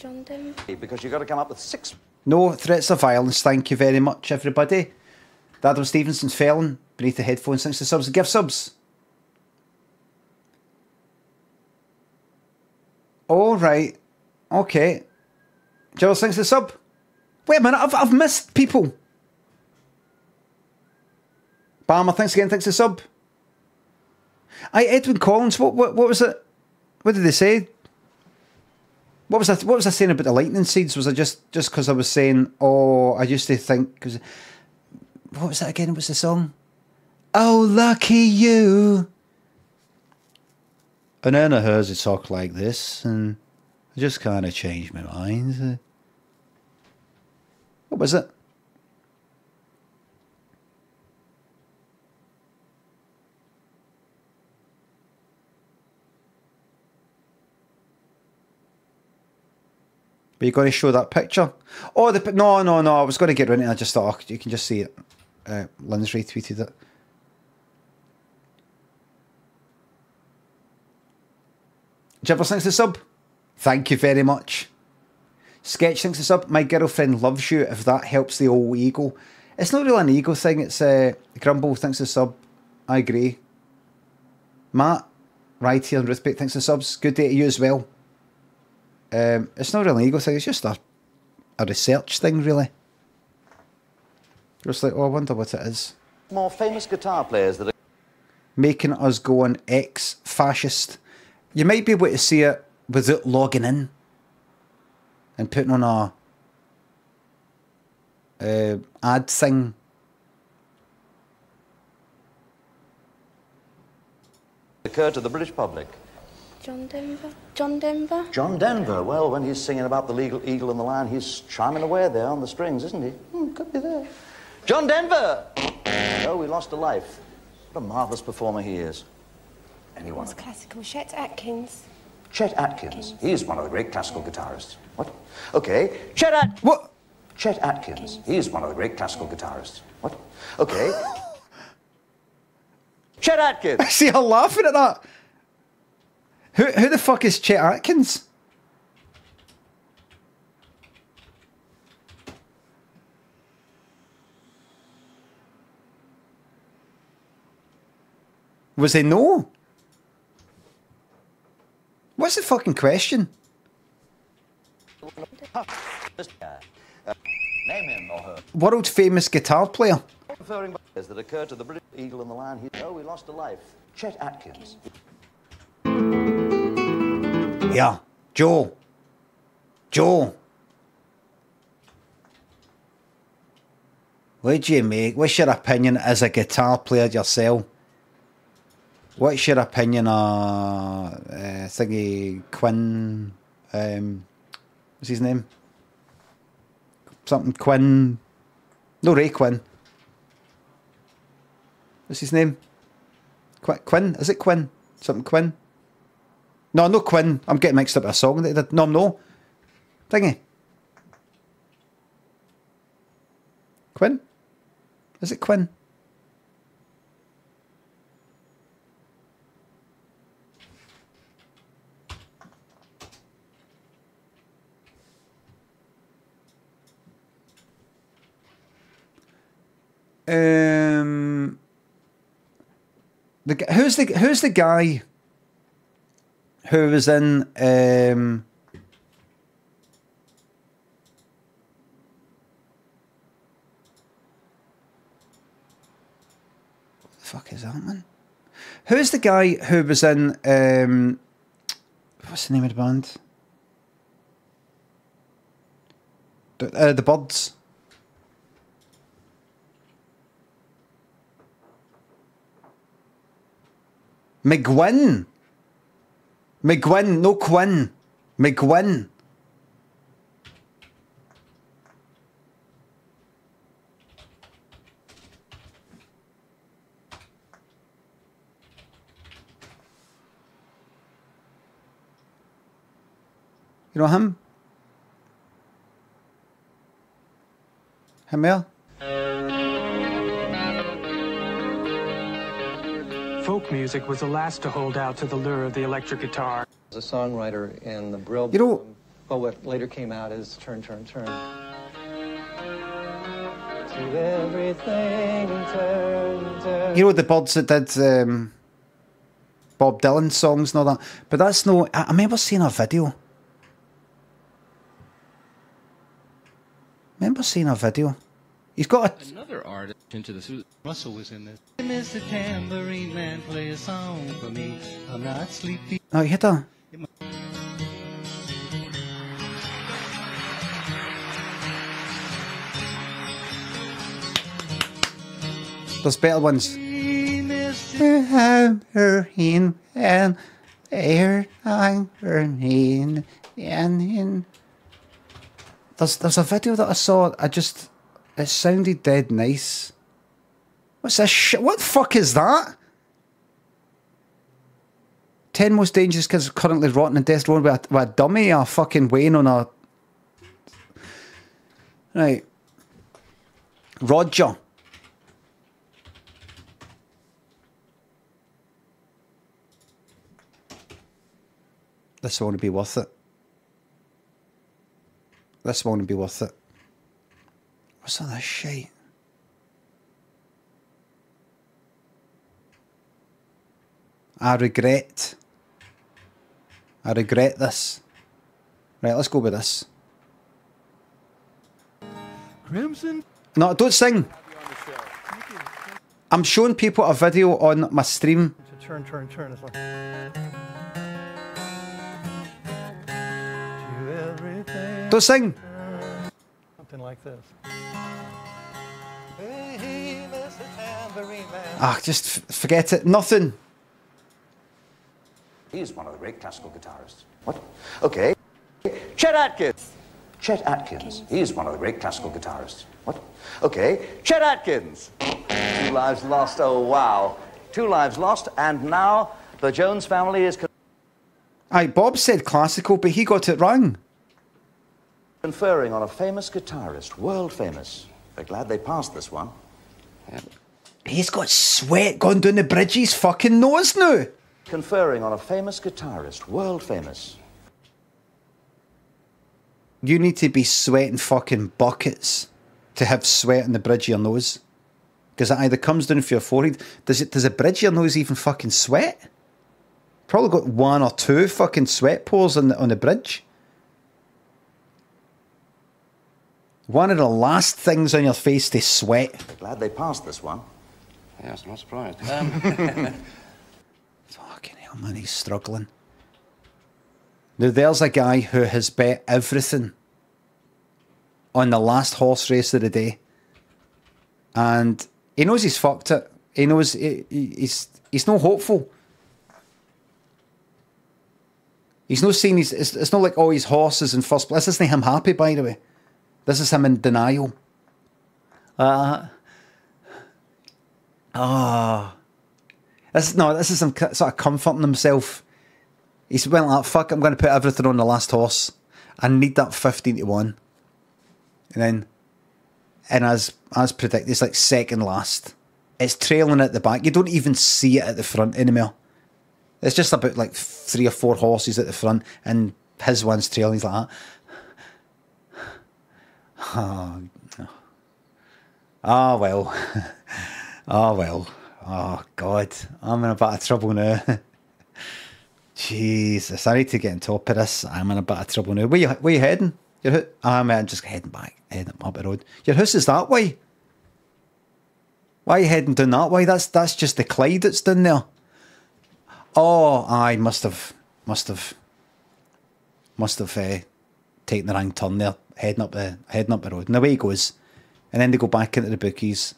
John Dim. Because you've got to come up with six No threats of violence, thank you very much, everybody. Adam Stevenson's felon beneath the headphones. Thanks to subs and gift subs. All right. Okay. Gerald, thanks to the sub. Wait a minute, I've, I've missed people. Balmer, thanks again, thanks to the sub. Aye, Edwin Collins, what, what, what was it? What did they say? What was I, what was I saying about the lightning seeds? Was I just, just because I was saying, oh, I used to think, because, what was that again? What's the song? Oh, lucky you. And then I heard it talk like this, and I just kind of changed my mind. What was it? Were you going to show that picture? Oh, the no, no, no. I was going to get rid of it. I just thought, oh, you can just see it. Uh, Lynn's retweeted it. Jibber, thanks to sub. Thank you very much. Sketch, thanks to sub. My girlfriend loves you, if that helps the old ego. It's not really an ego thing. It's uh, Grumble, thanks to sub. I agree. Matt, right here, and Ruthbeck, thanks to subs. Good day to you as well. Um, it's not really an ego thing, it's just a, a research thing, really. Just like, oh, I wonder what it is. More famous guitar players that are making us go on ex-fascist. You might be able to see it without logging in and putting on a uh, ad thing. Occur to the British public. John Denver? John Denver? John Denver. Well, when he's singing about the legal eagle and the lion, he's chiming away there on the strings, isn't he? Hmm, could be there. John Denver! Oh, we lost a life. What a marvellous performer he is. Anyone? It's classical. Chet Atkins. Chet Atkins. Atkins. He's one of the great classical guitarists. What? Okay. Chet At... What? Chet Atkins. Atkins. He's one of the great classical guitarists. What? Okay. Chet Atkins! I see her laughing at that. Who, who the fuck is Chet Atkins? Was he no? What's the fucking question? Name him or her. World famous guitar player. Referring as that occurred to the British eagle and the lion. He, oh, we lost a life. Chet Atkins. Yeah, Joe. Joe. What do you make? What's your opinion as a guitar player yourself? What's your opinion on uh, uh, thingy Quinn? Um, what's his name? Something Quinn. No, Ray Quinn. What's his name? Qu Quinn? Is it Quinn? Something Quinn? No, no Quinn. I'm getting mixed up with a song that they did. No, no. Thingy. Quinn? Is it Quinn? Um, the who's the who's the guy who was in um, what the fuck is that, man? Who's the guy who was in um, what's the name of the band? The, uh, the Birds. McGuinn. McGuinn, no Quinn. McGuinn. You know him? Hamel? Folk music was the last to hold out to the lure of the electric guitar. As a songwriter in the Brill, you know, well, what later came out is Turn, Turn, Turn. everything turn, turn. You know the birds that did um, Bob Dylan songs and all that, but that's no. I, I remember seeing a video. Remember seeing a video. He's got a another artist into this. Russell was in this. Mister Tambourine Man, play a song for me. I'm not sleepy. Oh, you hit that. There's better ones. Tambourine Man, air tambourine man. There's there's a video that I saw. I just. It sounded dead nice. What's this shit? What the fuck is that? ten most dangerous kids currently rotting in death row with a, with a dummy, a fucking Wayne on a... Right. Roger. This won't be worth it. This won't be worth it. What's all that shit? I regret. I regret this. Right, let's go with this. Crimson. No, don't sing. I'm showing people a video on my stream. Turn, turn, turn as well. Don't sing. Something like this. Ah, just f forget it. Nothing. He's one of the great classical guitarists. What? Okay. Chet Atkins. Chet Atkins. He's one of the great classical guitarists. What? Okay. Chet Atkins. Two lives lost. Oh, wow. Two lives lost. And now the Jones family is... Aye, Bob said classical, but he got it wrong. Conferring on a famous guitarist. World famous. They're glad they passed this one. Yeah. He's got sweat going down the bridge of his fucking nose now. Conferring on a famous guitarist, world famous. You need to be sweating fucking buckets to have sweat on the bridge of your nose. Because it either comes down through your forehead. Does it? Does the bridge of your nose even fucking sweat? Probably got one or two fucking sweat pores on the, on the bridge. One of the last things on your face to sweat. Glad they passed this one. Yes, I'm not surprised. Um. Fucking hell, man, he's struggling. Now, there's a guy who has bet everything on the last horse race of the day. And he knows he's fucked it. He knows he, he, he's, he's no hopeful. He's no seen, he's, it's, it's not like, oh, his horse is in first place. This isn't him happy, by the way. This is him in denial. Uh, oh. This, no, this is him sort of comforting himself. He's went like, fuck, I'm going to put everything on the last horse. I need that fifteen to one. And then, and as, as predicted, it's like second last. It's trailing at the back. You don't even see it at the front anymore. It's just about like three or four horses at the front and his one's trailing. He's like that. Oh, oh well, oh well, oh God, I'm in a bit of trouble now. Jesus, I need to get on top of this. I'm in a bit of trouble now. Where you, where you heading? Your, I'm uh, just heading back, heading up the road. Your house is that way. Why are you heading down that way? That's that's just the Clyde that's down there. Oh, I must have, must have, must have uh, taken the wrong turn there. Heading up the heading up the road, and away he goes, and then they go back into the bookies,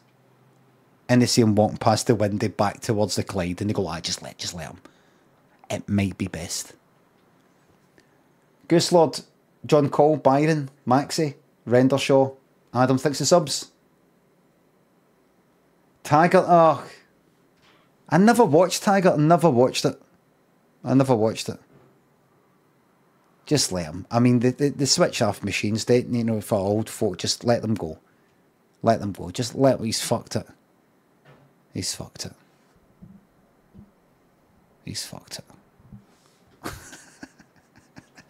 and they see him walking past the window back towards the Clyde, and they go, "I ah, just let, just let him. It might be best." Goose Lord, John Cole, Byron, Maxie, Rendershaw, Adam thinks the subs. Taggart, oh, I never watched Taggart. I never watched it. I never watched it. Just let them. I mean, the, the, the switch-off machines, they, you know, for old folk, just let them go. Let them go. Just let... He's fucked it. He's fucked it. He's fucked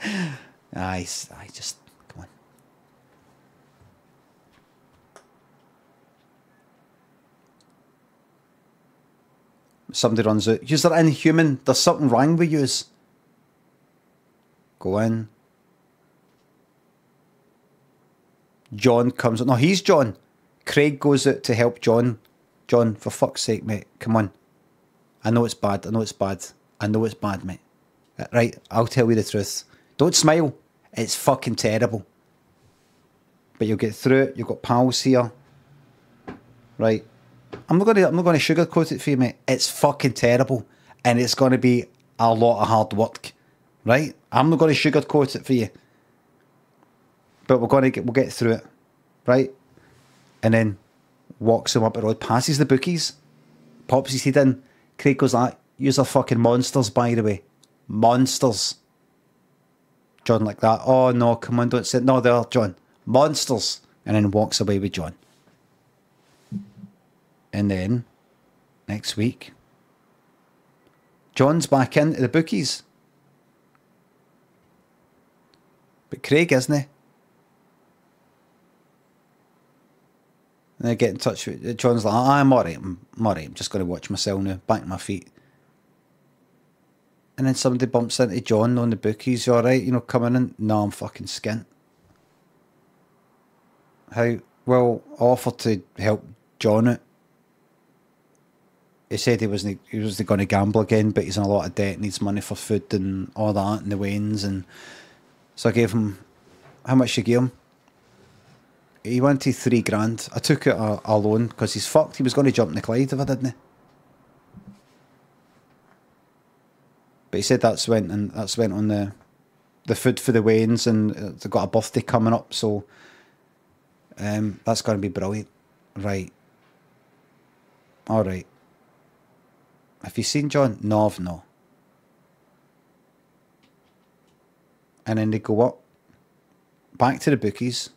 it. I, I just... Come on. Somebody runs out. Yous are inhuman. There's something wrong with yous. Go in. John comes out. No, he's John. Craig goes out to help John. John, for fuck's sake, mate. Come on. I know it's bad. I know it's bad. I know it's bad, mate. Right, I'll tell you the truth. Don't smile. It's fucking terrible. But you'll get through it. You've got pals here. Right. I'm not going to I'm not going to sugarcoat it for you, mate. It's fucking terrible. And it's going to be a lot of hard work. Right? I'm not going to sugarcoat it for you. But we're going to get, we'll get through it. Right? And then walks him up the road, passes the bookies, pops his head in. Craig goes like, "Yous are fucking monsters, by the way. Monsters." John like that. "Oh, no, come on, don't sit." "No, they're John. Monsters." And then walks away with John. And then, next week, John's back into the bookies. But Craig, isn't he? And I get in touch with John's like, "Oh, I'm alright, I'm alright, I'm just going to watch myself now, back my feet." And then somebody bumps into John on the bookies. "You alright, you know, coming in?" "No, I'm fucking skint." "How?" "Well, I offered to help John out. He said he wasn't he wasn't going to gamble again, but he's in a lot of debt, needs money for food and all that, and the wains, and so I gave him..." "How much you gave him?" "He wanted three grand. I took out a, a loan because he's fucked. He was going to jump in the Clyde if I didn't." But he said that's went and that's went on the the food for the Waynes, and they've got a birthday coming up, so um, that's going to be brilliant. Right. All right. "Have you seen John?" "No, I've no." And then they go up back to the bookies.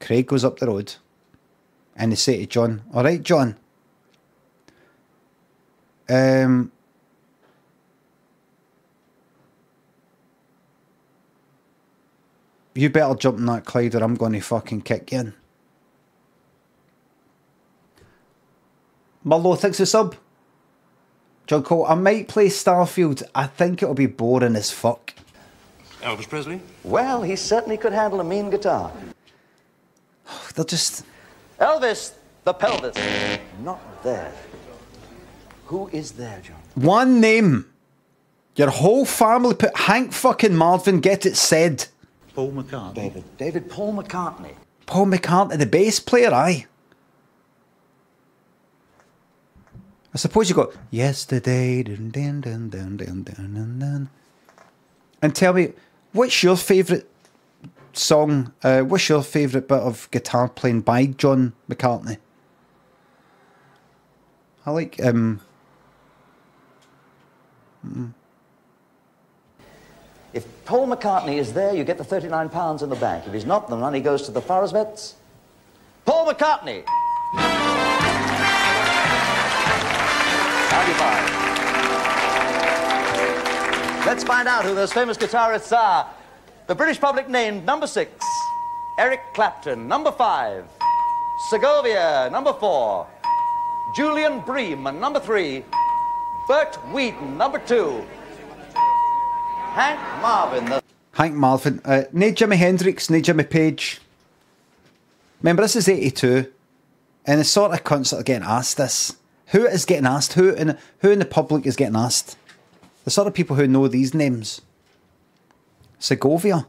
Craig goes up the road and they say to John, "All right, John, um, you better jump in that Clyde or I'm going to fucking kick you in." Marlo, thanks for sub. John Cole, "I might play Starfield. I think it'll be boring as fuck." Elvis Presley? "Well, he certainly could handle a mean guitar." They're just... "Elvis, the pelvis." Not there. Who is there, John? One name. Your whole family put Hank fucking Marvin, get it said. Paul McCartney. David. David Paul McCartney. Paul McCartney, the bass player, aye. I suppose you got yesterday. Dun, dun, dun, dun, dun, dun, dun. And tell me, what's your favourite song? Uh, what's your favourite bit of guitar playing by John McCartney? I like um. Mm. If Paul McCartney is there, you get the thirty-nine pounds in the bank. If he's not, the money goes to the Forest Vets. Paul McCartney. ninety-five. Let's find out who those famous guitarists are. The British public named number six, Eric Clapton. Number five, Segovia. Number four, Julian Bream. And number three, Bert Whedon. Number two, Hank Marvin. The Hank Marvin. Uh, nay Jimi Hendrix, nay Jimmy Page. Remember, this is eighty-two. And the sort of cunts that are getting asked this. Who is getting asked? Who in, who in the public is getting asked? The sort of people who know these names. Segovia.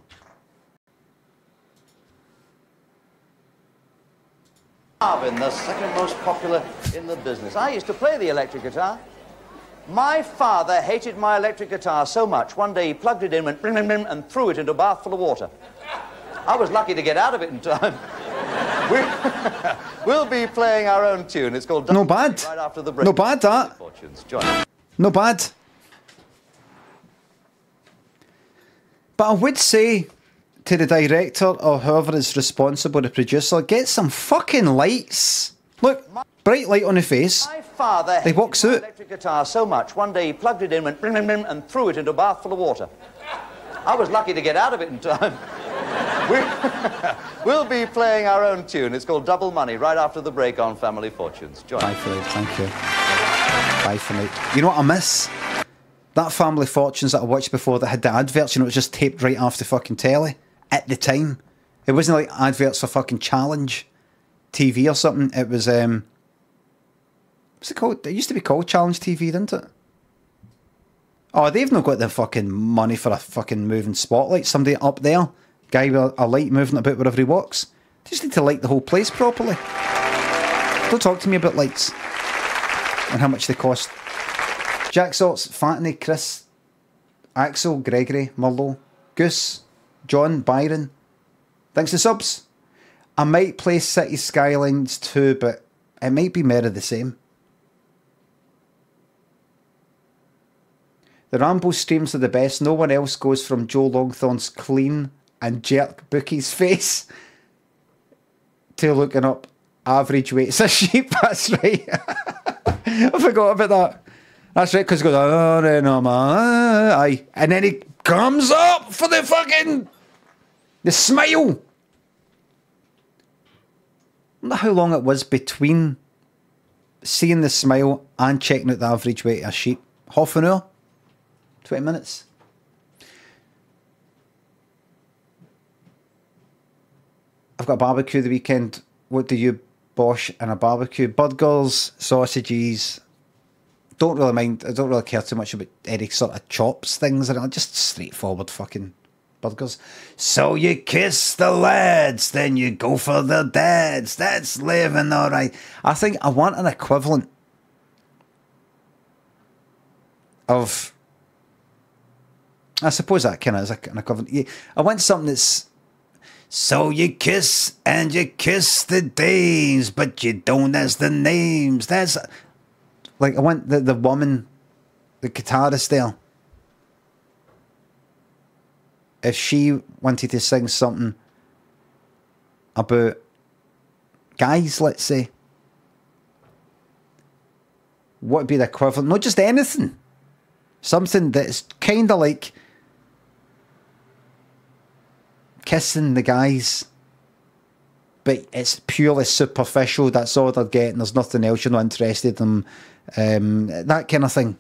Marvin, the second most popular in the business. I used to play the electric guitar. My father hated my electric guitar so much, one day he plugged it in, went blim, blim, blim, and threw it into a bath full of water. I was lucky to get out of it in time. We'll be playing our own tune. It's called... No bad. Right after the break. No bad, that. No bad. But I would say to the director or whoever is responsible, the producer, get some fucking lights. Look, bright light on the face. My father hated my electric guitar so much, one day he plugged it in, went blim, blim, blim, and threw it into a bath full of water. I was lucky to get out of it in time. We'll be playing our own tune. It's called Double Money, right after the break on Family Fortunes. Join. Bye, Philip. Thank you. Bye for now. You know what I miss? That Family Fortunes that I watched before that had the adverts, you know, it was just taped right after fucking telly at the time. It wasn't like adverts for fucking Challenge T V or something. It was, um, what's it called? It used to be called Challenge T V, didn't it? Oh, they've not got the fucking money for a fucking moving spotlight. Somebody up there, guy with a light moving about wherever he walks. They just need to light the whole place properly. Don't talk to me about lights and how much they cost. Jack Salts, Fatney, Chris, Axel, Gregory, Merlo, Goose, John, Byron. Thanks to subs. I might play City Skylines too, but it might be more of the same. The Rambo streams are the best. No one else goes from Joe Longthorn's clean and jerk bookie's face to looking up average weights of sheep. That's right. I forgot about that. That's right, because he goes, oh, no, no, man. Aye. And then he comes up for the fucking, the smile. I wonder how long it was between seeing the smile and checking out the average weight of a sheep. Half an hour? twenty minutes. I've got a barbecue the weekend. What do you bosh in a barbecue? Burgers, sausages. Don't really mind. I don't really care too much about any sort of chops things. And just straightforward fucking burgers. So you kiss the lads, then you go for the dads. That's living, all right. I think I want an equivalent of, I suppose that kind of is an equivalent. I want something that's, so you kiss and you kiss the days, but you don't as the names. That's like, I want the, the woman, the guitarist there. If she wanted to sing something about guys, let's say, what would be the equivalent? Not just anything. Something that's kind of like kissing the guys, but it's purely superficial. That's all they're getting. There's nothing else. You're not interested in them. Um, that kind of thing.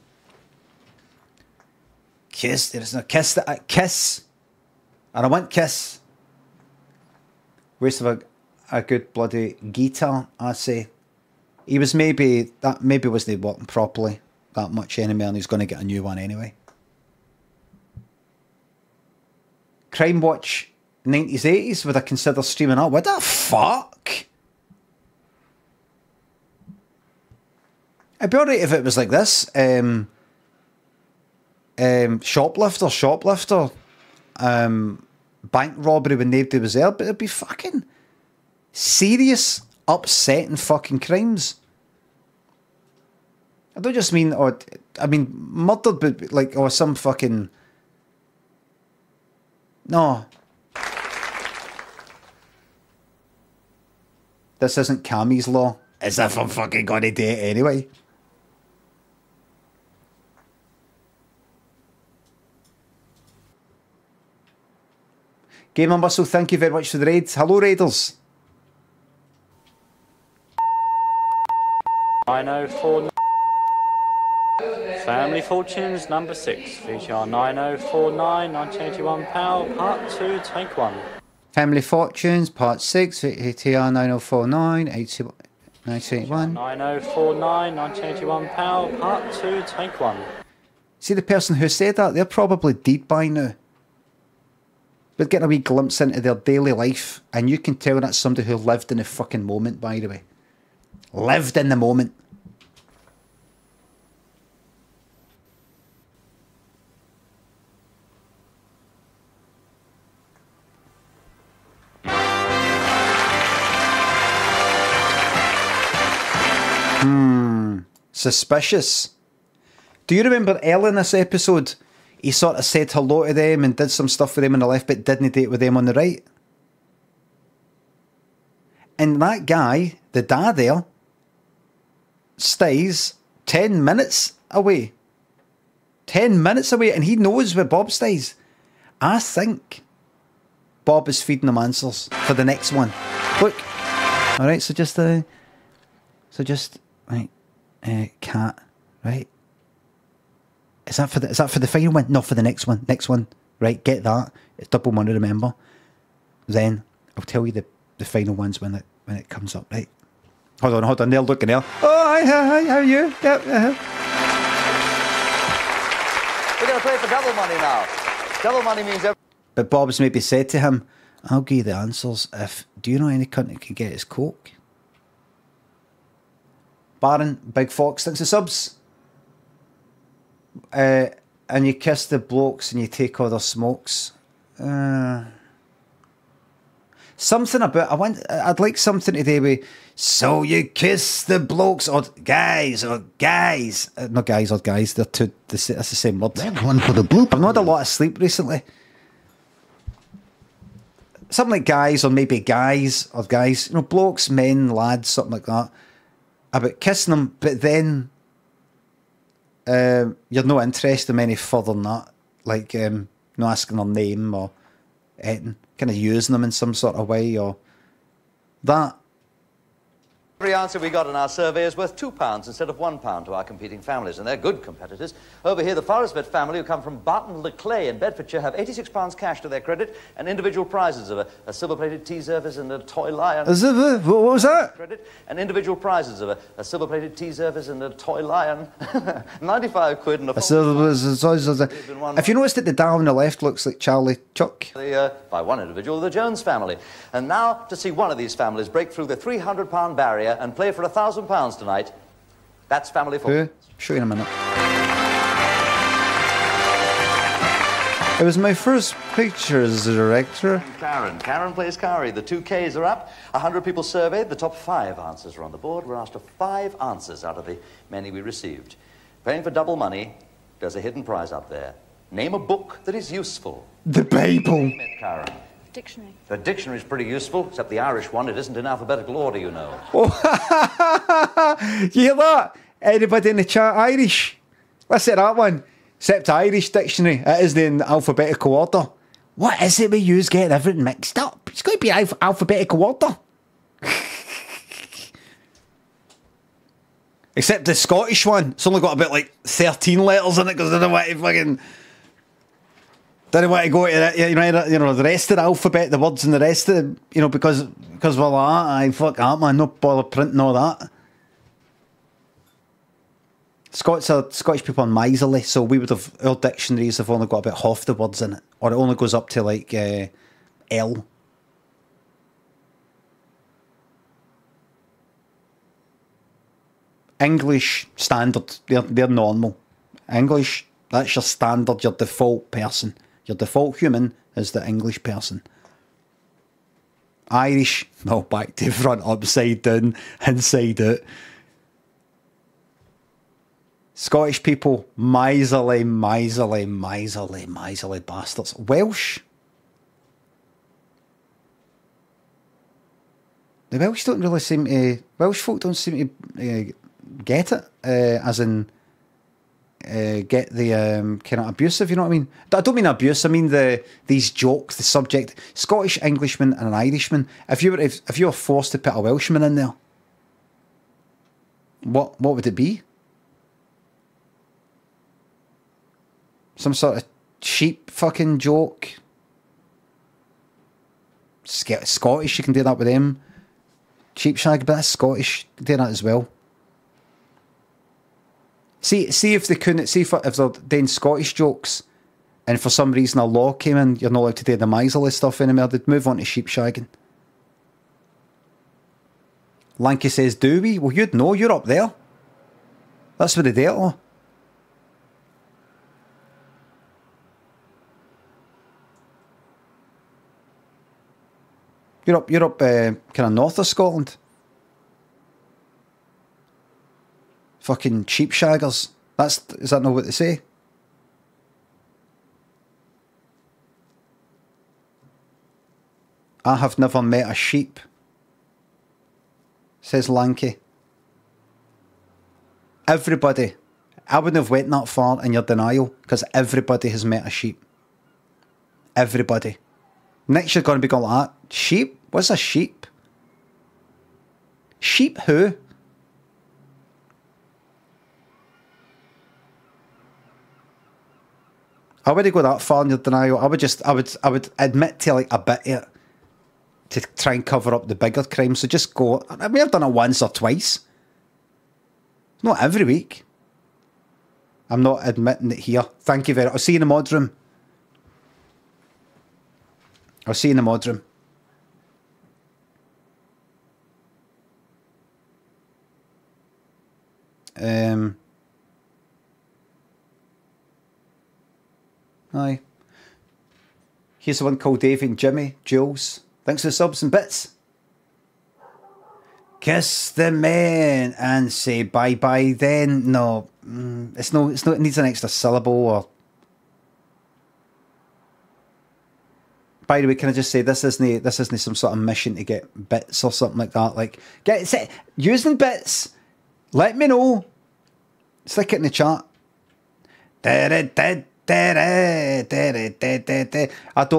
Kiss. There's no kiss. That I kiss. And I want kiss. Waste of a, a good bloody guitar, I say. He was maybe, that maybe wasn't working properly that much anymore, and he's going to get a new one anyway. Crime Watch nineties, eighties, would I consider streaming up? What the fuck? I'd be alright if it was like this. Um, um, shoplifter, shoplifter. Um, bank robbery when nobody was there, but it'd be fucking serious, upsetting fucking crimes. I don't just mean, or, I mean, murdered, but like, or some fucking, no. This isn't Cammy's Law. As if I'm fucking gonna do it anyway. Gamer Muscle, thank you very much for the raids. Hello, Raiders. nine oh four. Family Fortunes number six, feature nine oh four nine, nineteen eighty-one P A L, part two, take one. Family Fortunes, part six, feature nine oh four nine, nineteen eighty-one. nine oh four nine, nineteen eighty-one P A L, part two, take one. See, the person who said that, they're probably dead by now. But getting a wee glimpse into their daily life, and you can tell that's somebody who lived in the fucking moment, by the way. Lived in the moment. Hmm, suspicious. Do you remember Ellen in this episode? He sort of said hello to them and did some stuff with them on the left, but didn't date with them on the right. And that guy, the dad there, stays ten minutes away. Ten minutes away, and he knows where Bob stays. I think Bob is feeding them answers for the next one. Look. Alright, so just, uh, so just, right, uh, cat, right? Is that for the, is that for the final one? No, for the next one. Next one, right? Get that. It's double money, remember? Then I'll tell you the, the final ones when it, when it comes up, right? Hold on, hold on. They're looking there. Oh, hi, hi, how are you? Yep. Uh-huh. We're going to play for double money now. Double money means every... But Bob's maybe said to him, I'll give you the answers if... Do you know any cunt that can get his coke? Baron, Big Fox, thanks for subs. Uh, and you kiss the blokes and you take all their smokes. Uh, something about... I want, I'd like something today with... So you kiss the blokes or guys or guys. Uh, not guys or guys, they're two... That's the same word. One for the blooper. I've not had a lot of sleep recently. Something like guys or maybe guys or guys. You know, blokes, men, lads, something like that. About kissing them, but then... Um, you're no interest in any further than that, like um, not asking their name or anything, kind of using them in some sort of way or that. Every answer we got in our survey is worth two pounds instead of one pound to our competing families, and they're good competitors. Over here, the Forresmith family, who come from Barton-le-Clay in Bedfordshire, have eighty-six pounds cash to their credit and individual prizes of a, a silver-plated tea service and a toy lion. A silver? What was that? Credit and individual prizes of a, a silver-plated tea service and a toy lion. ninety-five quid and a... a silver... If you noticed that the down on the left looks like Charlie Chuck. The, uh, by one individual, the Jones family. And now, to see one of these families break through the three hundred pound barrier and play for a thousand pounds tonight. That's Family Fortunes. Show you in a minute. It was my first picture as a director. Karen. Karen plays Kari. The two Ks are up. A hundred people surveyed. The top five answers are on the board. We're asked for five answers out of the many we received. Playing for double money, there's a hidden prize up there. Name a book that is useful. The Bible. Name it, Karen. Dictionary. The dictionary's pretty useful, except the Irish one. It isn't in alphabetical order, you know. Oh, you hear that? Anybody in the chat Irish? Let's say that one. Except Irish dictionary. It isn't in alphabetical order. What is it we use getting everything mixed up? It's going to be alph alphabetical order. Except the Scottish one. It's only got about like thirteen letters in it because they don't want to fucking... Didn't want to go to the, you know, you know, the rest of the alphabet, the words and the rest of the, you know, because, because well, I fuck up, man, no bother printing all that. Scots are, Scottish people are miserly, so we would have, our dictionaries have only got about half the words in it, or it only goes up to like uh, L. English, standard, they're, they're normal. English, that's your standard, your default person. Your default human is the English person. Irish, no, back to front, upside down, inside out. Scottish people, miserly, miserly, miserly, miserly bastards. Welsh? The Welsh don't really seem to... Welsh folk don't seem to uh, get it, uh, as in... Uh, get the um, kind of abusive, you know what I mean? I don't mean abuse, I mean the these jokes, the subject. Scottish, Englishman and an Irishman. If you were if, if you were forced to put a Welshman in there, what what would it be? Some sort of cheap fucking joke. Sc Scottish, you can do that with them. Cheap shag, but that's Scottish, you can do that as well. See, see if they couldn't, see if, if they're doing Scottish jokes and for some reason a law came in, you're not allowed to do the miserly stuff anymore, they'd move on to sheep shagging. Lanky says, do we? Well, you'd know, you're up there. That's what they do. Oh. You're up, you're up uh, kind of north of Scotland. Fucking cheap shaggers. That's, is that not what they say? I have never met a sheep, says Lanky. Everybody. I wouldn't have went that far in your denial because everybody has met a sheep. Everybody. Next you're going to be going like that. Sheep? What's a sheep? Sheep who? I wouldn't go that far in your denial. I would just, I would, I would admit to like a bit of it to try and cover up the bigger crime. So just go. I mean, I've done it once or twice. Not every week. I'm not admitting it here. Thank you very much. I'll see you in the mod room. I'll see you in the mod room. Um. Aye. Here's the one called Davey and Jimmy, Jules. Thanks for the subs and bits. Kiss the man and say bye bye then. No, it's no, it's no, it needs an extra syllable or. By the way, can I just say this isn't this isn't some sort of mission to get bits or something like that? Like get set using bits. Let me know. Stick it in the chat. I don't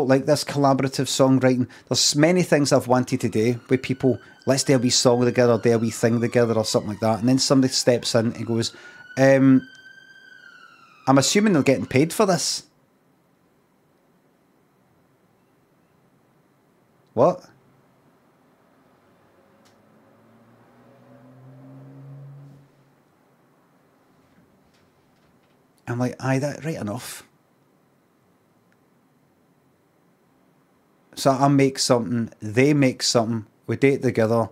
like this collaborative songwriting. There's many things I've wanted to do with people. Let's do a wee song together, do a wee thing together or something like that. And then somebody steps in and goes, um, I'm assuming they're getting paid for this. What? I'm like, aye, that right enough. So I make something, they make something, we date together,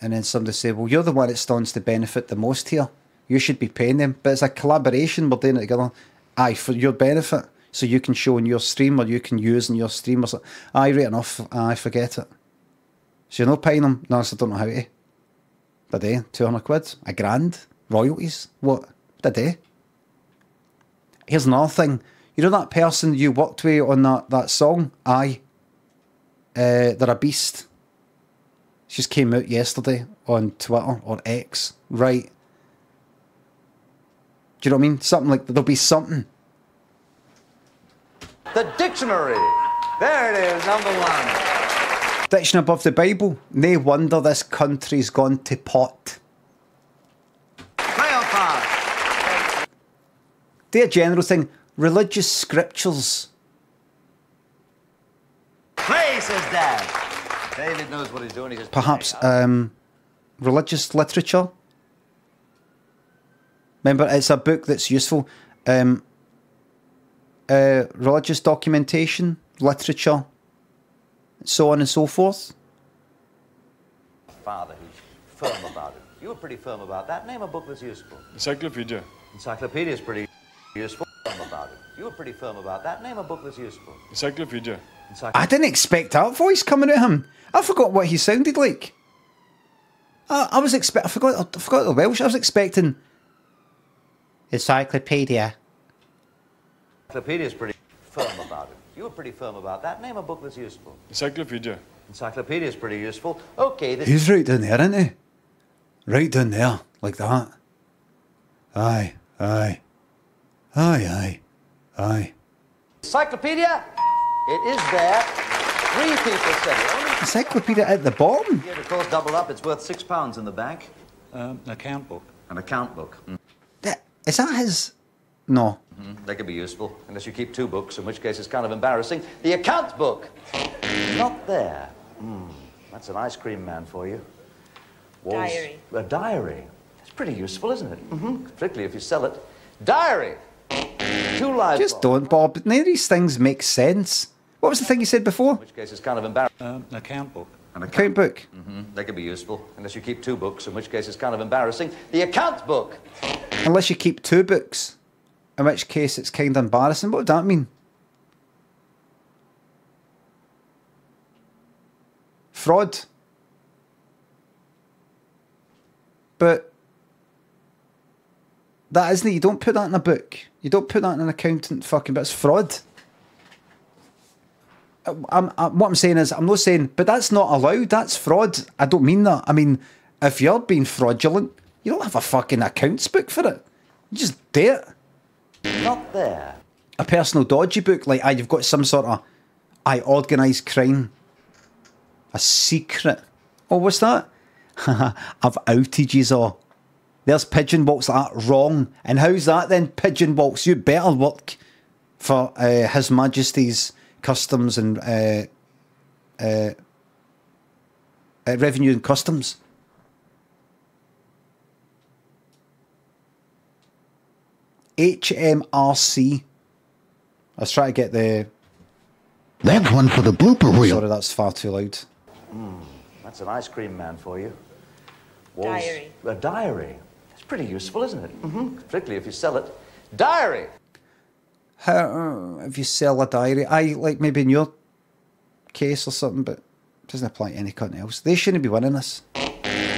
and then somebody say, well, you're the one that stands to benefit the most here. You should be paying them. But it's a collaboration, we're doing it together. Aye, for your benefit. So you can show in your stream, or you can use in your stream or something. Aye, right enough, aye, forget it. So you're not paying them? No, I said, I don't know how to. Did they? two hundred quid? A grand? Royalties? What? Did they? Here's another thing. You know that person you worked with on that, that song? Aye. Uh, they're a beast. She just came out yesterday on Twitter or X. Right. Do you know what I mean? Something like that. There'll be something. The dictionary. There it is, number one. Dictionary above the Bible. No wonder this country's gone to pot. Do a general thing, religious scriptures. Praise his dad. David knows what he's doing. He just perhaps um, religious literature. Remember, it's a book that's useful. Um, uh, religious documentation, literature, so on and so forth. Father, who's firm about it. You were pretty firm about that. Name a book that's useful. Encyclopedia. Encyclopedia is pretty. You're firm about it. You were pretty firm about that. Name a book that's useful. Encyclopedia. I didn't expect that voice coming at him. I forgot what he sounded like. I, I was expect. I forgot. I forgot the Welsh. I was expecting. Encyclopedia. Encyclopedia is pretty firm about it. You were pretty firm about that. Name a book that's useful. Encyclopedia. Encyclopedia is pretty useful. Okay. This he's right down there, isn't he? Right down there, like that. Aye. Aye. Aye, aye, aye. Encyclopedia, it is there. Three people said it. Encyclopedia at the bottom? Yeah, of course, double up. It's worth six pounds in the bank. Um, an account book. An account book. Mm. That, is that his? No. Mm-hmm. They could be useful, unless you keep two books, in which case it's kind of embarrassing. The account book. Not there. Mm. That's an ice cream man for you. Walls, diary. A diary. It's pretty useful, isn't it? Mm-hmm. Particularly if you sell it. Diary. Two lives. Just don't, Bob. None of these things make sense. What was the thing you said before? In which case it's kind of embarrassing. Um, an account book. An account, account book. Mm-hmm. They could be useful, unless you keep two books, in which case it's kind of embarrassing. The account book. Unless you keep two books, in which case it's kind of embarrassing. What would that mean? Fraud. But that isn't it. You don't put that in a book. You don't put that in an accountant fucking bit. It's fraud. I'm, I'm, what I'm saying is, I'm not saying, but that's not allowed. That's fraud. I don't mean that. I mean, if you're being fraudulent, you don't have a fucking accounts book for it. You just do it. Not there. A personal dodgy book, like, ah, you've got some sort of, I organised crime. A secret. Oh, what's that? I've outed yous all. There's pigeon box like that, wrong. And how's that then, pigeon box? You better work for uh, His Majesty's Customs and uh, uh, uh, Revenue and Customs. H M R C. Let's try to get the... That's one for the blooper wheel. Sorry, that's far too loud. Mm, that's an ice cream man for you. Walls, diary. A diary. It's pretty useful, isn't it? Mm-hmm. Particularly if you sell it. Diary! How, uh, if you sell a diary, I like maybe in your case or something, but it doesn't apply to any company else. They shouldn't be winning this.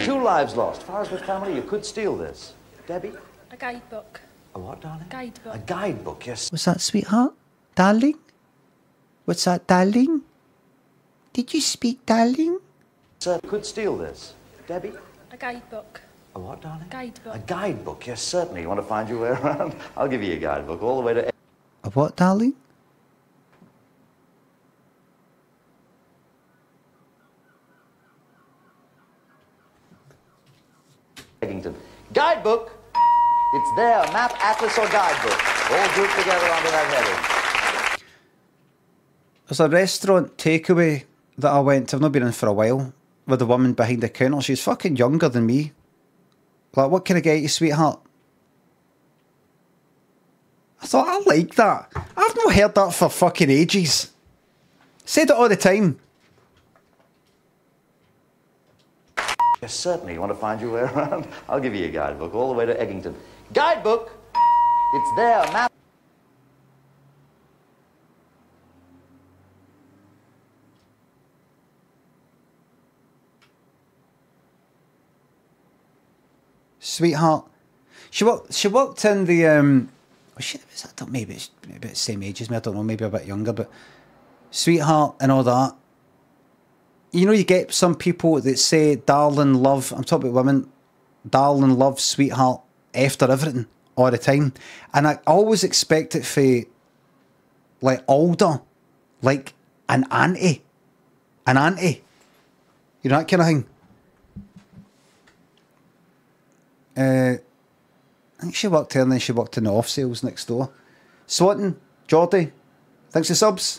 Two lives lost. Far as with family, you could steal this. Debbie? A guidebook. A what, darling? Guidebook. A guidebook, yes. What's that, sweetheart? Darling? What's that, darling? Did you speak, darling? Sir, could steal this. Debbie? A guidebook. A what, darling? Guidebook. A guidebook, yes, certainly. You want to find your way around? I'll give you a guidebook all the way to... A what, darling? Eggington. Guidebook! It's there, map, atlas, or guidebook. All grouped together under that heading. There's a restaurant takeaway that I went to, I've not been in for a while, with the woman behind the counter. She's fucking younger than me. Like, what can I get you, sweetheart? I thought, I like that. I've not heard that for fucking ages. Said it all the time. Yes, certainly. You want to find your way around? I'll give you a guidebook all the way to Eggington. Guidebook! It's there, map. Sweetheart. She worked, she worked in the, um, oh shit, I don't, maybe it's about the same age as me, I don't know, maybe a bit younger, but sweetheart and all that. You know, you get some people that say, darling, love, I'm talking about women, darling, love, sweetheart, after everything, all the time. And I always expect it for, like, older, like, an auntie. An auntie. You know, that kind of thing. Uh, I think she worked here and then she worked in the off-sales next door. Swanton, Geordie, thanks for subs.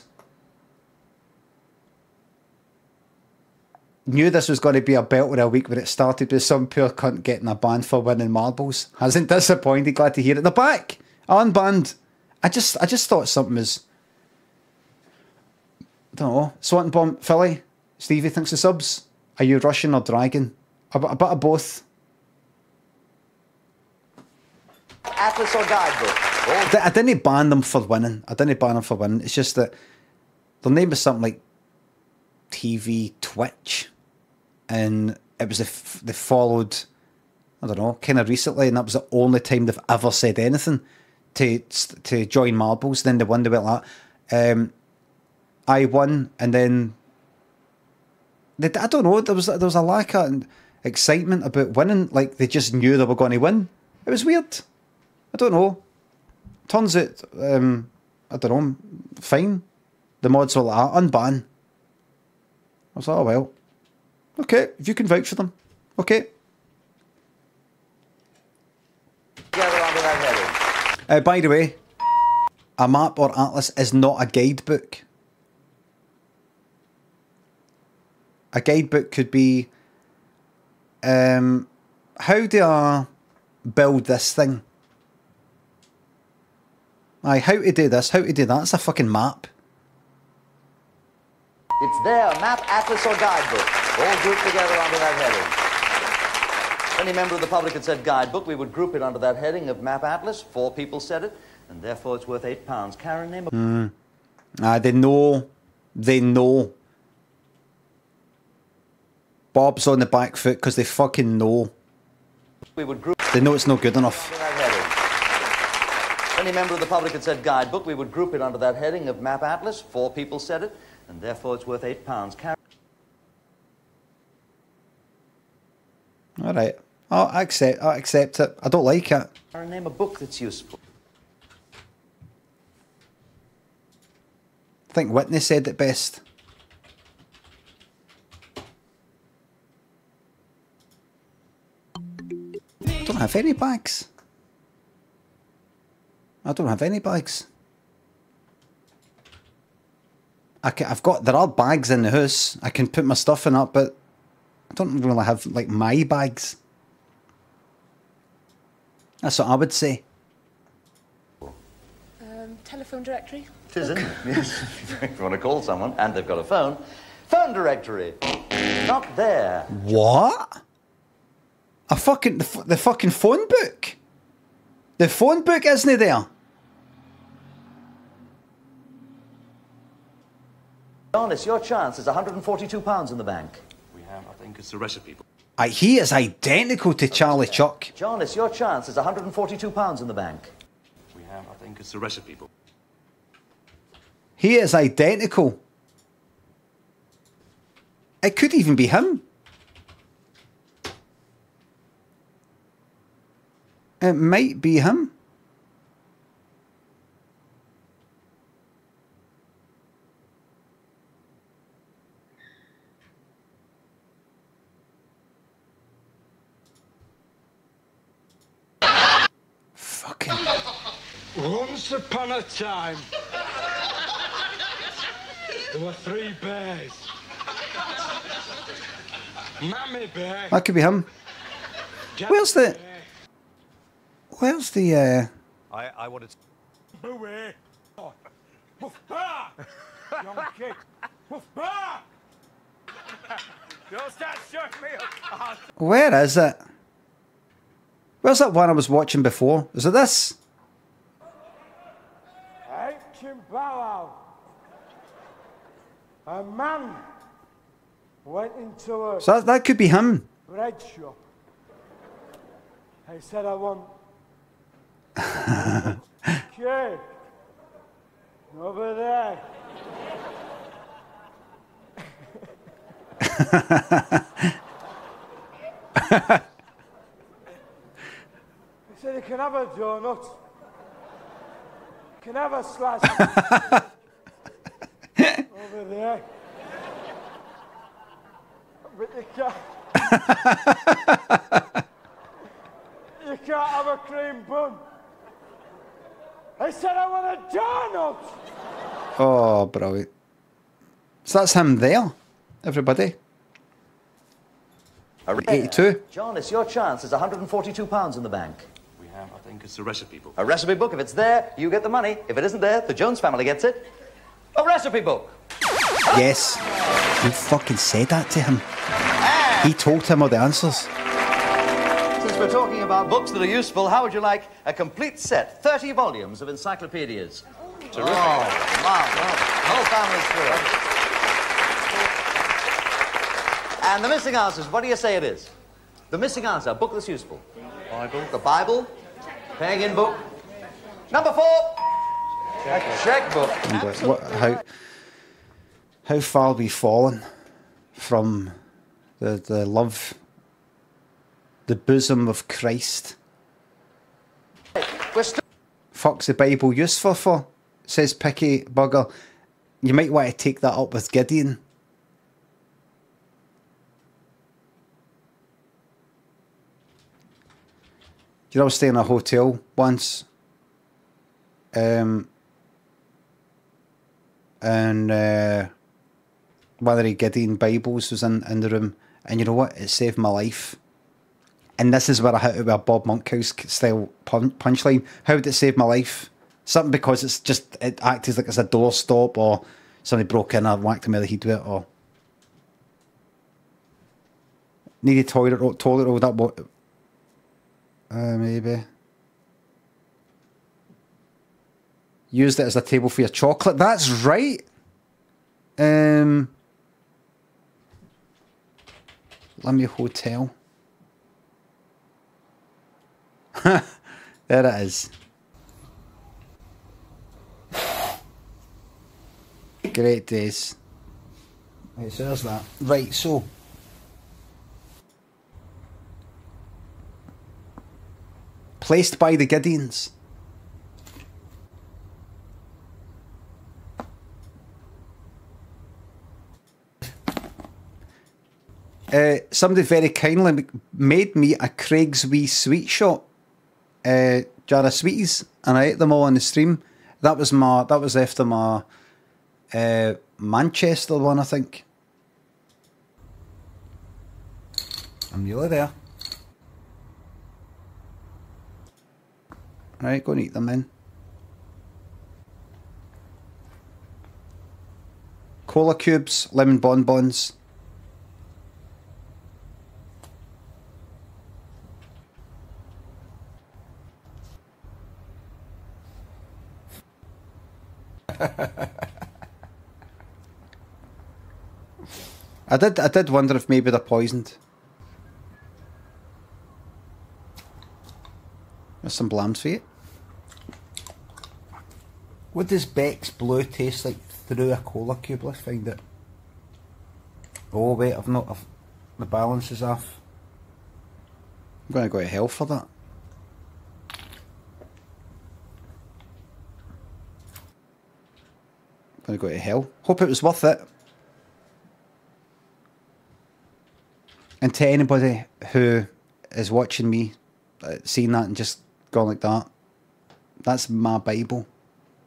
Knew this was going to be a belter a week when it started with some poor cunt getting a ban for winning marbles. Hasn't disappointed, glad to hear it. They're back! Unbanned. I just I just thought something was... I don't know. Swanton Bomb, Philly, Stevie thinks the subs. Are you Russian or dragon? A, a bit of both. Atlas or guidebook? Oh. I didn't ban them for winning. I didn't ban them for winning. It's just that their name was something like T V Twitch. And it was, if they followed, I don't know, kind of recently, and that was the only time they've ever said anything to to join marbles. Then they won, they went like that. Um, I won, and then they, I don't know. There was there was a lack of excitement about winning. Like they just knew they were going to win. It was weird. I don't know. Turns out, um, I don't know. Fine. The mods were like that, unban. I was like, oh well. Okay, if you can vouch for them. Okay. Uh, by the way, a map or atlas is not a guidebook. A guidebook could be, um, how do I build this thing? Aye, how to do this, how to do that. It's a fucking map. It's there, map, atlas, or guidebook. All grouped together under that heading. If any member of the public had said guidebook, we would group it under that heading of map, atlas. Four people said it, and therefore it's worth eight pounds. Karen, name. Hmm. Ah, they know. They know. Bob's on the back foot because they fucking know. We would group. They know it's not good enough. If any member of the public had said guidebook, we would group it under that heading of map, atlas. Four people said it. And therefore it's worth eight pounds. Car All right. Oh, I accept. I accept it. I don't like it. Name a book that's useful. I think Whitney said it best. I don't have any bags. I don't have any bags. I can, I've got, there are bags in the house. I can put my stuff in that, but I don't really have, like, my bags. That's what I would say. Um, telephone directory? It isn't, yes. If you want to call someone and they've got a phone. Phone directory! Not there. What? A fucking, the, the fucking phone book? The phone book isn't there? Honest, your chance is one hundred forty-two pounds in the bank. We have, I think it's the recipe. Uh, he is identical to Charlie Chuck. Jonas, your chance is one hundred forty-two pounds in the bank. We have, I think it's the recipe book. He is identical. It could even be him. It might be him. Once upon a time, there were three bears. Mammy bear. That could be him. Where's the... Where's the, uh... I, I wanted to... Booey! Muff bar! Young kid! Muff bar! Don't start shutting me up! Where is it? Where's that one I was watching before? Is it this? A man went into a... So that, that could be him. Bread shop. I said I want... cake. Over there. He said, you can have a donut. Can have a slice over there. But you can't. You can't have a cream bun. I said I want a donut. Oh, brilliant! So that's him there, everybody. eighty-two. John, it's your chance. It's one hundred forty-two pounds in the bank. I think it's a recipe book. A recipe book. If it's there, you get the money. If it isn't there, the Jones family gets it. A recipe book. Yes. You fucking said that to him. And he told him all the answers. Since we're talking about books that are useful, how would you like a complete set, thirty volumes of encyclopedias? Oh, terrific. Oh, wow, wow. Whole family's through. And the missing answers, what do you say it is? The missing answer, a book that's useful. Bible. The Bible. Pagan book. Number four. Checkbook. Checkbook. How, how far we've fallen from the, the love, the bosom of Christ. Fuck's the Bible useful for, says Picky Bugger. You might want to take that up with Gideon. You know, I was staying in a hotel once, um, and uh, one of the Gideon Bibles was in, in the room, and you know what? It saved my life. And this is where I hit it with a Bob Monkhouse-style pun punchline. How did it save my life? Something because it's just, it acted like it's a doorstop, or somebody broke in, I whacked him out of the heat with it, or... Needed toilet roll, toilet roll, that what? Uh, maybe. Used it as a table for your chocolate. That's right. Um, let me hotel. There it is. Great days. Right, so there's that. Right, so. Placed by the Gideons. Uh, somebody very kindly made me a Craig's Wee Sweet Shop uh, jar of sweeties, and I ate them all on the stream. That was my. That was after my uh, Manchester one, I think. I'm nearly there. Right, go and eat them then. Cola cubes, lemon bonbons. I did I did wonder if maybe they're poisoned. There's some blams for you. What does Beck's Blue taste like through a cola cube? Let's find it. Oh wait, I've not I've, the balance is off. I'm gonna go to hell for that. I'm gonna go to hell. Hope it was worth it. And to anybody who is watching me, uh, seeing that and just going like that, that's my Bible.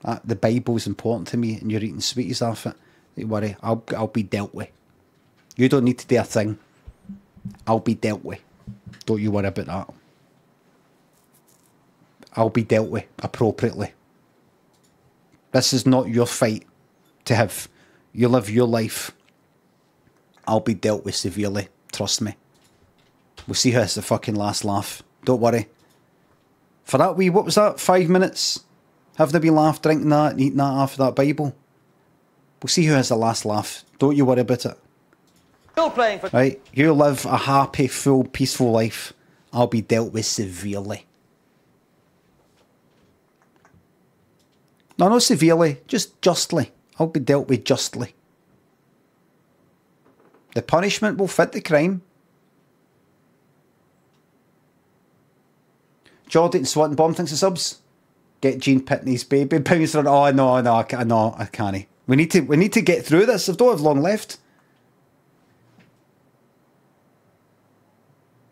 Uh, the Bible's important to me, and you're eating sweeties off it. Don't worry, I'll I'll be dealt with. You don't need to do a thing. I'll be dealt with. Don't you worry about that. I'll be dealt with appropriately. This is not your fight to have. You live your life. I'll be dealt with severely. Trust me. We'll see who has the fucking last laugh. Don't worry. For that wee, what was that? Five minutes? Have they been laughed, drinking that and eating that after that Bible? We'll see who has the last laugh. Don't you worry about it. Still playing for right? You live a happy, full, peaceful life. I'll be dealt with severely. No, not severely. Just justly. I'll be dealt with justly. The punishment will fit the crime. Jordan Swatton Bomb thinks of subs. Get Gene Pitney's baby bouncer. Oh no, no, I can't. No, I can't. We need to. We need to get through this. I don't have long left.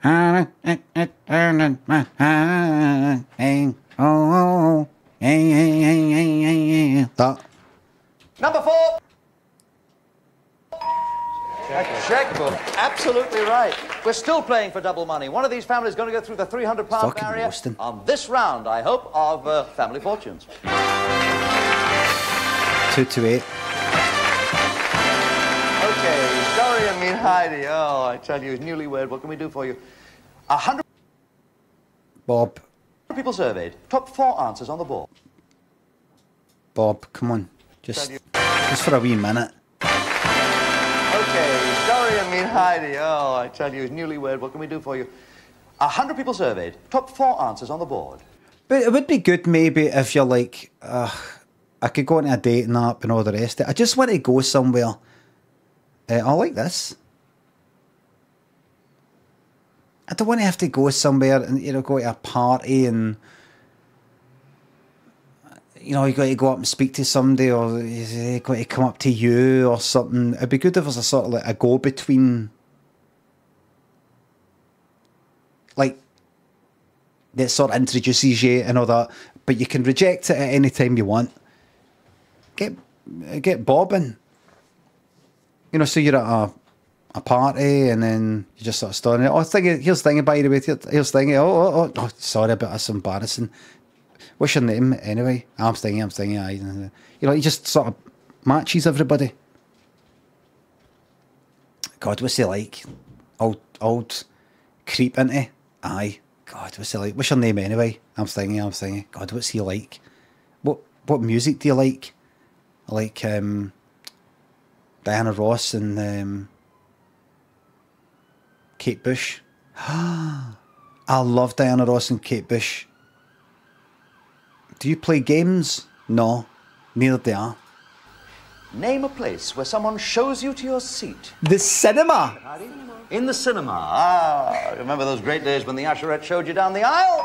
That. Number four. A checkbook, absolutely right. We're still playing for double money. One of these families is going to go through the three hundred pound barrier Boston. On this round, I hope, of uh, Family Fortunes. Two to eight. Okay, Dorian, me and Heidi. Oh, I tell you, newlywed. What can we do for you? A hundred. Bob. People surveyed. Top four answers on the board. Bob, come on, just, just for a wee minute. Okay, Dorian, me and Heidi. Oh, I tell you, it's newlywed. What can we do for you? A hundred people surveyed. Top four answers on the board. But it would be good maybe if you're like, uh, I could go on a dating app and all the rest of it. I just want to go somewhere. Uh, I like this. I don't want to have to go somewhere and, you know, go to a party and, you know, you got to go up and speak to somebody, or they got to come up to you or something. It'd be good if there's a sort of like a go between, like that sort of introduces you and all that, but you can reject it at any time you want. Get get Bob in. You know, so you're at a a party and then you just sort of starting it. Oh, thing, here's the thing, by the way. Here's the thing. Oh, oh, oh, oh, sorry about that's embarrassing. What's your name anyway? I'm thinking, I'm thinking. I, you know, he just sort of matches everybody. God, what's he like? Old, old creep, isn't he? Aye. God, what's he like? What's your name anyway? I'm thinking, I'm thinking. God, what's he like? What what music do you like? I like um, Diana Ross and um, Kate Bush. I love Diana Ross and Kate Bush. Do you play games? No, neither do I. Name a place where someone shows you to your seat. The cinema. In the cinema. Ah, remember those great days when the usherette showed you down the aisle?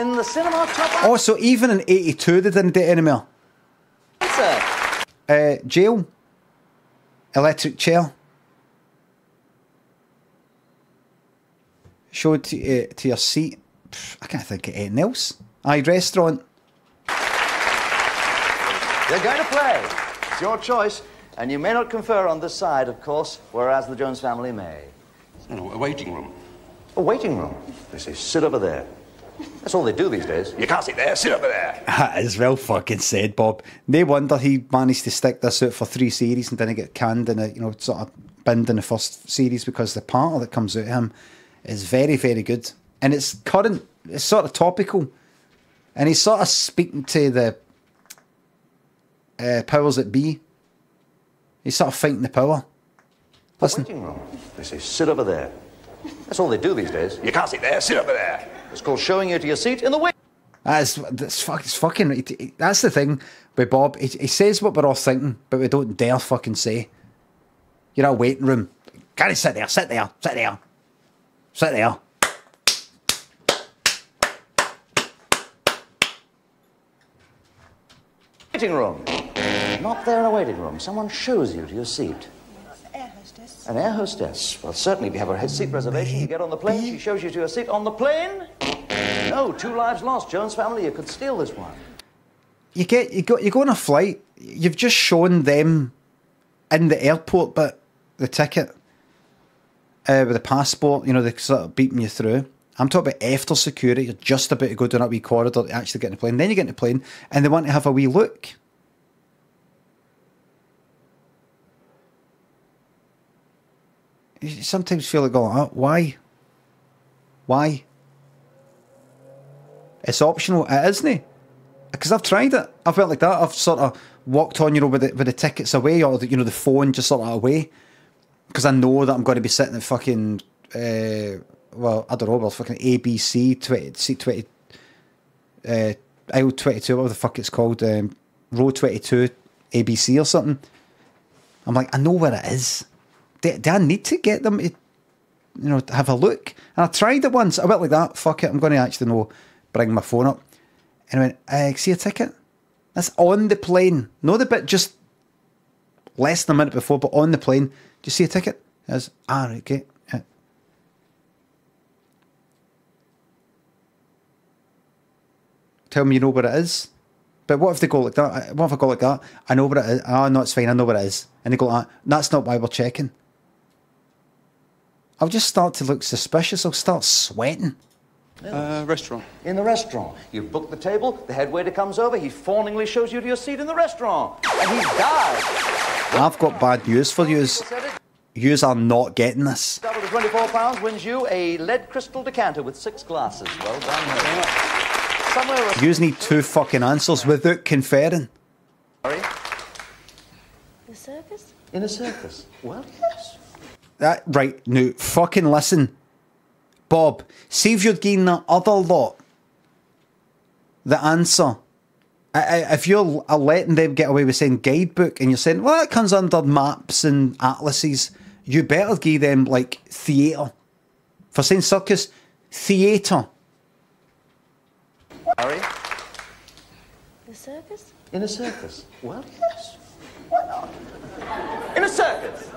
In the cinema, top. Oh, so even in eighty-two they didn't do it anymore. Answer. Uh, jail. Electric chair. Showed to, uh, to your seat. Pff, I can't think of anything else. Aye, restaurant. You're going to play. It's your choice. And you may not confer on this side, of course, whereas the Jones family may. No, a waiting room. A waiting room? They say, sit over there. That's all they do these days. You can't sit there, sit over there. That is well fucking said, Bob. No wonder he managed to stick this out for three series and didn't get canned in a, you know, sort of binned in the first series, because the panel that comes out of him is very, very good. And it's current, it's sort of topical. And he's sort of speaking to the uh, powers that be. He's sort of fighting the power. The Listen. Waiting room. They say, sit over there. That's all they do these days. You can't sit there, sit over there. It's called showing you to your seat in the way. That's, that's, fuck, it's fucking, that's the thing with Bob. He, he says what we're all thinking, but we don't dare fucking say. You're in a waiting room. Can you sit there, sit there, sit there, sit there. Waiting room. Not there in a waiting room. Someone shows you to your seat. Air hostess. An air hostess. Well, certainly if you have a head seat reservation, you get on the plane, she shows you to your seat on the plane. No, two lives lost, Jones family, you could steal this one. You get, you go, you go on a flight, you've just shown them in the airport, but the ticket, uh, with the passport, you know, they sort of beating you through. I'm talking about after security, you're just about to go down that wee corridor to actually get in the plane. Then you get in the plane, and they want to have a wee look. You sometimes feel like going, oh, why? Why? It's optional, it isn't it? Because I've tried it. I've felt like that. I've sort of walked on, you know, with the, with the tickets away, or the, you know, the phone just sort of away. Because I know that I'm going to be sitting at fucking, uh, well, I don't know, well, fucking A B C, twenty, seat twenty, uh, aisle twenty-two, whatever the fuck it's called, um, row twenty-two, A B C or something. I'm like, I know where it is. Do, do I need to get them to, you know, have a look? And I tried it once. I went like that. Fuck it. I'm going to actually know, bring my phone up. And I went, I see a ticket. That's on the plane. Not the bit just less than a minute before, but on the plane. Do you see a ticket? I was, ah, right, okay. Yeah. Tell me you know where it is. But what if they go like that? What if I go like that? I know where it is. Ah, no, it's fine. I know where it is. And they go like that. That's not why we're checking. I'll just start to look suspicious. I'll start sweating. Uh, restaurant. In the restaurant. You book the table, the head waiter comes over, he fawningly shows you to your seat in the restaurant. And he dies. I've got bad news for yous. Yous are not getting this. Start with twenty-four pounds, wins you a lead crystal decanter with six glasses. Well done. Yous need two fucking answers without conferring. Sorry? The circus? In a circus. Well, yes. That, right, now, fucking listen. Bob, see if you're getting the other lot the answer. I, I, if you're letting them get away with saying guidebook and you're saying, well, that comes under maps and atlases, you better give them, like, theatre. For saying circus, theatre. Sorry? The circus? In a circus. Well, yes. Why not? In a circus.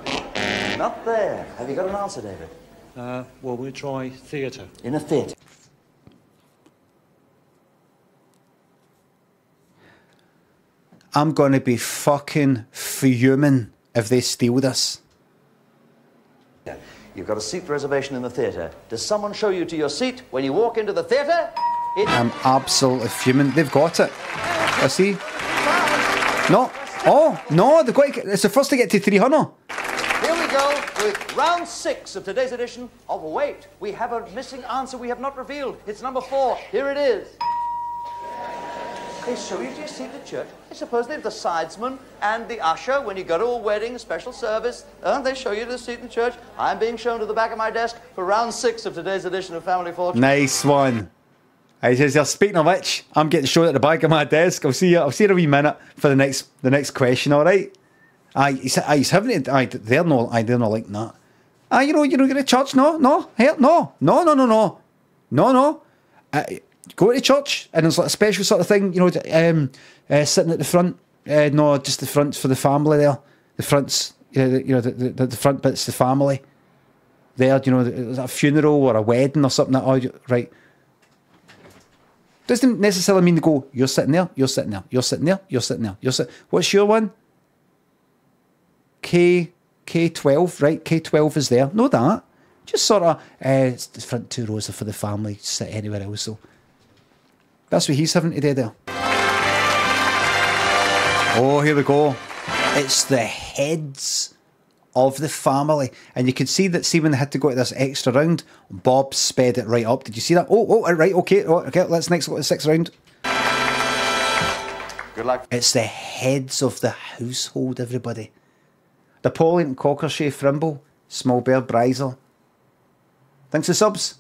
Not there. Have you got an answer, David? Uh, well, we'll try theatre. In a theatre. I'm going to be fucking fuming if they steal this. You've got a seat reservation in the theatre. Does someone show you to your seat when you walk into the theatre? It... I'm absolutely fuming. They've got it. I see. No. Oh, no. They've got to... It's the first to get to three hundred. With round six of today's edition of Wait, we have a missing answer we have not revealed. It's number four. Here it is. They show you to your seat at the church. I suppose they have the sidesman and the usher when you go to a wedding, a special service, and they show you to the seat in the church. I'm being shown to the back of my desk for round six of today's edition of Family Fortunes. Nice one. He says, speaking of which, I'm getting shown at the back of my desk. I'll see you. I'll see you in a wee minute for the next the next question. All right. Aye, he's, aye, he's having it. Aye, they're not. Aye, they're not like that. Aye, you know, you know, go to church. No, no, here, no, no, no, no, no, no, no. Uh, go to church, and it's like a special sort of thing. You know, um, uh, sitting at the front. Uh, no, just the front for the family there. The fronts, you know, the, you know, the, the, the front bit's the family. There, you know, it's a funeral or a wedding or something. That, oh, right. Doesn't necessarily mean to go. You're sitting there. You're sitting there. You're sitting there. You're sitting there. You're sitting. What's your one? K, K twelve, right? K twelve is there. Know that. Just sort of, uh, the front two rows are for the family, just sit anywhere else. So that's what he's having to do there. Oh, here we go. It's the heads of the family. And you can see that, see when they had to go to this extra round, Bob sped it right up. Did you see that? Oh, oh, right, okay. Oh, okay, let's next go to the sixth round. Good luck. It's the heads of the household, everybody. Napoleon, Cockershay, Frimble, Small Bear, Brizel. Thanks for subs.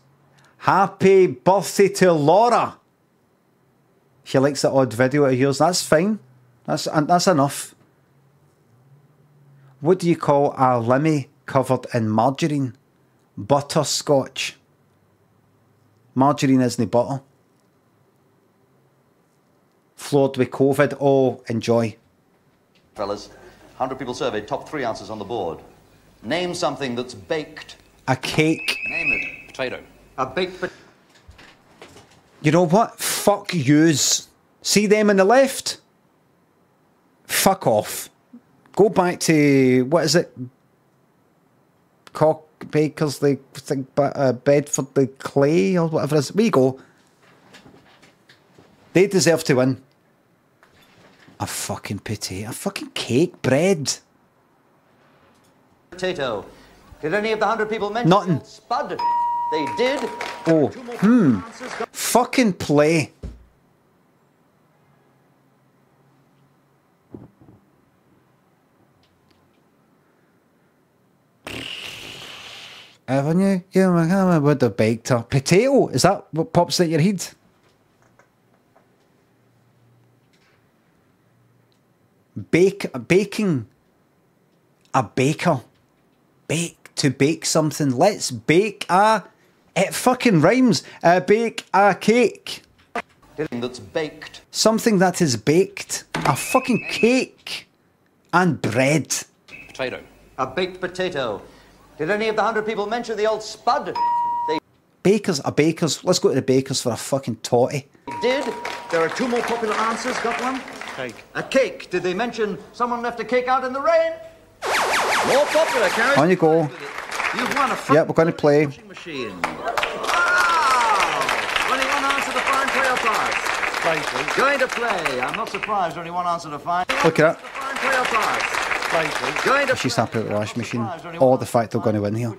Happy birthday to Laura. She likes that odd video of yours. That's fine. That's, that's enough. What do you call a lemmy covered in margarine? Butterscotch. Margarine isn't butter. Floored with COVID. Oh, enjoy. Fellas, one hundred people surveyed, top three answers on the board. Name something that's baked. A cake. Name it. Potato. A baked potato. You know what? Fuck yous. See them on the left? Fuck off. Go back to, what is it? Cock, Bakers, the thing, uh, Bedford, the Clay, or whatever it is. We go. They deserve to win. A fucking potato. A fucking cake, bread. Potato. Did any of the hundred people mention nothing? Spud. They did. Oh, hmm. Fucking play. Avenue, yeah, I would have baked her. Potato, is that what pops out your head? Bake, baking. A baker. Bake, to bake something. Let's bake a... It fucking rhymes. Uh, bake a cake. Something that's baked. Something that is baked. A fucking cake. And bread. Potato. A baked potato. Did any of the hundred people mention the old spud? They bakers, a bakers. Let's go to the bakers for a fucking totty. Did. There are two more popular answers. Got one? Cake. A cake. Did they mention someone left a cake out in the rain? More popular, Karen. On you go. You've won a yep, we're going to play. Machine. Wow! Only one answer to find play or pass. Play, going to play. I'm not surprised only one answer to find. Look at that. She's happy with the washing machine, or the fact they're going to win here.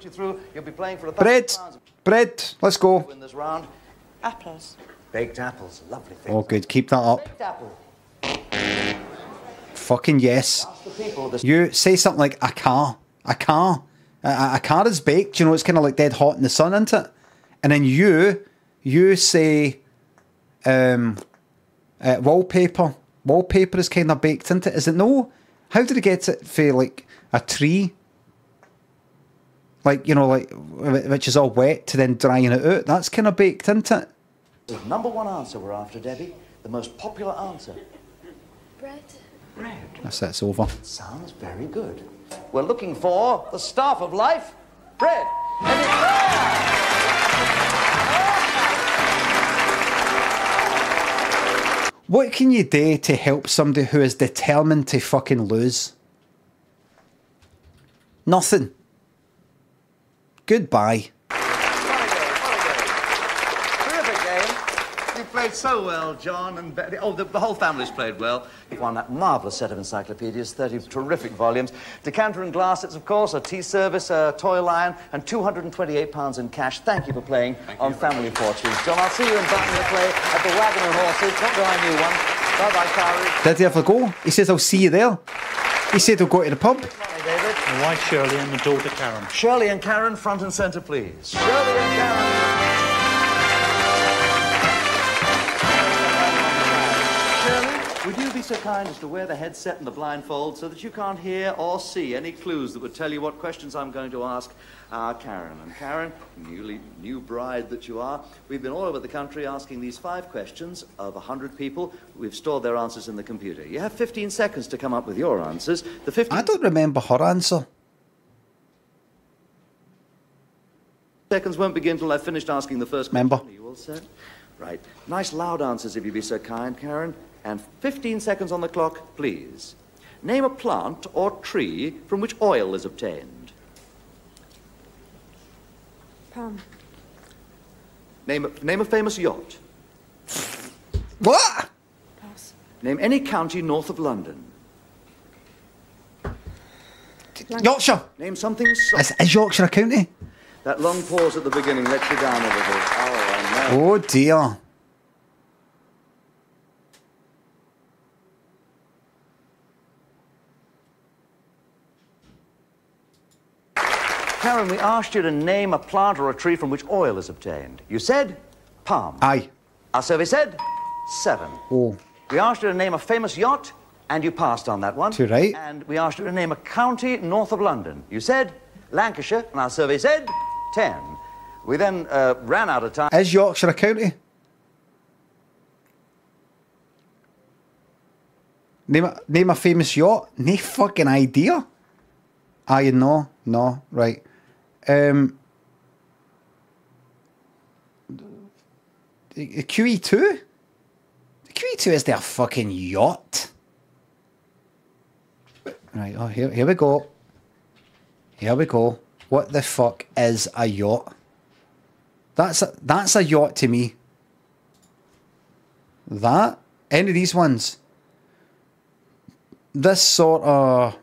Bread! Bread! Let's go! Apples. Baked apples, lovely things. Oh good, keep that up. Fucking yes. You say something like a car. A car. A, a car is baked, you know, it's kind of like dead hot in the sun, isn't it? And then you, you say, um, uh, wallpaper. Wallpaper is kind of baked, isn't it? Is it no? How did he get it for, like, a tree? Like, you know, like, which is all wet to then drying it out. That's kind of baked, isn't it? Number one answer we're after, Debbie. The most popular answer. Bread. Bread. That's it, it's over. That sounds very good. We're looking for the staff of life, bread. And it's what can you do to help somebody who is determined to fucking lose? Nothing. Goodbye. Terrific game. You played so well, John and Betty. Oh, the, the whole family's played well. You've won that marvellous set of encyclopedias, thirty terrific volumes. Decanter and glasses, of course, a tea service, a toy lion, and two hundred and twenty-eight pounds in cash. Thank you for playing Thank on Family Fortunes. John, I'll see you in Baton to play at the Wagon and Horses. Not that I knew one. Bye-bye, Carrie. Did he ever go? He says, I'll see you there. He said, I'll go to the pub. My wife, Shirley, and my daughter, Karen. Shirley and Karen, front and centre, please. Shirley and Karen. Would you be so kind as to wear the headset and the blindfold so that you can't hear or see any clues that would tell you what questions I'm going to ask uh, Karen? And Karen, newly new bride that you are, we've been all over the country asking these five questions of a hundred people. We've stored their answers in the computer. You have fifteen seconds to come up with your answers. The fifteen I don't remember her answer. Seconds won't begin till I've finished asking the first question. Remember. Are you all set? Right. Nice loud answers if you'd be so kind, Karen. And fifteen seconds on the clock, please. Name a plant or tree from which oil is obtained. Palm. Name a, name a famous yacht. What? Pass. Name any county north of London. London. Yorkshire. Name something soft. Is, is Yorkshire a county? That long pause at the beginning lets you down a little. Oh, no. Oh dear. Karen, we asked you to name a plant or a tree from which oil is obtained. You said palm. Aye. Our survey said seven. Oh. We asked you to name a famous yacht, and you passed on that one. Too right. And we asked you to name a county north of London. You said Lancashire, and our survey said ten. We then uh, ran out of time. Is Yorkshire a county? Name a, name a famous yacht? No fucking idea. Ah, you know? No, right. Um, Q E two? Q E two is their fucking yacht. Right, oh, here, here we go. Here we go. What the fuck is a yacht? That's a, that's a yacht to me. That? Any of these ones? This sort of,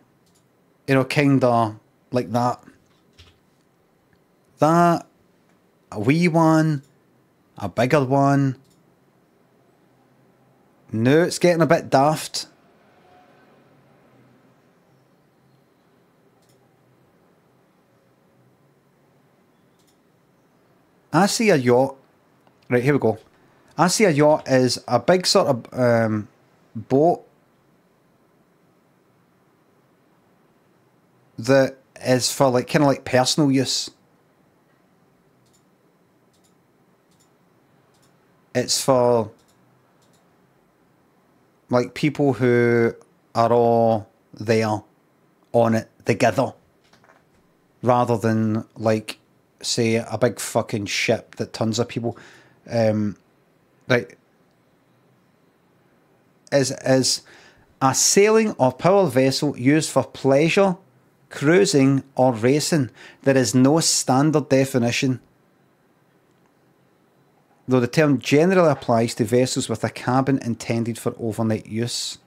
you know, kind of like that. That. A wee one. A bigger one. No, it's getting a bit daft. I see a yacht. Right, here we go. I see a yacht as a big sort of um, boat that is for like kind of like personal use. It's for like people who are all there on it together, rather than like, say, a big fucking ship that tons of people, um, like, is, is a sailing or power vessel used for pleasure, cruising or racing. There is no standard definition, though the term generally applies to vessels with a cabin intended for overnight use.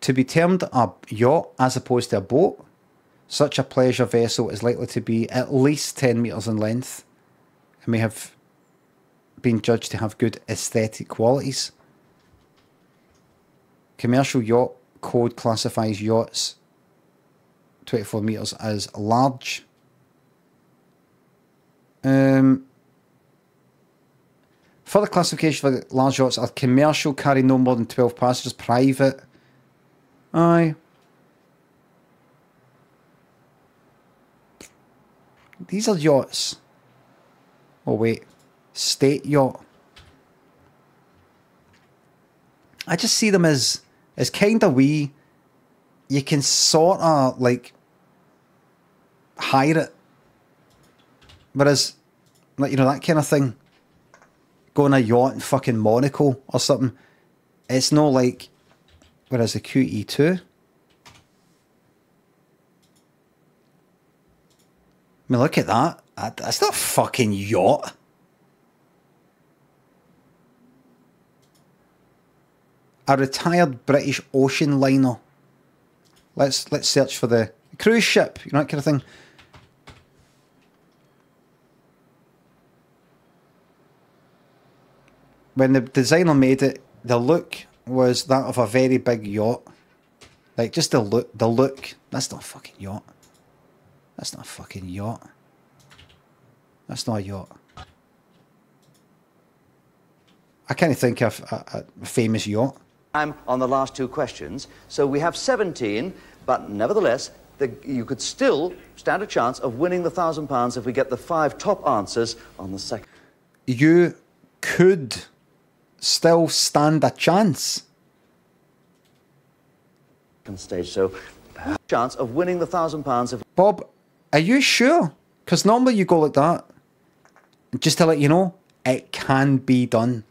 To be termed a yacht as opposed to a boat, such a pleasure vessel is likely to be at least ten metres in length and may have been judged to have good aesthetic qualities. Commercial yacht code classifies yachts twenty-four metres as large. Um, further classification for large yachts are commercial, carry no more than twelve passengers, private. Aye. These are yachts. Oh wait, state yacht. I just see them as, as kind of wee. You can sort of like hire it. Whereas, like, you know, that kind of thing, going a yacht in fucking Monaco or something, it's no like, whereas the Q E two, I mean, look at that, that's not a fucking yacht. A retired British ocean liner. Let's, let's search for the cruise ship, you know, that kind of thing. When the designer made it, the look was that of a very big yacht. Like, just the look, the look. That's not a fucking yacht. That's not a fucking yacht. That's not a yacht. I can't think of a, a famous yacht. I'm on the last two questions, so we have seventeen, but nevertheless, the, you could still stand a chance of winning the thousand pounds if we get the five top answers on the second. You could still stand a chance. Stage, so chance of winning the thousand pounds. Of Bob, are you sure? Because normally you go like that. Just to let you know, it can be done.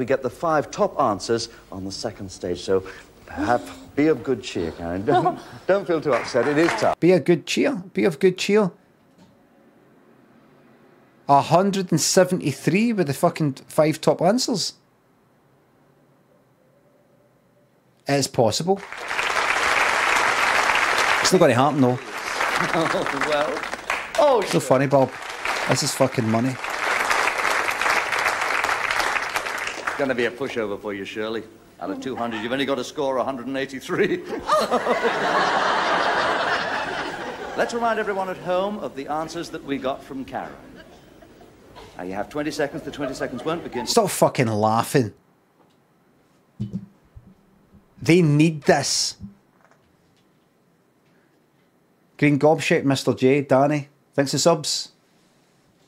We get the five top answers on the second stage. So perhaps be of good cheer, Karen. Don't, don't feel too upset. It is tough. Be of good cheer. Be of good cheer. one hundred seventy-three with the fucking five top answers. It's possible. It's not going to happen, though. Oh, well. Oh, so funny, Bob. This is fucking money. It's going to be a pushover for you, Shirley. Out of two hundred, you've only got to score one hundred eighty-three. Let's remind everyone at home of the answers that we got from Karen. Now, you have twenty seconds. The twenty seconds won't begin. Stop fucking laughing. They need this. Green gobshite, Mister J. Danny. Thanks for subs.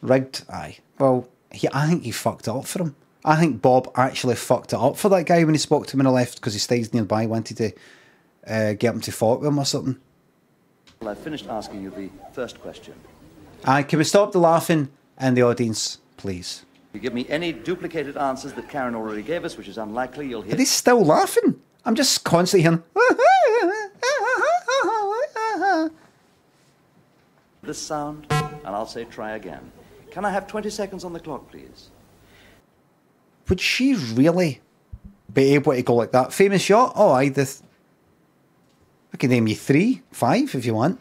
Rigged? Aye. Well, he, I think he fucked it up for him. I think Bob actually fucked it up for that guy when he spoke to him and he left because he stays nearby, wanted to uh, get him to fight with him or something. Well, I finished asking you the first question. Aye, can we stop the laughing and the audience, please? If you give me any duplicated answers that Karen already gave us, which is unlikely, you'll hear... Are they still laughing? I'm just constantly hearing... this sound, and I'll say try again. Can I have twenty seconds on the clock, please? Would she really be able to go like that? Famous shot? Oh, I th I can name you three, five, if you want.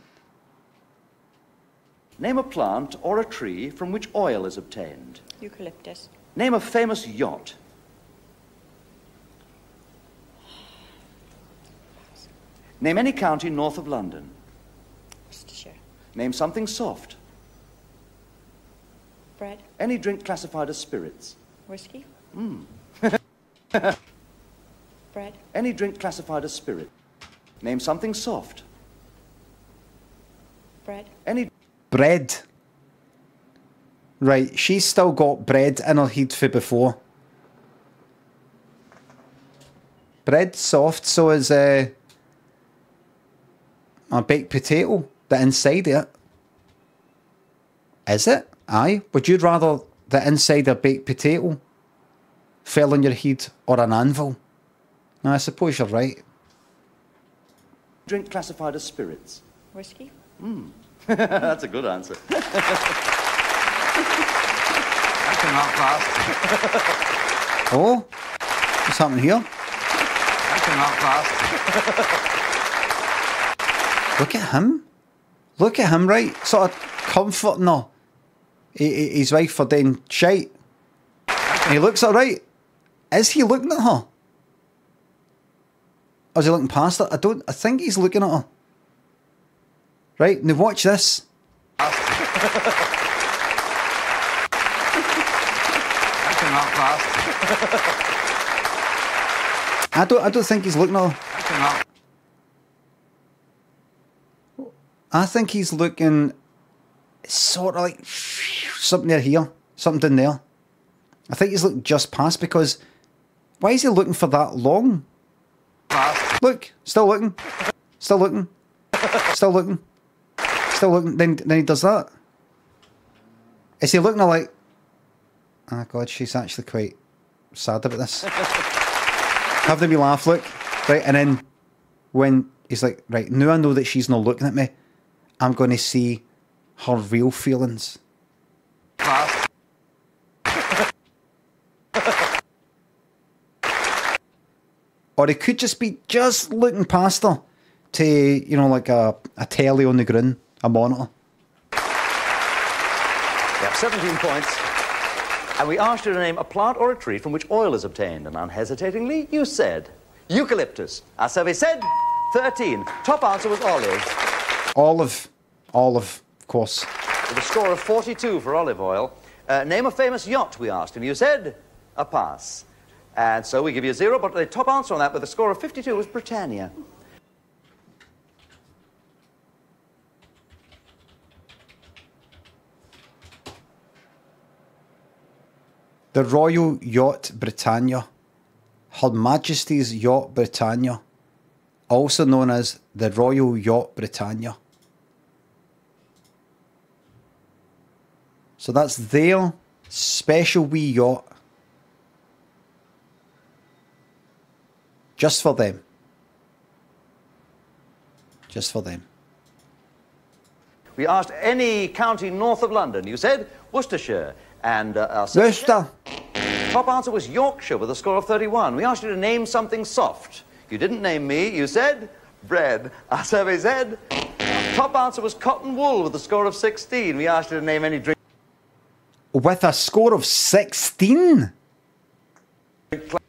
Name a plant or a tree from which oil is obtained. Eucalyptus. Name a famous yacht. Name any county north of London. Worcestershire. Name something soft. Bread. Any drink classified as spirits. Whiskey. Mm. Bread. Any drink classified as spirit. Name something soft. Bread. Any... Bread. Right, she's still got bread in her head for before. Bread, soft, so is uh, a baked potato, the inside it. Is it? Aye. Would you rather the inside a baked potato fell on your head or an anvil? No, I suppose you're right. Drink classified as spirits. Whiskey. Mm. That's a good answer. That came out fast. Oh, what's happening here? That came out fast. Look at him. Look at him, right? Sort of comforting her. His wife for doing shite. And he looks alright. Is he looking at her? Or is he looking past her? I don't I think he's looking at her. Right, now watch this. I don't I don't think he's looking at her. I think he's looking sort of like something there here, something in there. I think he's looking just past because why is he looking for that long? Look, still looking, still looking, still looking, still looking. Then then he does that. Is he looking like? Oh God, she's actually quite sad about this. Having me laugh, look, right, and then when he's like, right, now I know that she's not looking at me. I'm going to see her real feelings. Or he could just be just looking past her to, you know, like a, a telly on the ground, a monitor. You have seventeen points. And we asked you to name a plant or a tree from which oil is obtained. And unhesitatingly, you said eucalyptus. Our survey said thirteen. Top answer was olive. Olive. Olive. Course. With a score of forty-two for olive oil. Uh, name a famous yacht, we asked, and you said a pass. And so we give you a zero, but the top answer on that with a score of fifty-two was Britannia. The Royal Yacht Britannia. Her Majesty's Yacht Britannia. Also known as the Royal Yacht Britannia. So that's their special wee yacht. Just for them. Just for them. We asked any county north of London. You said Worcestershire. And uh, our Worcester. Top answer was Yorkshire with a score of thirty-one. We asked you to name something soft. You didn't name me. You said bread. Our survey said... Top answer was cotton wool with a score of sixteen. We asked you to name any drink... With a score of sixteen?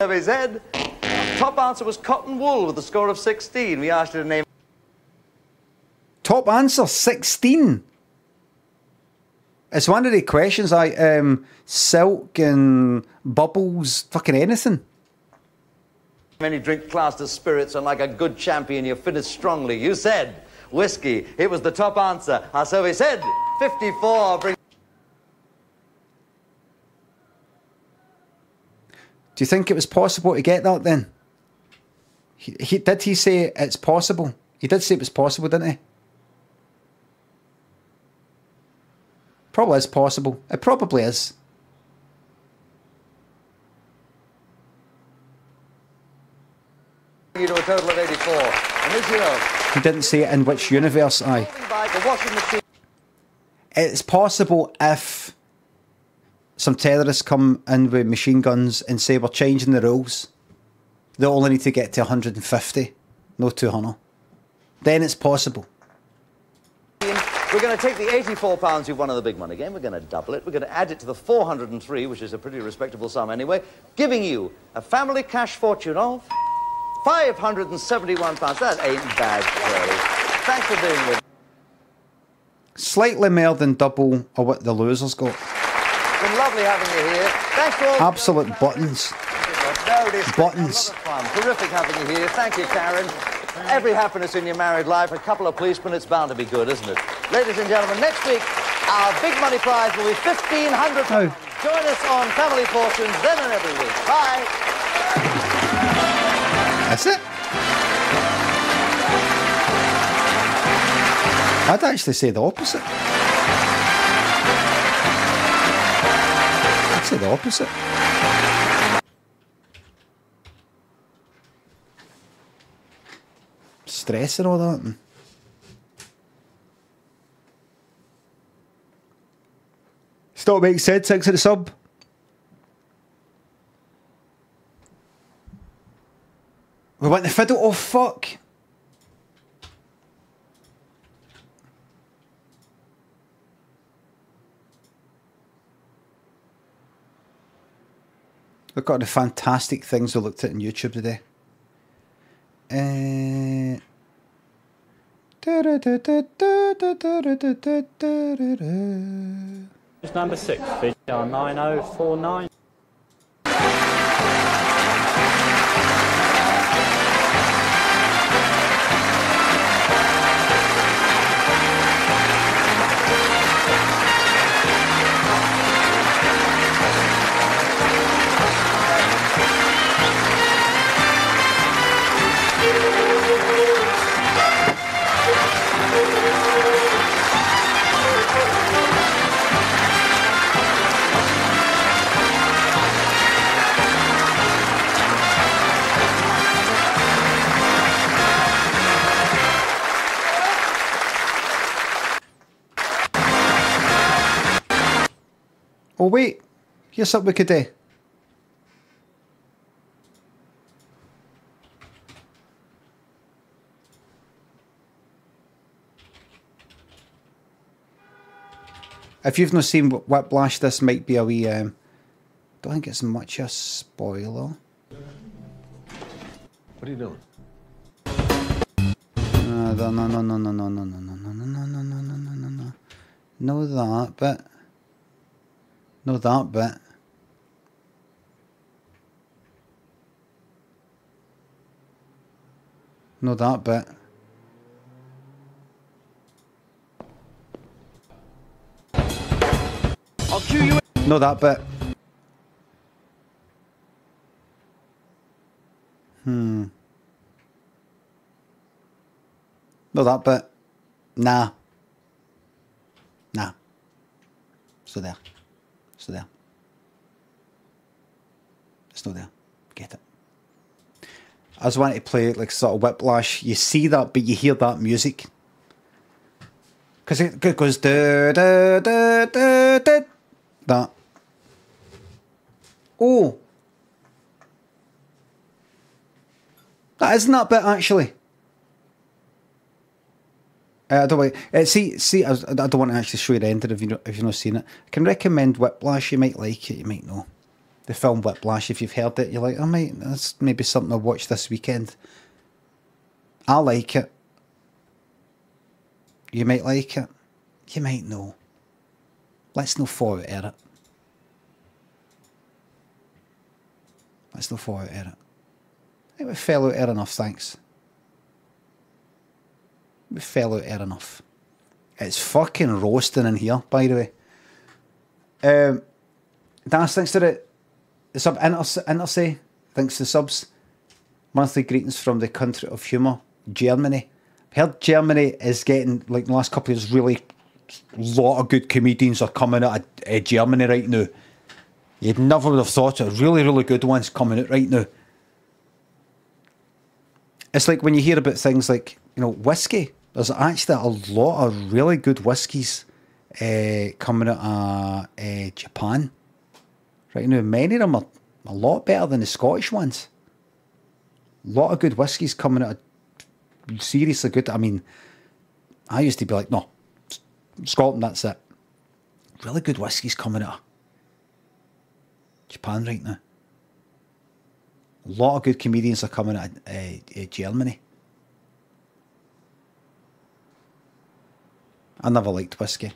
Survey said... Top answer was cotton wool with a score of sixteen. We asked you to name... Top answer, sixteen. It's one of the questions like um, silk and bubbles, fucking anything. Many drink classed as spirits, and like a good champion, you finished strongly. You said whiskey. It was the top answer. Our survey said fifty-four. Bring... Do you think it was possible to get that then? He, he, did he say it's possible? He did say it was possible, didn't he? Probably is possible. It probably is. You know, a total of eighty-four. And as you know, he didn't say in which universe. I. It's possible if some terrorists come in with machine guns and say we're changing the rules. They only need to get to one hundred and fifty, no two hundred. Then it's possible. We're going to take the eighty-four pounds you've won on the big money game. We're going to double it. We're going to add it to the four hundred and three, which is a pretty respectable sum anyway, giving you a family cash fortune of five hundred and seventy-one pounds. That ain't bad, really. Thanks for being with us. Slightly more than double of what the losers got. It's been lovely having you here. Thanks for all absolute the buttons. Buttons. buttons. A lot of fun. Terrific having you here. Thank you, Karen. Every happiness in your married life, a couple of policemen, it's bound to be good, isn't it? Ladies and gentlemen, next week, our big money prize will be fifteen hundred pounds. Oh. Join us on Family Fortunes then and every week. Bye. That's it. I'd actually say the opposite. I'd say the opposite. Stress and all that. Stop making sense. Thanks for the sub. We want the fiddle. Oh fuck. Look at the fantastic things we looked at on YouTube today. Uh, it's number six, V R nine oh four nine. Oh wait, here's something we could do. If you've not seen Whiplash, this might be a wee, um, don't think it's much a spoiler. What are you doing? No, no, no, no, no, no, no, no, no, no, no, no, no, no, no, no, no, no, that, but... No, that bit. No, that bit. I'll cue you in. No, that bit. Hmm. No, that bit. Nah. Nah. So there. It's not there. It's not there. Get it. I just wanted to play like sort of Whiplash. You see that, but you hear that music. Because it goes da da da da da. That. Oh. That isn't that bit actually. Uh, I don't want to, uh, see, see, I, I don't want to actually show you the end if, you know, if you've not seen it. I can recommend Whiplash, you might like it, you might not. The film Whiplash, if you've heard it, you're like, oh mate, that's maybe something I'll watch this weekend. I like it. You might like it. You might know. Let's not fall out of it. Let's not fall out of it. I think we fell out of it enough, thanks. We fell out air enough. It's fucking roasting in here, by the way. Um, Dance, thanks to the, the sub. Intersay, thanks to the subs. Monthly greetings from the country of humour, Germany. I've heard Germany is getting, like, the last couple of years, really a lot of good comedians are coming out of uh, Germany right now. You'd never would have thought of really, really good ones coming out right now. It's like when you hear about things like, you know, whiskey. There's actually a lot of really good whiskies uh, coming out of uh, Japan right now. Many of them are a lot better than the Scottish ones. A lot of good whiskies coming out of seriously good. I mean, I used to be like, no, Scotland, that's it. Really good whiskies coming out of Japan right now. A lot of good comedians are coming out of uh, Germany. I never liked whiskey.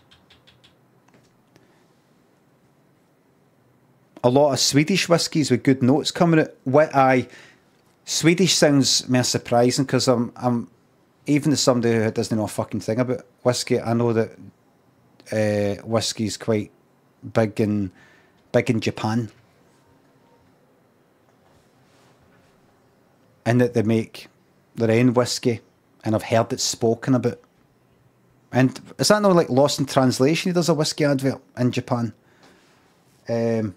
A lot of Swedish whiskies with good notes coming out. What I Swedish sounds more surprising because I'm I'm even as somebody who doesn't know a fucking thing about whiskey, I know that uh, whiskey's quite big in big in Japan, and that they make their own whiskey, and I've heard it spoken about. And is that not like Lost in Translation? He does a whiskey advert in Japan. Um,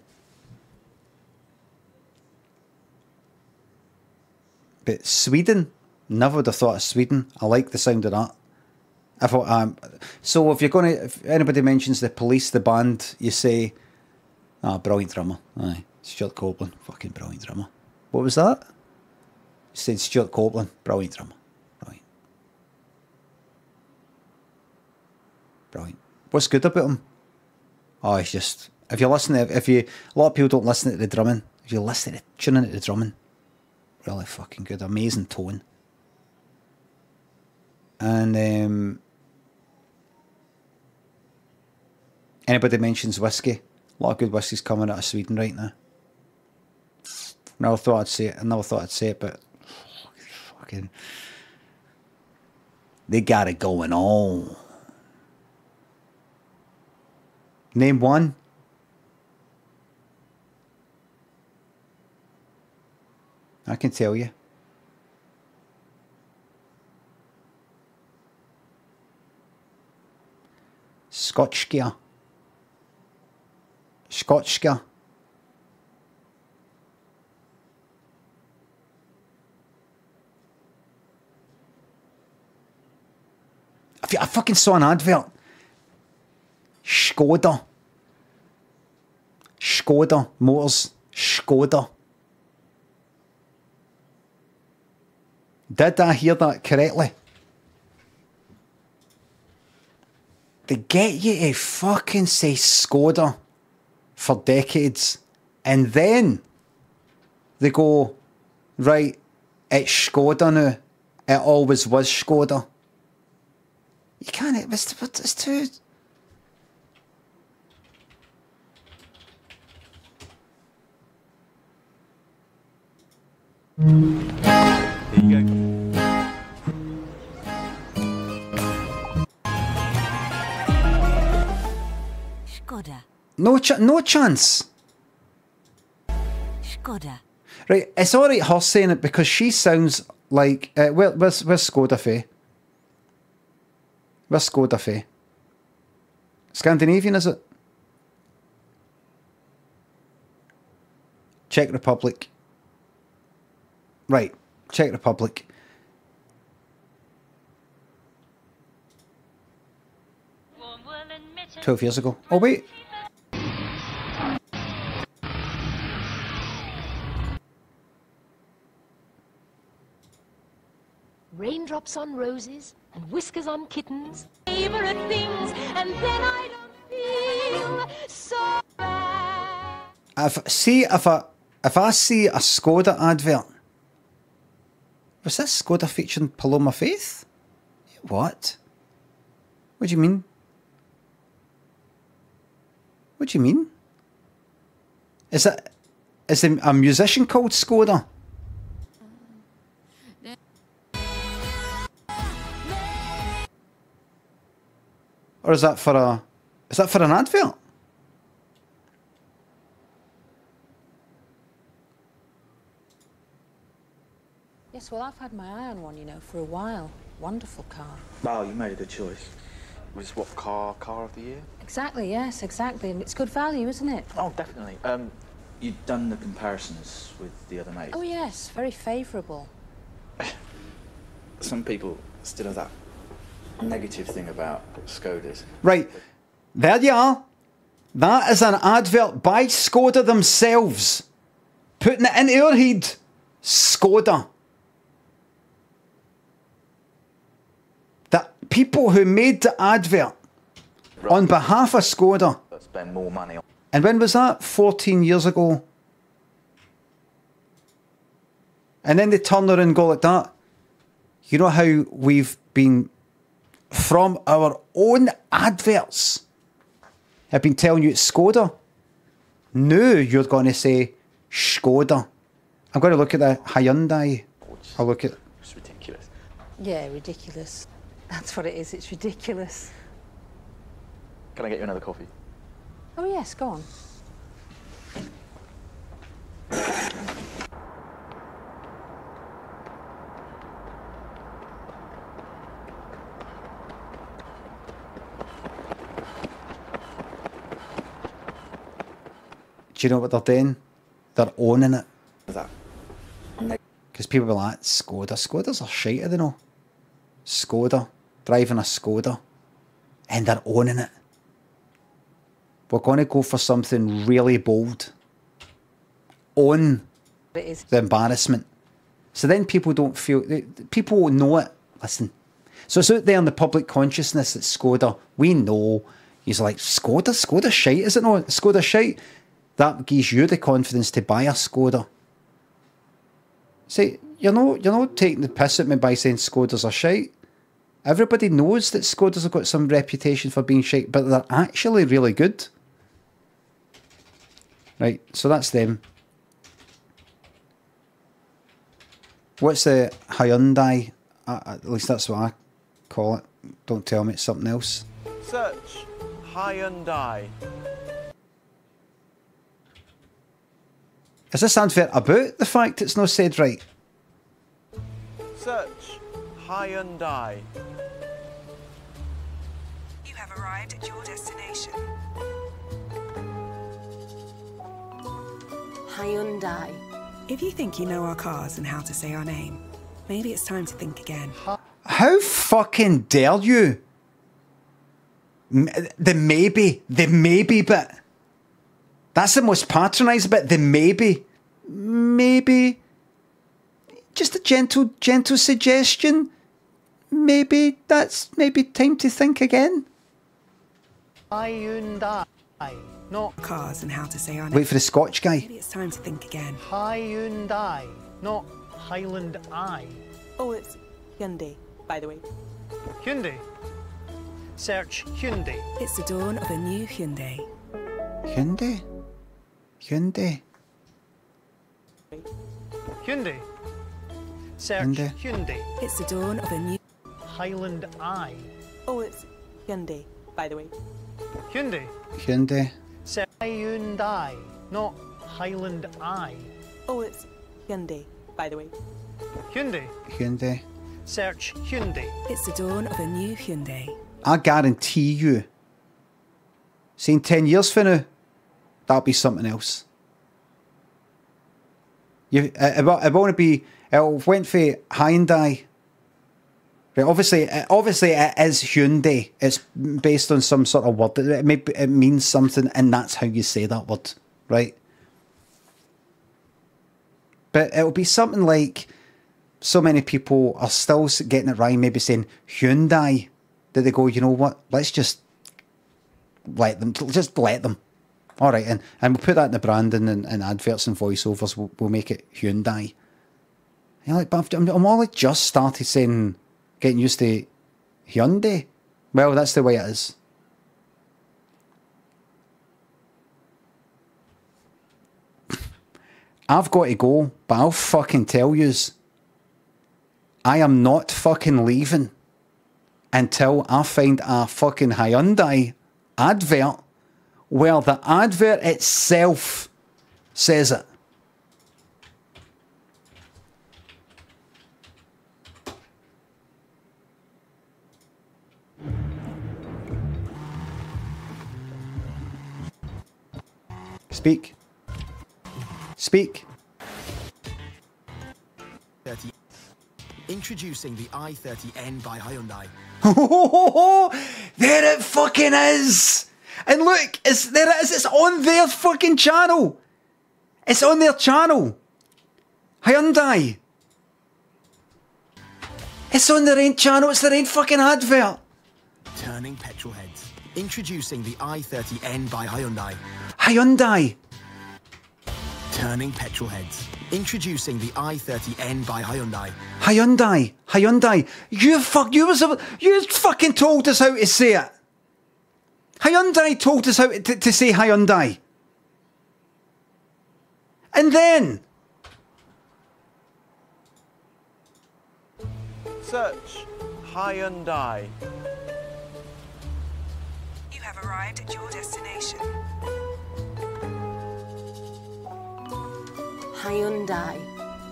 but Sweden, never would have thought of Sweden. I like the sound of that. I thought, um, so if you're going to, if anybody mentions the Police, the band, you say, ah, oh, brilliant drummer. Aye, Stuart Copeland, fucking brilliant drummer. What was that? You said Stuart Copeland, brilliant drummer. Brilliant. What's good about him? Oh, it's just, if you listen to, if you, a lot of people don't listen to the drumming. If you listen to, tune into the drumming, really fucking good, amazing tone. And um, anybody mentions whiskey, a lot of good whiskey's coming out of Sweden right now. Never thought I'd say it, I never thought I'd say it, but fucking, they got it going on. Name one. I can tell you. Skotska. Skotska. I fucking saw an advert. Skoda. Skoda Motors. Skoda. Did I hear that correctly? They get you to fucking say Skoda for decades, and then they go, right, it's Skoda now. It always was Skoda. You can't, it's, it's too... There you go. Skoda. No, ch no chance. Skoda. Right, it's alright her saying it because she sounds like... Uh, where, where's, where's Skoda Fae? Where's Skoda Fae? Scandinavian, is it? Czech Republic. Right, Czech Republic. twelve years ago. Oh, wait. Raindrops on roses and whiskers on kittens. Favorite things, and then I don't feel so bad. If, see, if I, if I see a Skoda advert. Was this Skoda featuring Paloma Faith? What? What do you mean? What do you mean? Is that, is there a musician called Skoda? Or is that for a, is that for an advert? Yes, well, I've had my eye on one, you know, for a while. Wonderful car. Wow, you made a choice. Was what car, car of the year? Exactly, yes, exactly. And it's good value, isn't it? Oh, definitely. Um, you've done the comparisons with the other mate. Oh, yes, very favourable. Some people still have that negative thing about Skodas. Right, there you are. That is an advert by Skoda themselves. Putting it into your head. Skoda. People who made the advert on behalf of Skoda. Spend more money on. And when was that? fourteen years ago. And then they turn around and go like that. You know how we've been, from our own adverts, I've been telling you it's Skoda. No, you're going to say Skoda. I'm going to look at the Hyundai. I'll look at... It's ridiculous. Yeah, ridiculous. That's what it is. It's ridiculous. Can I get you another coffee? Oh, yes. Go on. Do you know what they're doing? They're owning it. Because people be like, Skoda. Skodas are shite, they know. Skoda. Driving a Skoda, and they're owning it. We're going to go for something really bold. Own the embarrassment. So then people don't feel, they, people know it. Listen, so it's out there in the public consciousness that Skoda, we know. He's like, Skoda, Skoda shite, is it not? Skoda shite. That gives you the confidence to buy a Skoda. See, you're not, you're not taking the piss at me by saying Skodas are shite. Everybody knows that Skodas have got some reputation for being shite, but they're actually really good. Right, so that's them. What's the Hyundai? Uh, at least that's what I call it. Don't tell me it's something else. Search Hyundai. Is this advert about the fact it's not said right? Search Hyundai. You have arrived at your destination. Hyundai. If you think you know our cars and how to say our name, maybe it's time to think again. How fucking dare you? The maybe, the maybe bit. That's the most patronised bit, the maybe. Maybe. Just a gentle, gentle suggestion. Maybe that's maybe time to think again. Hyundai, not cars and how to say our name. Wait for the Scotch guy. Maybe it's time to think again. Hyundai, not Highland Eye. Oh, it's Hyundai, by the way. Hyundai. Search Hyundai. It's the dawn of a new Hyundai. Hyundai? Hyundai. Hyundai. Search Hyundai. Hyundai. It's the dawn of a new Highland Eye. Oh, it's Hyundai, by the way. Hyundai. Hyundai. Search Hyundai, not Highland Eye. Oh, it's Hyundai, by the way. Hyundai. Hyundai. Search Hyundai. It's the dawn of a new Hyundai. I guarantee you. See, in ten years from now, that'll be something else. You, it, it, it won't be. It went for Hyundai. Right, obviously, obviously it is Hyundai. It's based on some sort of word. It, may, it means something, and that's how you say that word, right? But it'll be something like, so many people are still getting it right, maybe saying Hyundai, that they go, you know what, let's just let them, just let them. All right, and, and we'll put that in the branding and, and adverts and voiceovers, we'll, we'll make it Hyundai. And like, but I'm, I'm only just started saying, getting used to Hyundai. Well, that's the way it is. I've got to go, but I'll fucking tell yous, I am not fucking leaving until I find a fucking Hyundai advert where the advert itself says it. Speak. Speak. thirty. Introducing the i thirty N by Hyundai. There it fucking is! And look, it's, there it is, it's on their fucking channel! It's on their channel! Hyundai! It's on their own channel, it's their own fucking advert! Turning petrol heads. Introducing the i thirty N by Hyundai. Hyundai! Turning petrol heads. Introducing the i thirty N by Hyundai. Hyundai, Hyundai, you fuck, you was, you fucking told us how to say it. Hyundai told us how to, to say Hyundai. And then search Hyundai. You have arrived at your destination. Hyundai.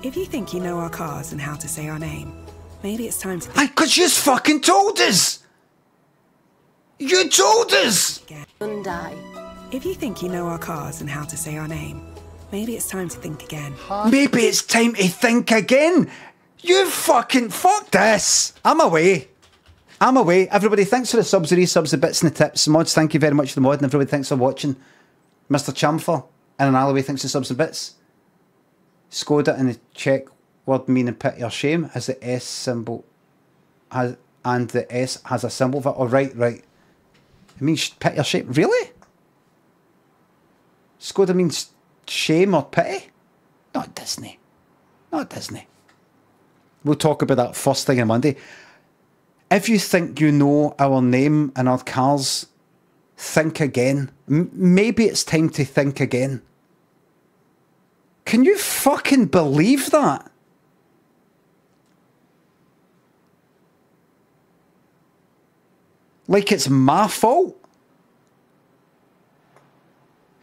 If you think you know our cars and how to say our name, maybe it's time to... I could just fucking told us! You told us! Hyundai. If you think you know our cars and how to say our name, maybe it's time to think again. Huh? Maybe it's time to think again! You fucking... Fuck this! I'm away. I'm away. Everybody, thanks for the subs, the resubs, the bits and the tips. Mods, thank you very much for the mod, and everybody, thanks for watching. Mister Chamfer and an alleyway, thanks for the subs and bits. Skoda in the Czech word meaning pity or shame has the S symbol, has, and the S has a symbol for it. Oh, right, right. It means pity or shame. Really? Skoda means shame or pity? Not Disney. Not Disney. We'll talk about that first thing on Monday. If you think you know our name and our cars, think again. M maybe it's time to think again. Can you fucking believe that? Like it's my fault?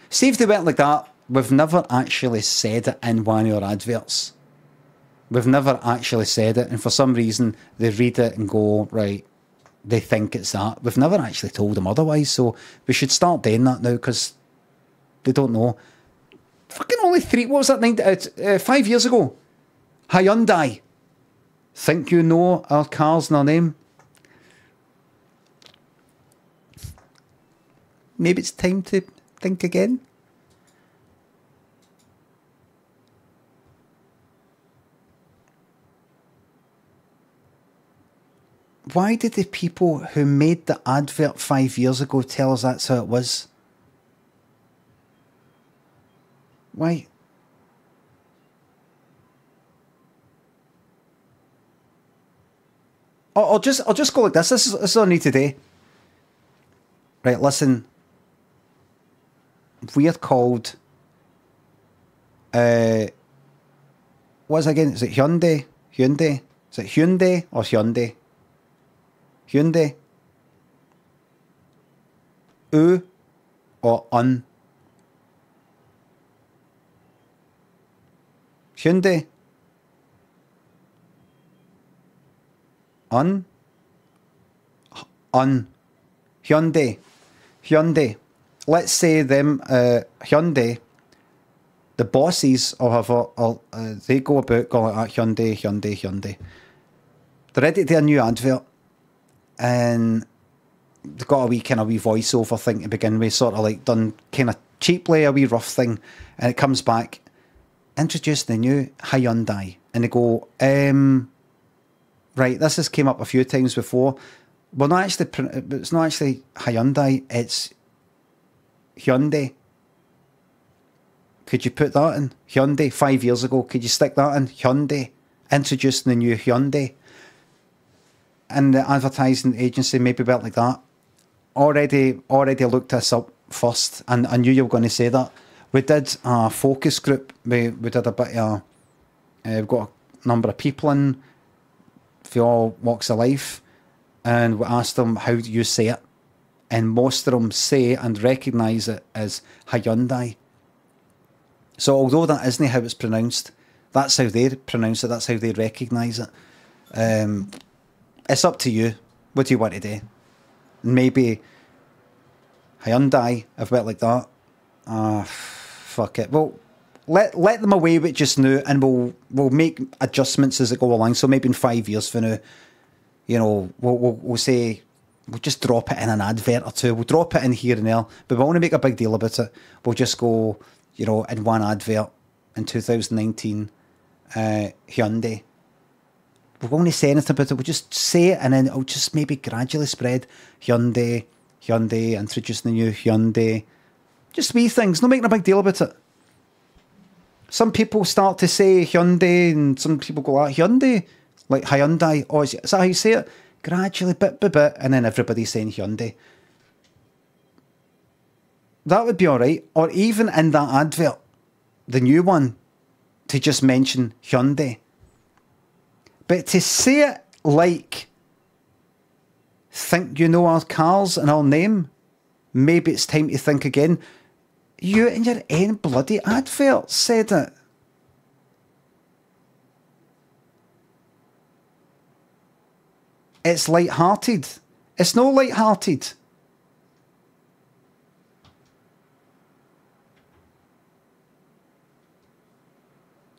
See, if they went like that, we've never actually said it in one of our adverts. We've never actually said it, and for some reason they read it and go, right, they think it's that. We've never actually told them otherwise, so we should start doing that now because they don't know. Fucking only three, what was that, nine, uh, five years ago? Hyundai. Think you know our cars and our name? Maybe it's time to think again? Why did the people who made the advert five years ago tell us that's how it was? Why? I'll, I'll just I'll just go like this. This is this is on me today. Right, listen. We are called. Uh, what is it again? Is it Hyundai? Hyundai? Is it Hyundai or Hyundai? Hyundai. U, or un. Hyundai. Un. Un. Hyundai. Hyundai. Let's say them, uh, Hyundai the bosses or have a, or, uh, they go about calling it Hyundai, Hyundai, Hyundai. They're editing a new advert and they've got a wee kind of wee voiceover thing to begin with, sort of like done kind of cheaply, a wee rough thing, and it comes back, introduce the new Hyundai, and they go, um, right, this has came up a few times before. Well, not actually, it's not actually Hyundai, it's Hyundai. Could you put that in? Hyundai, five years ago, could you stick that in? Hyundai, introducing the new Hyundai. And the advertising agency maybe about like that. Already, already looked this up first, and I knew you were going to say that. We did a focus group. We, we did a bit of, uh, we've got a number of people in, for all walks of life, and we asked them, how do you say it? And most of them say and recognise it as Hyundai. So although that isn't how it's pronounced, that's how they pronounce it, that's how they recognise it. Um, it's up to you. What do you want to do? Maybe Hyundai, a bit like that. Ah, uh, fuck it. Well, let let them away with just now, and we'll we'll make adjustments as it go along. So maybe in five years for now, you know, we'll we'll, we'll say we'll just drop it in an advert or two. We'll drop it in here and there, but we won't make a big deal about it. We'll just go, you know, in one advert in two thousand nineteen, uh, Hyundai. We won't say anything about it. We'll just say it, and then it'll just maybe gradually spread. Hyundai, Hyundai, introducing the new Hyundai. Just wee things. Not making a big deal about it. Some people start to say Hyundai, and some people go like Hyundai, like Hyundai. Oh, is that how you say it? Gradually, bit by bit, and then everybody's saying Hyundai. That would be all right. Or even in that advert, the new one, to just mention Hyundai. But to say it like, think you know our cars and our name, maybe it's time to think again. You and your own bloody advert said it. It's light-hearted. It's no light-hearted.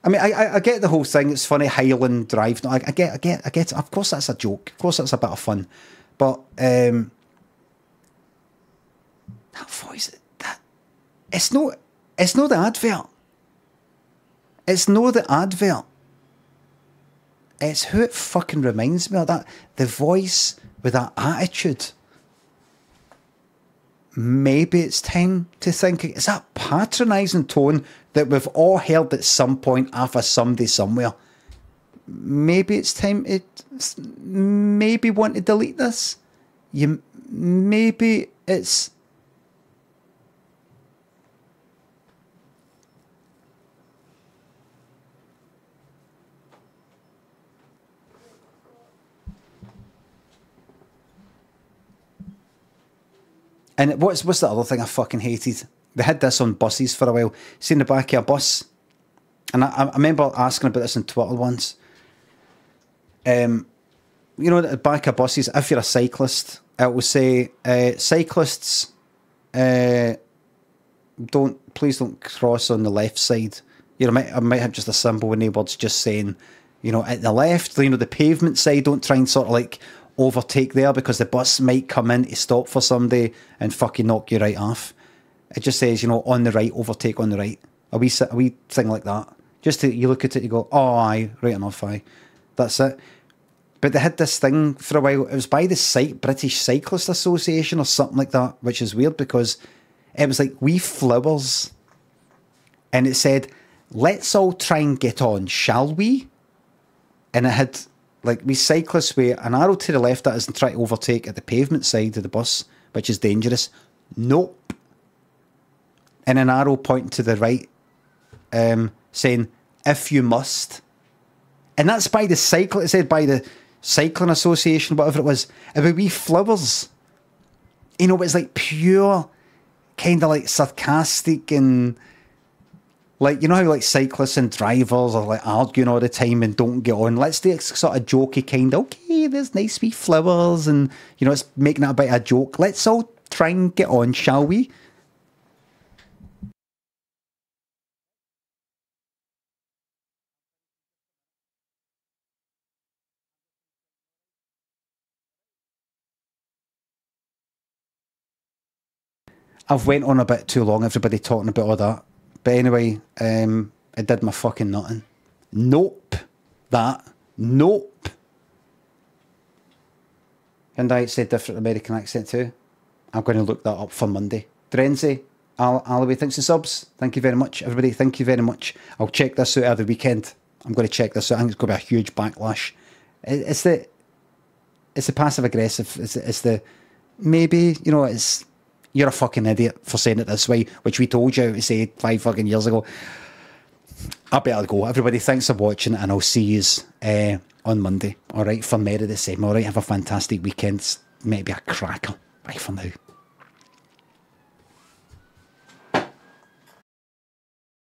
I mean, I, I I get the whole thing. It's funny, Highland Drive. No, I, I get, I get, I get. Of course, that's a joke. Of course, that's a bit of fun. But um, that voice, that it's no, it's no the advert. It's no the advert. It's who it fucking reminds me of. That the voice with that attitude. Maybe it's time to think, is that patronising tone that we've all heard at some point after somebody somewhere? Maybe it's time to maybe want to delete this. You maybe it's And what's what's the other thing I fucking hated? They had this on buses for a while. See in the back of a bus, and I, I remember asking about this on Twitter once. Um, you know, at the back of buses, if you're a cyclist, it will say, uh, "Cyclists, uh, don't please don't cross on the left side." You know, I might, I might have just a symbol in the words just saying, you know, at the left, you know, the pavement side. Don't try and sort of like overtake there, because the bus might come in to stop for somebody and fucking knock you right off. It just says, you know, on the right, overtake on the right. A wee, a wee thing like that. Just to, you look at it, you go, oh, aye, right enough, aye. That's it. But they had this thing for a while. It was by the British Cyclist Association or something like that, which is weird because it was like wee flowers. And it said, let's all try and get on, shall we? And it had... like, we cyclists, we an arrow to the left, that is, and try to overtake at the pavement side of the bus, which is dangerous. Nope. And an arrow pointing to the right, um, saying, if you must. And that's by the cycle, it said by the Cycling Association, whatever it was. It would be flowers. You know, it's like pure, kind of like sarcastic and... like, you know how, like, cyclists and drivers are, like, arguing all the time and don't get on? Let's do a sort of jokey kind of, okay, there's nice wee flowers and, you know, it's making that a bit of a joke. Let's all try and get on, shall we? I've went on a bit too long, everybody talking about all that. But anyway, um, I did my fucking nothing. Nope. That. Nope. And I said different American accent too. I'm going to look that up for Monday. Drenzi, Al Alloway, thanks for subs. Thank you very much, everybody. Thank you very much. I'll check this out over the weekend. I'm going to check this out. I think it's going to be a huge backlash. It's the, it's the passive aggressive. It's the, it's the maybe, you know, it's, you're a fucking idiot for saying it this way, which we told you to say five fucking years ago. I better go. Everybody, thanks for watching, and I'll see yous uh, on Monday. All right, for Mary the same. All right, have a fantastic weekend. Maybe a cracker. Bye for now.